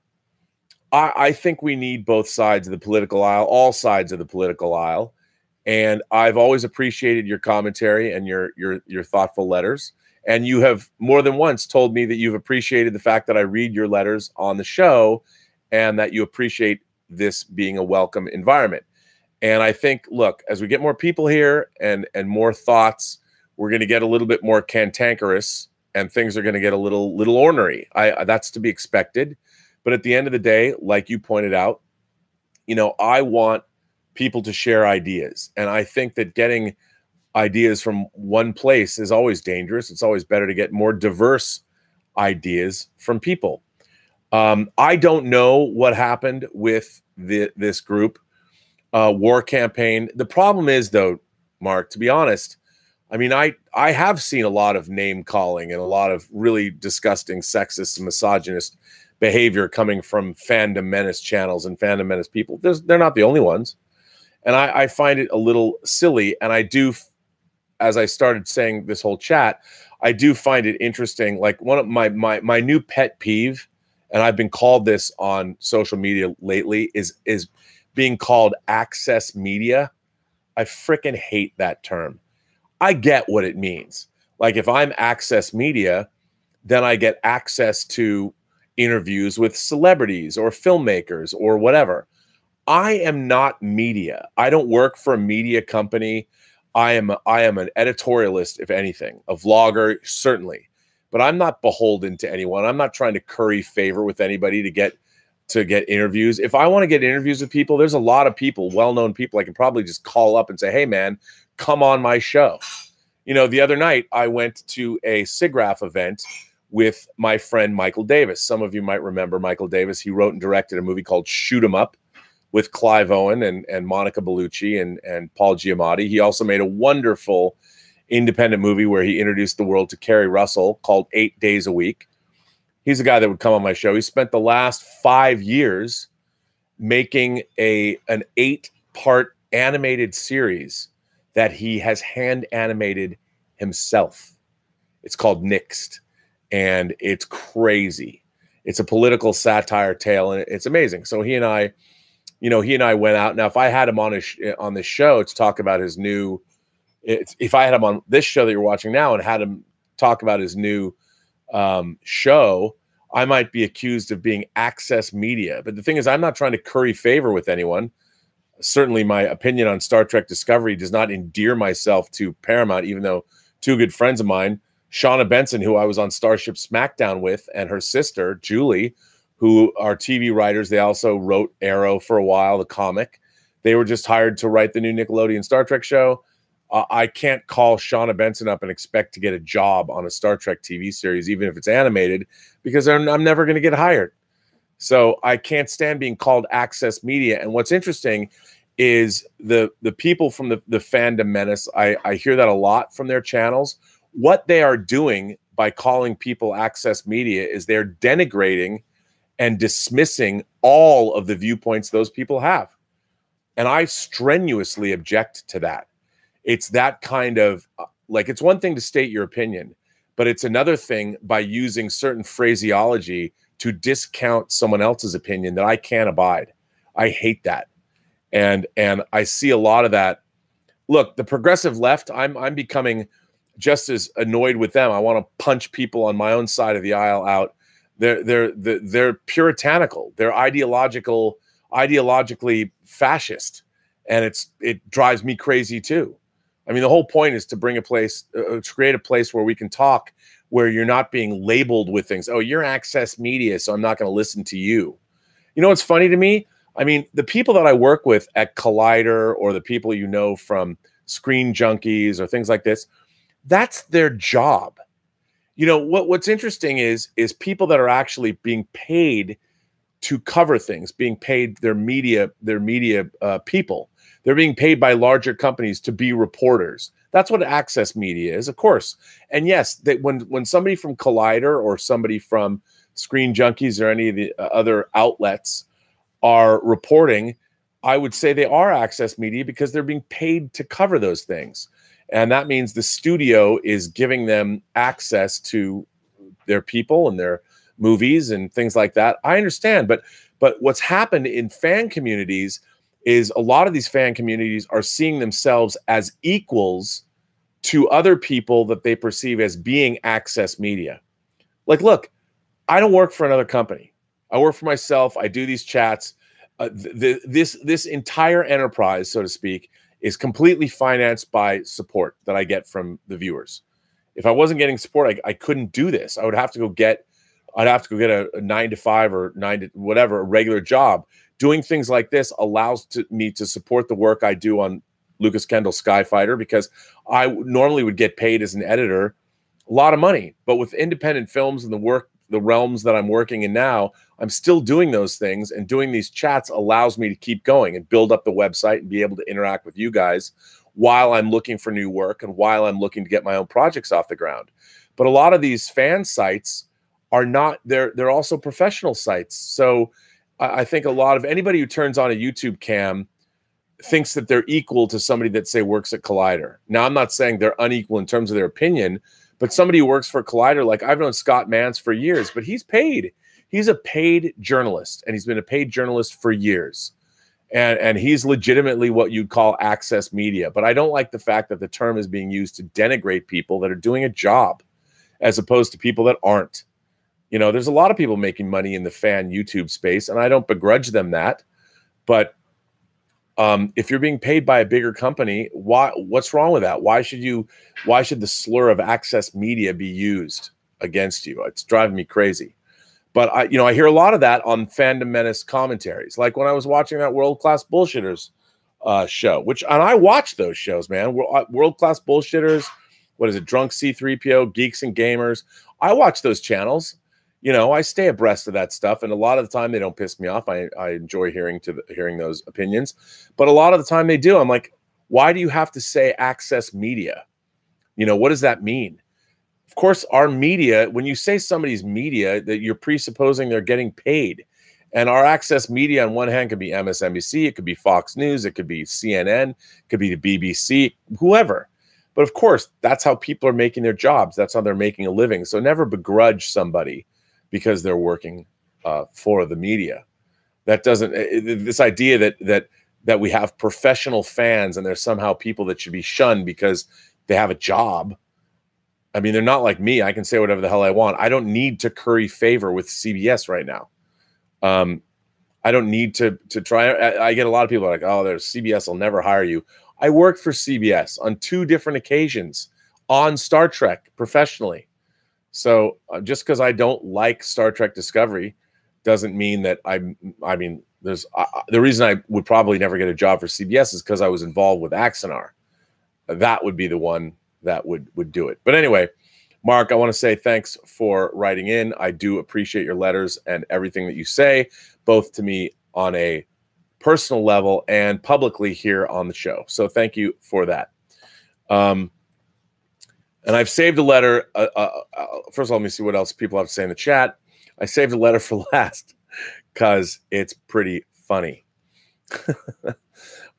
I, I think we need both sides of the political aisle, all sides of the political aisle. And I've always appreciated your commentary and your your your thoughtful letters. And you have more than once told me that you've appreciated the fact that I read your letters on the show and that you appreciate this being a welcome environment. And I think, look, as we get more people here and, and more thoughts, we're going to get a little bit more cantankerous and things are going to get a little, little ornery. I, that's to be expected. But at the end of the day, like you pointed out, you know, I want people to share ideas. And I think that getting ideas from one place is always dangerous. It's always better to get more diverse ideas from people. Um, I don't know what happened with the, this group, uh, war campaign. The problem is, though, Mark, to be honest, I mean, I, I have seen a lot of name calling and a lot of really disgusting sexist and misogynist behavior coming from Fandom Menace channels and Fandom Menace people. There's, they're not the only ones. And I, I find it a little silly. And I do, as I started saying this whole chat, I do find it interesting. Like one of my, my, my new pet peeve, and I've been called this on social media lately, is, is being called access media. I freaking hate that term. I get what it means. Like if I'm access media, then I get access to interviews with celebrities or filmmakers or whatever. I am not media. I don't work for a media company. I am a, I am an editorialist, if anything, a vlogger, certainly. But I'm not beholden to anyone. I'm not trying to curry favor with anybody to get to get interviews. If I want to get interviews with people, there's a lot of people, well-known people, I can probably just call up and say, hey, man, come on my show. You know, the other night I went to a SIGGRAPH event with my friend Michael Davis. Some of you might remember Michael Davis. He wrote and directed a movie called Shoot 'Em Up, with Clive Owen and, and Monica Bellucci and, and Paul Giamatti. He also made a wonderful independent movie where he introduced the world to Kerry Russell called Eight Days a Week. He's a guy that would come on my show. He spent the last five years making a an eight-part animated series that he has hand-animated himself. It's called Nixed, and it's crazy. It's a political satire tale, and it's amazing. So he and I... You know, he and I went out. Now, if I had him on his on this show to talk about his new, it's, if I had him on this show that you're watching now and had him talk about his new um, show, I might be accused of being access media. But the thing is, I'm not trying to curry favor with anyone. Certainly, my opinion on Star Trek Discovery does not endear myself to Paramount, even though two good friends of mine, Shauna Benson, who I was on Starship SmackDown with, and her sister, Julie, who are T V writers. They also wrote Arrow for a while, the comic. They were just hired to write the new Nickelodeon Star Trek show. Uh, I can't call Shauna Benson up and expect to get a job on a Star Trek T V series, even if it's animated, because I'm, I'm never going to get hired. So I can't stand being called access media. And what's interesting is the, the people from the, the Fandom Menace, I, I hear that a lot from their channels. What they are doing by calling people access media is they're denigrating and dismissing all of the viewpoints those people have. And I strenuously object to that. It's that kind of, like, it's one thing to state your opinion, but it's another thing by using certain phraseology to discount someone else's opinion that I can't abide. I hate that. And and I see a lot of that. Look, the progressive left, I'm, I'm becoming just as annoyed with them. I want to punch people on my own side of the aisle out. They're they're they're puritanical. They're ideological, ideologically fascist, and it's it drives me crazy too. I mean, the whole point is to bring a place, uh, to create a place where we can talk, where you're not being labeled with things. Oh, you're access media, so I'm not going to listen to you. You know what's funny to me? I mean, the people that I work with at Collider, or the people you know from Screen Junkies or things like this, that's their job. You know, what, what's interesting is, is people that are actually being paid to cover things, being paid their media, their media uh, people. They're being paid by larger companies to be reporters. That's what access media is, of course. And yes, that when when somebody from Collider or somebody from Screen Junkies or any of the other outlets are reporting, I would say they are access media because they're being paid to cover those things. And that means the studio is giving them access to their people and their movies and things like that. I understand, but but what's happened in fan communities is a lot of these fan communities are seeing themselves as equals to other people that they perceive as being access media. Like, look, I don't work for another company. I work for myself. I do these chats. Uh, th this this entire enterprise, so to speak, is completely financed by support that I get from the viewers. If I wasn't getting support, I, I couldn't do this. I would have to go get, I'd have to go get a, a nine to five or nine to whatever, a regular job. Doing things like this allows to, me to support the work I do on Lucas Kendall's Sky Fighter, because I normally would get paid as an editor a lot of money. But with independent films and the work, the realms that I'm working in now, I'm still doing those things, and doing these chats allows me to keep going and build up the website and be able to interact with you guys while I'm looking for new work and while I'm looking to get my own projects off the ground. But a lot of these fan sites are not, they're, they're also professional sites. So I think a lot of anybody who turns on a YouTube cam thinks that they're equal to somebody that, say, works at Collider. Now, I'm not saying they're unequal in terms of their opinion, but somebody who works for Collider, like I've known Scott Mans for years, but he's paid. He's a paid journalist, and he's been a paid journalist for years. And, and he's legitimately what you'd call access media. But I don't like the fact that the term is being used to denigrate people that are doing a job as opposed to people that aren't. You know, there's a lot of people making money in the fan YouTube space, and I don't begrudge them that. But um, if you're being paid by a bigger company, why? What's wrong with that? Why should you? Why should the slur of access media be used against you? It's driving me crazy. But I, you know, I hear a lot of that on Fandom Menace commentaries. Like when I was watching that World Class Bullshitters uh, show, which and I watch those shows, man. World Class Bullshitters, what is it? Drunk C three P O, Geeks and Gamers. I watch those channels. You know, I stay abreast of that stuff, and a lot of the time they don't piss me off. I, I enjoy hearing to the, hearing those opinions, but a lot of the time they do. I'm like, why do you have to say access media? You know, what does that mean? Of course, our media, when you say somebody's media, that you're presupposing they're getting paid. And our access media on one hand could be M S N B C, it could be Fox News, it could be C N N, it could be the B B C, whoever. But of course, that's how people are making their jobs. That's how they're making a living. So never begrudge somebody because they're working uh, for the media. That doesn't, this idea that that that we have professional fans and they're somehow people that should be shunned because they have a job. I mean, they're not like me. I can say whatever the hell I want. I don't need to curry favor with C B S right now. Um, I don't need to to try. I, I get a lot of people like, oh, there's C B S will never hire you. I worked for C B S on two different occasions on Star Trek professionally. So uh, just because I don't like Star Trek Discovery doesn't mean that I'm, I mean, there's uh, the reason I would probably never get a job for C B S is because I was involved with Axanar. That would be the one that would, would do it. But anyway, Mark, I want to say thanks for writing in. I do appreciate your letters and everything that you say, both to me on a personal level and publicly here on the show. So thank you for that. Um, And I've saved a letter. Uh, uh, uh, first of all, let me see what else people have to say in the chat. I saved a letter for last because it's pretty funny.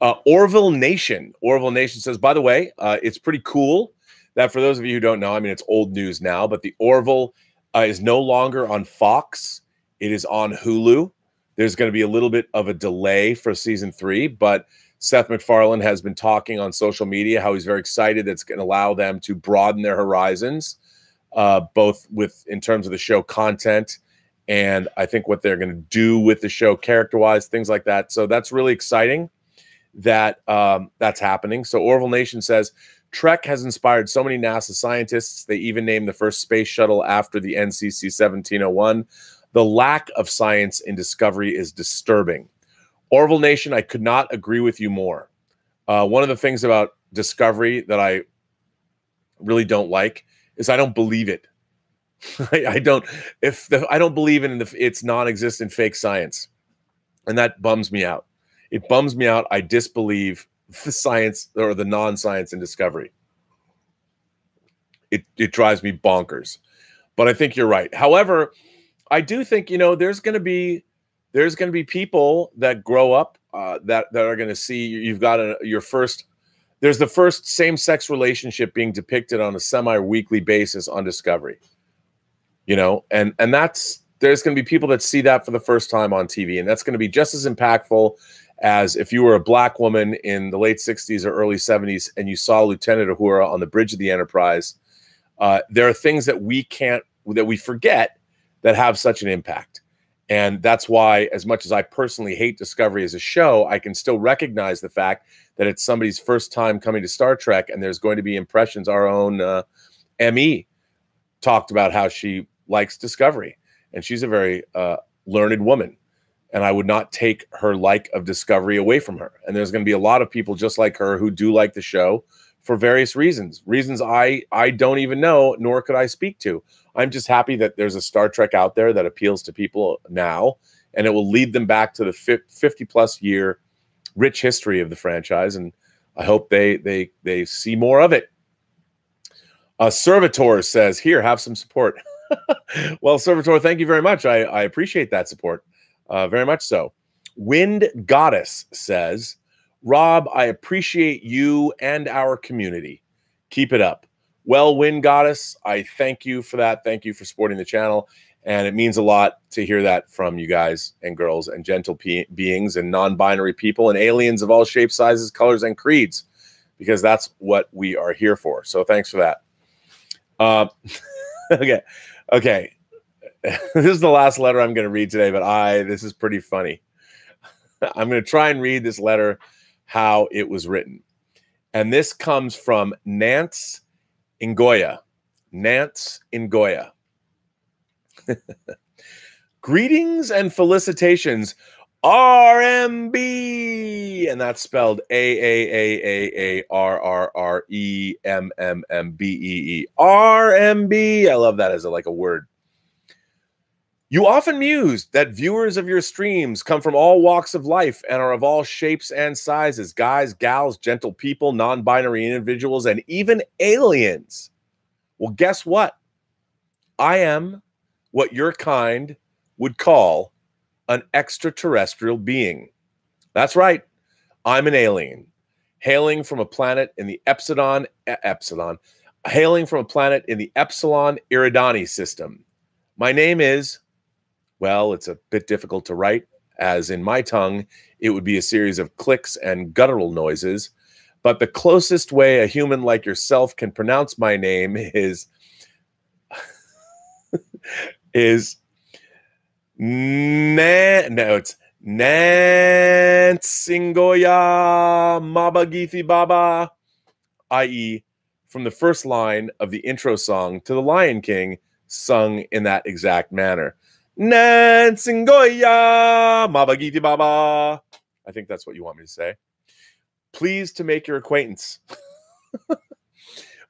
uh, Orville Nation. Orville Nation says, by the way, uh, it's pretty cool that for those of you who don't know, I mean, it's old news now, but the Orville uh, is no longer on Fox. It is on Hulu. There's going to be a little bit of a delay for season three, but Seth MacFarlane has been talking on social media how he's very excited that's going to allow them to broaden their horizons, uh, both with in terms of the show content and I think what they're going to do with the show character-wise, things like that. So that's really exciting. that um, that's happening. So Orville Nation says, Trek has inspired so many NASA scientists. They even named the first space shuttle after the N C C seventeen oh one. The lack of science in Discovery is disturbing. Orville Nation, I could not agree with you more. Uh, one of the things about Discovery that I really don't like is I don't believe it. I, I don't. If the, I don't believe in the, it's non-existent fake science, and that bums me out. It bums me out. I disbelieve the science or the non-science in Discovery. It it drives me bonkers. But I think you're right. However, I do think, you know, there's going to be there's going to be people that grow up uh, that that are going to see you've got a, your first. There's the first same-sex relationship being depicted on a semi-weekly basis on Discovery. You know, and and that's there's going to be people that see that for the first time on T V, and that's going to be just as impactful as if you were a black woman in the late sixties or early seventies and you saw Lieutenant Uhura on the bridge of the Enterprise. Uh, there are things that we can't that we forget that have such an impact, and that's why, as much as I personally hate Discovery as a show, I can still recognize the fact that it's somebody's first time coming to Star Trek, and there's going to be impressions. Our own uh, M E talked about how she likes Discovery, and she's a very uh, learned woman, and I would not take her like of Discovery away from her. And there's going to be a lot of people just like her who do like the show for various reasons, reasons I, I don't even know, nor could I speak to. I'm just happy that there's a Star Trek out there that appeals to people now, and it will lead them back to the fifty plus year rich history of the franchise. And I hope they, they, they see more of it. Uh, Servitor says, here, have some support. Well, Servitor, thank you very much. I, I appreciate that support, uh, very much so. Wind Goddess says, Rob, I appreciate you and our community. Keep it up. Well, Wind Goddess, I thank you for that. Thank you for supporting the channel. And it means a lot to hear that from you guys and girls and gentle beings and non-binary people and aliens of all shapes, sizes, colors, and creeds, because that's what we are here for. So thanks for that. Uh, okay, okay. This is the last letter I'm going to read today, but I this is pretty funny. I'm going to try and read this letter how it was written, and this comes from Nance Ingoya. Nance Ingoya. Greetings and felicitations, R M B, and that's spelled A A A A A R R R E M M M B E E. R M B. I love that as a, like a word. You often muse that viewers of your streams come from all walks of life and are of all shapes and sizes, guys, gals, gentle people, non-binary individuals, and even aliens. Well, guess what? I am what your kind would call an extraterrestrial being. That's right. I'm an alien hailing from a planet in the Epsilon, e Epsilon, hailing from a planet in the Epsilon Eridani system. My name is, well, it's a bit difficult to write, as in my tongue, it would be a series of clicks and guttural noises. But the closest way a human like yourself can pronounce my name is, is, Na no, it's Nance Ingoya Mabagithi Baba, that is, from the first line of the intro song to The Lion King, sung in that exact manner. Nance Ingoya Mabagithi Baba. I think that's what you want me to say. Pleased to make your acquaintance.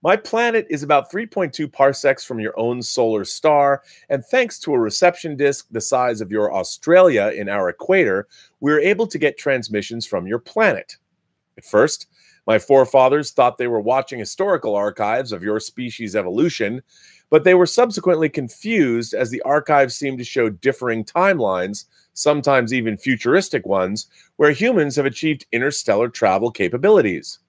My planet is about three point two parsecs from your own solar star, and thanks to a reception disk the size of your Australia in our equator, we were able to get transmissions from your planet. At first, my forefathers thought they were watching historical archives of your species' evolution, but they were subsequently confused as the archives seemed to show differing timelines, sometimes even futuristic ones, where humans have achieved interstellar travel capabilities.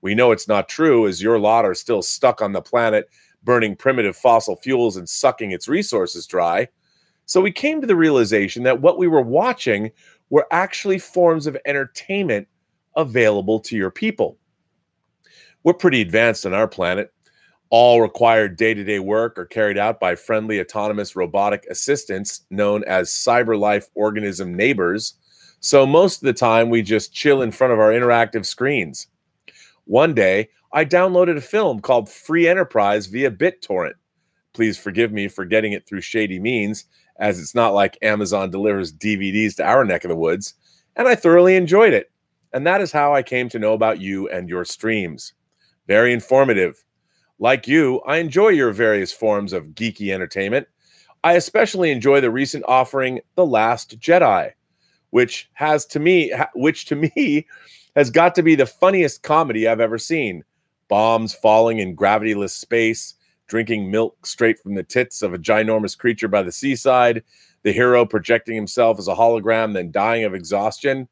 We know it's not true, as your lot are still stuck on the planet, burning primitive fossil fuels and sucking its resources dry. So we came to the realization that what we were watching were actually forms of entertainment available to your people. We're pretty advanced on our planet. All required day-to-day work are carried out by friendly autonomous robotic assistants known as cyber life organism neighbors. So most of the time we just chill in front of our interactive screens. One day, I downloaded a film called Free Enterprise via BitTorrent. Please forgive me for getting it through shady means, as it's not like Amazon delivers D V Ds to our neck of the woods, and I thoroughly enjoyed it. And that is how I came to know about you and your streams. Very informative. Like you, I enjoy your various forms of geeky entertainment. I especially enjoy the recent offering, The Last Jedi, which has to me, which to me has got to be the funniest comedy I've ever seen. Bombs falling in gravityless space, drinking milk straight from the tits of a ginormous creature by the seaside, the hero projecting himself as a hologram, then dying of exhaustion.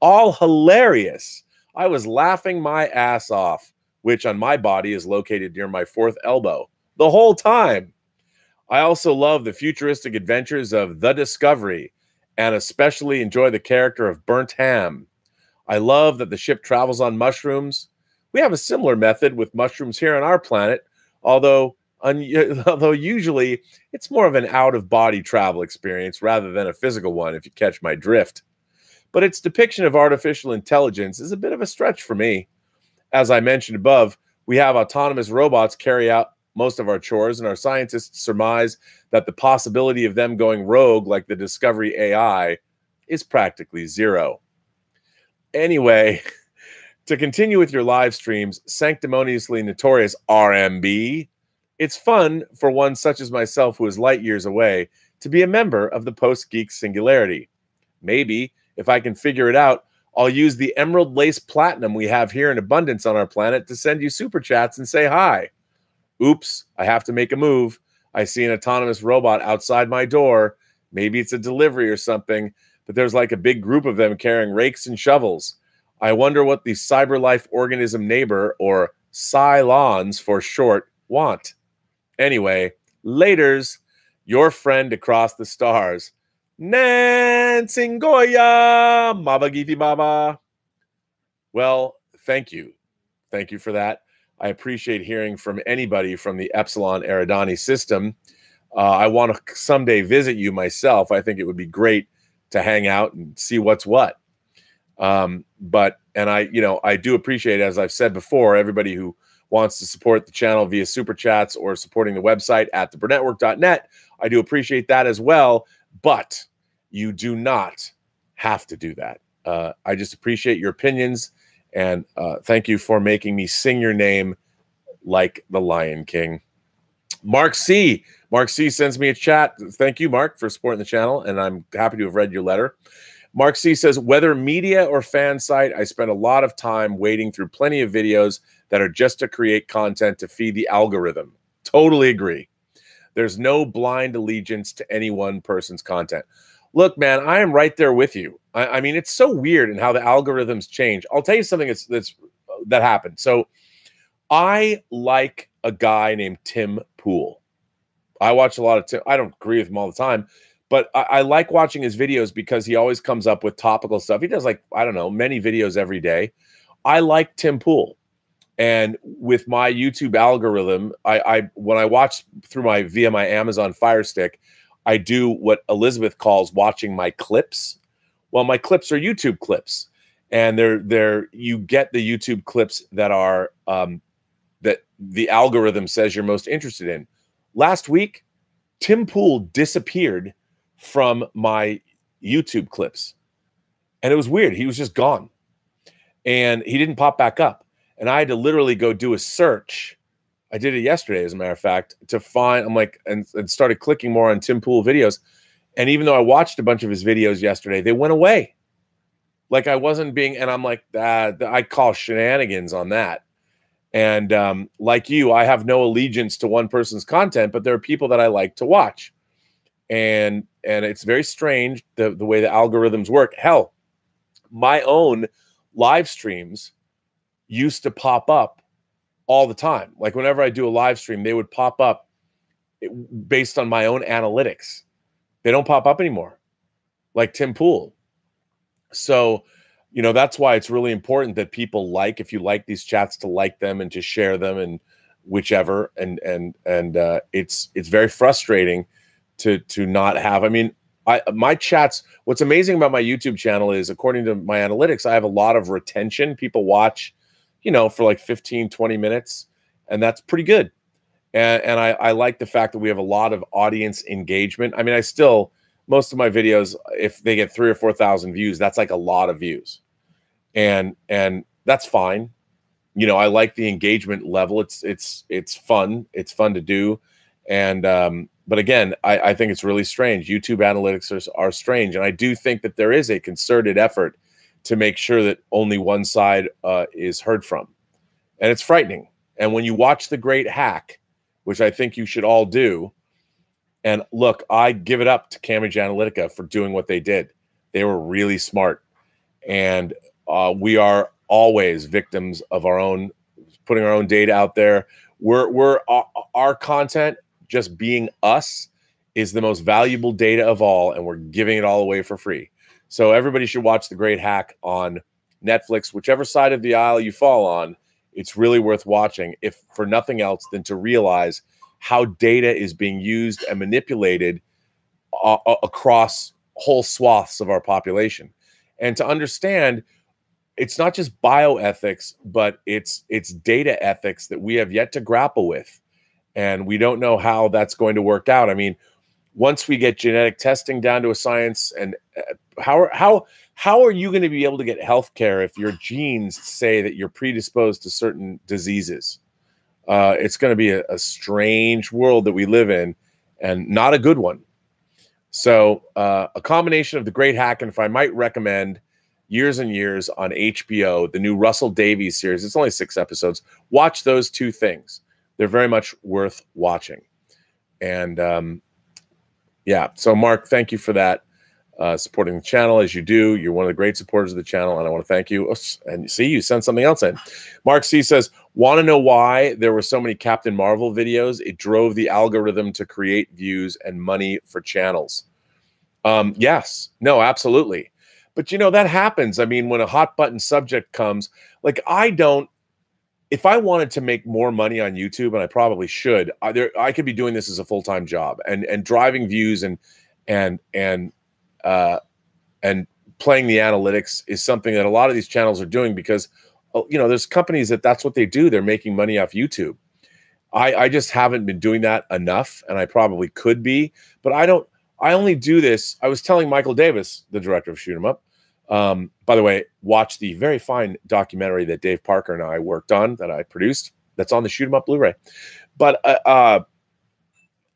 All hilarious. I was laughing my ass off, which on my body is located near my fourth elbow, the whole time. I also love the futuristic adventures of The Discovery, and especially enjoy the character of Burnt Ham. I love that the ship travels on mushrooms. We have a similar method with mushrooms here on our planet, although un- although usually it's more of an out-of-body travel experience rather than a physical one, if you catch my drift. But its depiction of artificial intelligence is a bit of a stretch for me. As I mentioned above, we have autonomous robots carry out most of our chores, and our scientists surmise that the possibility of them going rogue like the Discovery A I is practically zero. Anyway, to continue with your live streams, sanctimoniously notorious R M B, it's fun for one such as myself who is light years away to be a member of the Post Geek Singularity. Maybe, if I can figure it out, I'll use the emerald lace platinum we have here in abundance on our planet to send you super chats and say hi. Oops, I have to make a move. I see an autonomous robot outside my door. Maybe it's a delivery or something, but there's like a big group of them carrying rakes and shovels. I wonder what the Cyberlife Organism Neighbor, or Cylons for short, want. Anyway, laters, your friend across the stars, Nancy Goya, Maba Giti Baba. Well, thank you. Thank you for that. I appreciate hearing from anybody from the Epsilon Eridani system. Uh, I want to someday visit you myself. I think it would be great to hang out and see what's what. Um, but, and I, you know, I do appreciate, as I've said before, everybody who wants to support the channel via super chats or supporting the website at the burnett work dot net. I do appreciate that as well, but you do not have to do that. Uh, I just appreciate your opinions. And uh, thank you for making me sing your name like the Lion King. Mark C. Mark C. sends me a chat. Thank you, Mark, for supporting the channel, and I'm happy to have read your letter. Mark C. says, whether media or fan site, I spend a lot of time wading through plenty of videos that are just to create content to feed the algorithm. Totally agree. There's no blind allegiance to any one person's content. Look, man, I am right there with you. I, I mean, it's so weird in how the algorithms change. I'll tell you something that's, that's that happened. So I like a guy named Tim Pool. I watch a lot of Tim. I don't agree with him all the time, but I, I like watching his videos because he always comes up with topical stuff. He does, like, I don't know, many videos every day. I like Tim Pool. And with my YouTube algorithm, I, I when I watch through my via my Amazon Fire Stick, I do what Elizabeth calls watching my clips. Well, my clips are YouTube clips, and they're they're you get the YouTube clips that are um, that the algorithm says you're most interested in. Last week, Tim Pool disappeared from my YouTube clips, and it was weird. He was just gone, and he didn't pop back up. And I had to literally go do a search. I did it yesterday, as a matter of fact, to find, I'm like, and, and started clicking more on Tim Pool videos. And even though I watched a bunch of his videos yesterday, they went away. Like I wasn't being, and I'm like, ah, I call shenanigans on that. And um, like you, I have no allegiance to one person's content, but there are people that I like to watch. And and it's very strange the, the way the algorithms work. Hell, my own live streams used to pop up all the time. Like whenever I do a live stream, they would pop up based on my own analytics. They don't pop up anymore, like Tim Pool. So, you know, that's why it's really important that people like, if you like these chats, to like them and to share them and whichever. And and and uh, it's it's very frustrating to to not have. I mean, I, my chats, what's amazing about my YouTube channel is, according to my analytics, I have a lot of retention. People watch, you know, for like fifteen, twenty minutes, and that's pretty good. And, and I, I like the fact that we have a lot of audience engagement. I mean, I still, most of my videos, if they get three or four thousand views, that's like a lot of views. And, and that's fine. You know, I like the engagement level. It's, it's, it's fun. It's fun to do. And, um, but again, I, I think it's really strange. YouTube analytics are, are strange. And I do think that there is a concerted effort to make sure that only one side uh, is heard from. And it's frightening. And when you watch The Great Hack, which I think you should all do, and look, I give it up to Cambridge Analytica for doing what they did. They were really smart. And uh, we are always victims of our own, putting our own data out there. We're, we're, our, our content, just being us, is the most valuable data of all, and we're giving it all away for free. So everybody should watch The Great Hack on Netflix, whichever side of the aisle you fall on. It's really worth watching, if for nothing else than to realize how data is being used and manipulated uh, across whole swaths of our population, and to understand it's not just bioethics, but it's it's data ethics that we have yet to grapple with. And we don't know how that's going to work out. I mean, once we get genetic testing down to a science, and how how how are you going to be able to get healthcare if your genes say that you're predisposed to certain diseases? Uh, it's going to be a, a strange world that we live in, and not a good one. So uh, a combination of The Great Hack, and if I might recommend, Years and Years on H B O, the new Russell Davies series. It's only six episodes. Watch those two things. They're very much worth watching. And um, yeah, so Mark, thank you for that, uh, supporting the channel as you do. You're one of the great supporters of the channel, and I want to thank you. And see, you sent something else in. Mark C says, want to know why there were so many Captain Marvel videos? It drove the algorithm to create views and money for channels. Um, yes, no, absolutely. But you know, that happens. I mean, when a hot button subject comes, like I don't, if I wanted to make more money on YouTube, and I probably should, I, there, I could be doing this as a full-time job, and and driving views and and and uh, and playing the analytics is something that a lot of these channels are doing, because you know there's companies that that's what they do. They're making money off YouTube. I, I just haven't been doing that enough, and I probably could be, but I don't. I only do this. I was telling Michael Davis, the director of Shoot 'Em Up. Um, by the way, watch the very fine documentary that Dave Parker and I worked on, that I produced, that's on the Shoot 'Em Up Blu-ray. But, uh, uh,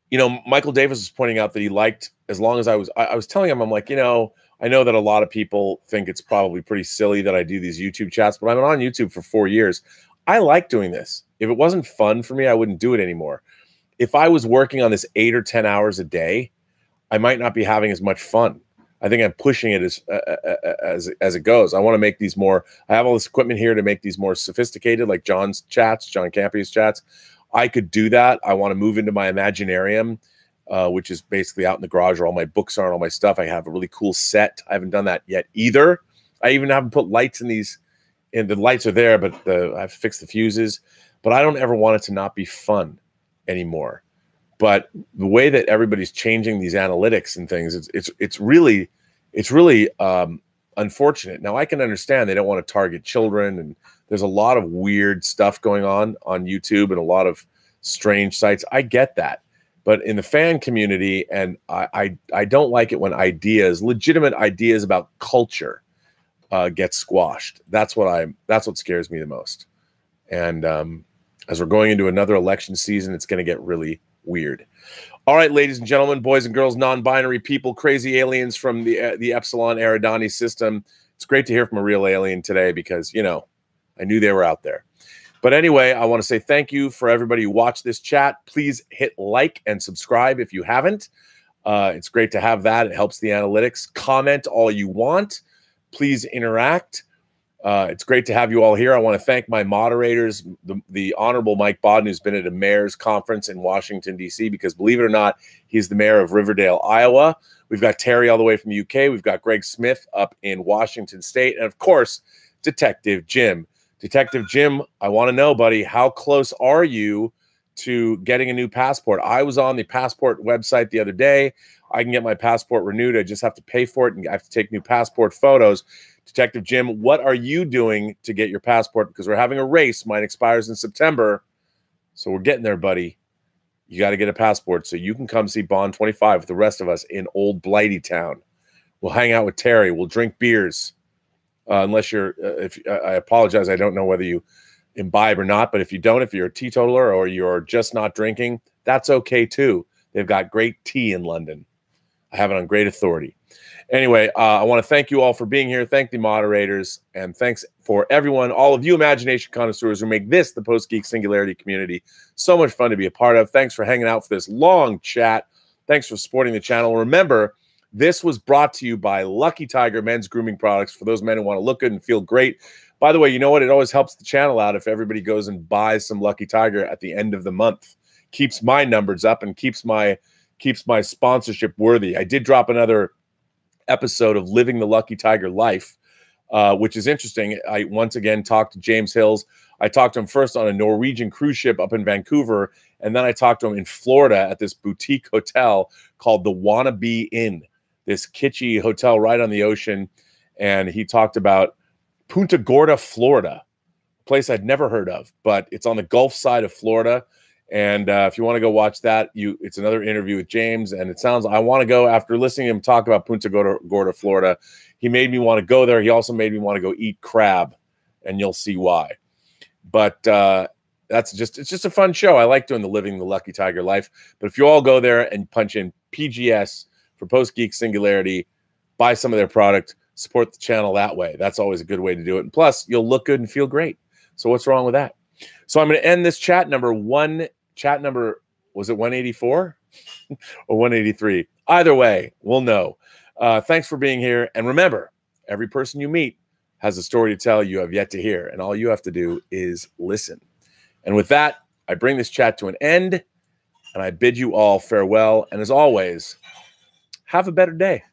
you know, Michael Davis was pointing out that he liked, as long as I was, I, I was telling him, I'm like, you know, I know that a lot of people think it's probably pretty silly that I do these YouTube chats, but I've been on YouTube for four years. I like doing this. If it wasn't fun for me, I wouldn't do it anymore. If I was working on this eight or ten hours a day, I might not be having as much fun. I think I'm pushing it as uh, as as it goes. I want to make these more. I have all this equipment here to make these more sophisticated, like John's chats, John Campio's chats. I could do that. I want to move into my Imaginarium, uh, which is basically out in the garage where all my books are and all my stuff. I have a really cool set. I haven't done that yet either. I even haven't put lights in these. And the lights are there, but the, I've fixed the fuses. But I don't ever want it to not be fun anymore. But the way that everybody's changing these analytics and things, it's it's it's really it's really um, unfortunate. Now I can understand they don't want to target children, and there's a lot of weird stuff going on on YouTube and a lot of strange sites. I get that, but in the fan community, and I I, I don't like it when ideas, legitimate ideas about culture, uh, get squashed. That's what I that's what scares me the most. And um, as we're going into another election season, it's going to get really weird. All right, ladies and gentlemen, boys and girls, non-binary people, crazy aliens from the uh, the Epsilon Eridani system. It's great to hear from a real alien today, because, you know, I knew they were out there. But anyway, I want to say thank you for everybody who watched this chat. Please hit like and subscribe if you haven't. Uh, it's great to have that. It helps the analytics. Comment all you want. Please interact. Uh, it's great to have you all here. I want to thank my moderators, the, the Honorable Mike Bodden, who's been at a mayor's conference in Washington, D C, because believe it or not, he's the mayor of Riverdale, Iowa. We've got Terry all the way from the U K. We've got Greg Smith up in Washington State. And, of course, Detective Jim. Detective Jim, I want to know, buddy, how close are you to getting a new passport. I was on the passport website the other day. I can get my passport renewed. I just have to pay for it, and I have to take new passport photos. Detective Jim, what are you doing to get your passport? Because we're having a race. Mine expires in September, so we're getting there, buddy. You got to get a passport so you can come see Bond twenty-five with the rest of us in Old Blighty Town. We'll hang out with Terry. We'll drink beers. Uh, unless you're, uh, if uh, I apologize, I don't know whether you imbibe or not, but if you don't, if you're a teetotaler or you're just not drinking, that's okay too. They've got great tea in London. I have it on great authority. Anyway, uh, I want to thank you all for being here. Thank the moderators, and thanks for everyone, all of you imagination connoisseurs who make this, the Post Geek Singularity community, so much fun to be a part of. Thanks for hanging out for this long chat. Thanks for supporting the channel. Remember, this was brought to you by Lucky Tiger Men's Grooming Products for those men who want to look good and feel great. By the way, you know what? It always helps the channel out if everybody goes and buys some Lucky Tiger at the end of the month. Keeps my numbers up and keeps my keeps my sponsorship worthy. I did drop another episode of Living the Lucky Tiger Life, uh, which is interesting. I once again talked to James Hills. I talked to him first on a Norwegian cruise ship up in Vancouver, and then I talked to him in Florida at this boutique hotel called the Wannabe Inn. This kitschy hotel right on the ocean, and he talked about Punta Gorda, Florida, a place I'd never heard of, but it's on the Gulf side of Florida, and uh, if you want to go watch that, you it's another interview with James, and it sounds, I want to go, after listening to him talk about Punta Gorda, Gorda, Florida, he made me want to go there. He also made me want to go eat crab, and you'll see why. But uh, that's just, it's just a fun show. I like doing the Living the Lucky Tiger Life, but if you all go there and punch in P G S, for Post Geek Singularity, buy some of their product, support the channel that way. That's always a good way to do it. And plus, you'll look good and feel great. So what's wrong with that? So I'm going to end this chat number one. Chat number, was it one eighty-four or one eighty-three? Either way, we'll know. Uh, thanks for being here. And remember, every person you meet has a story to tell you have yet to hear. And all you have to do is listen. And with that, I bring this chat to an end. And I bid you all farewell. And as always, have a better day.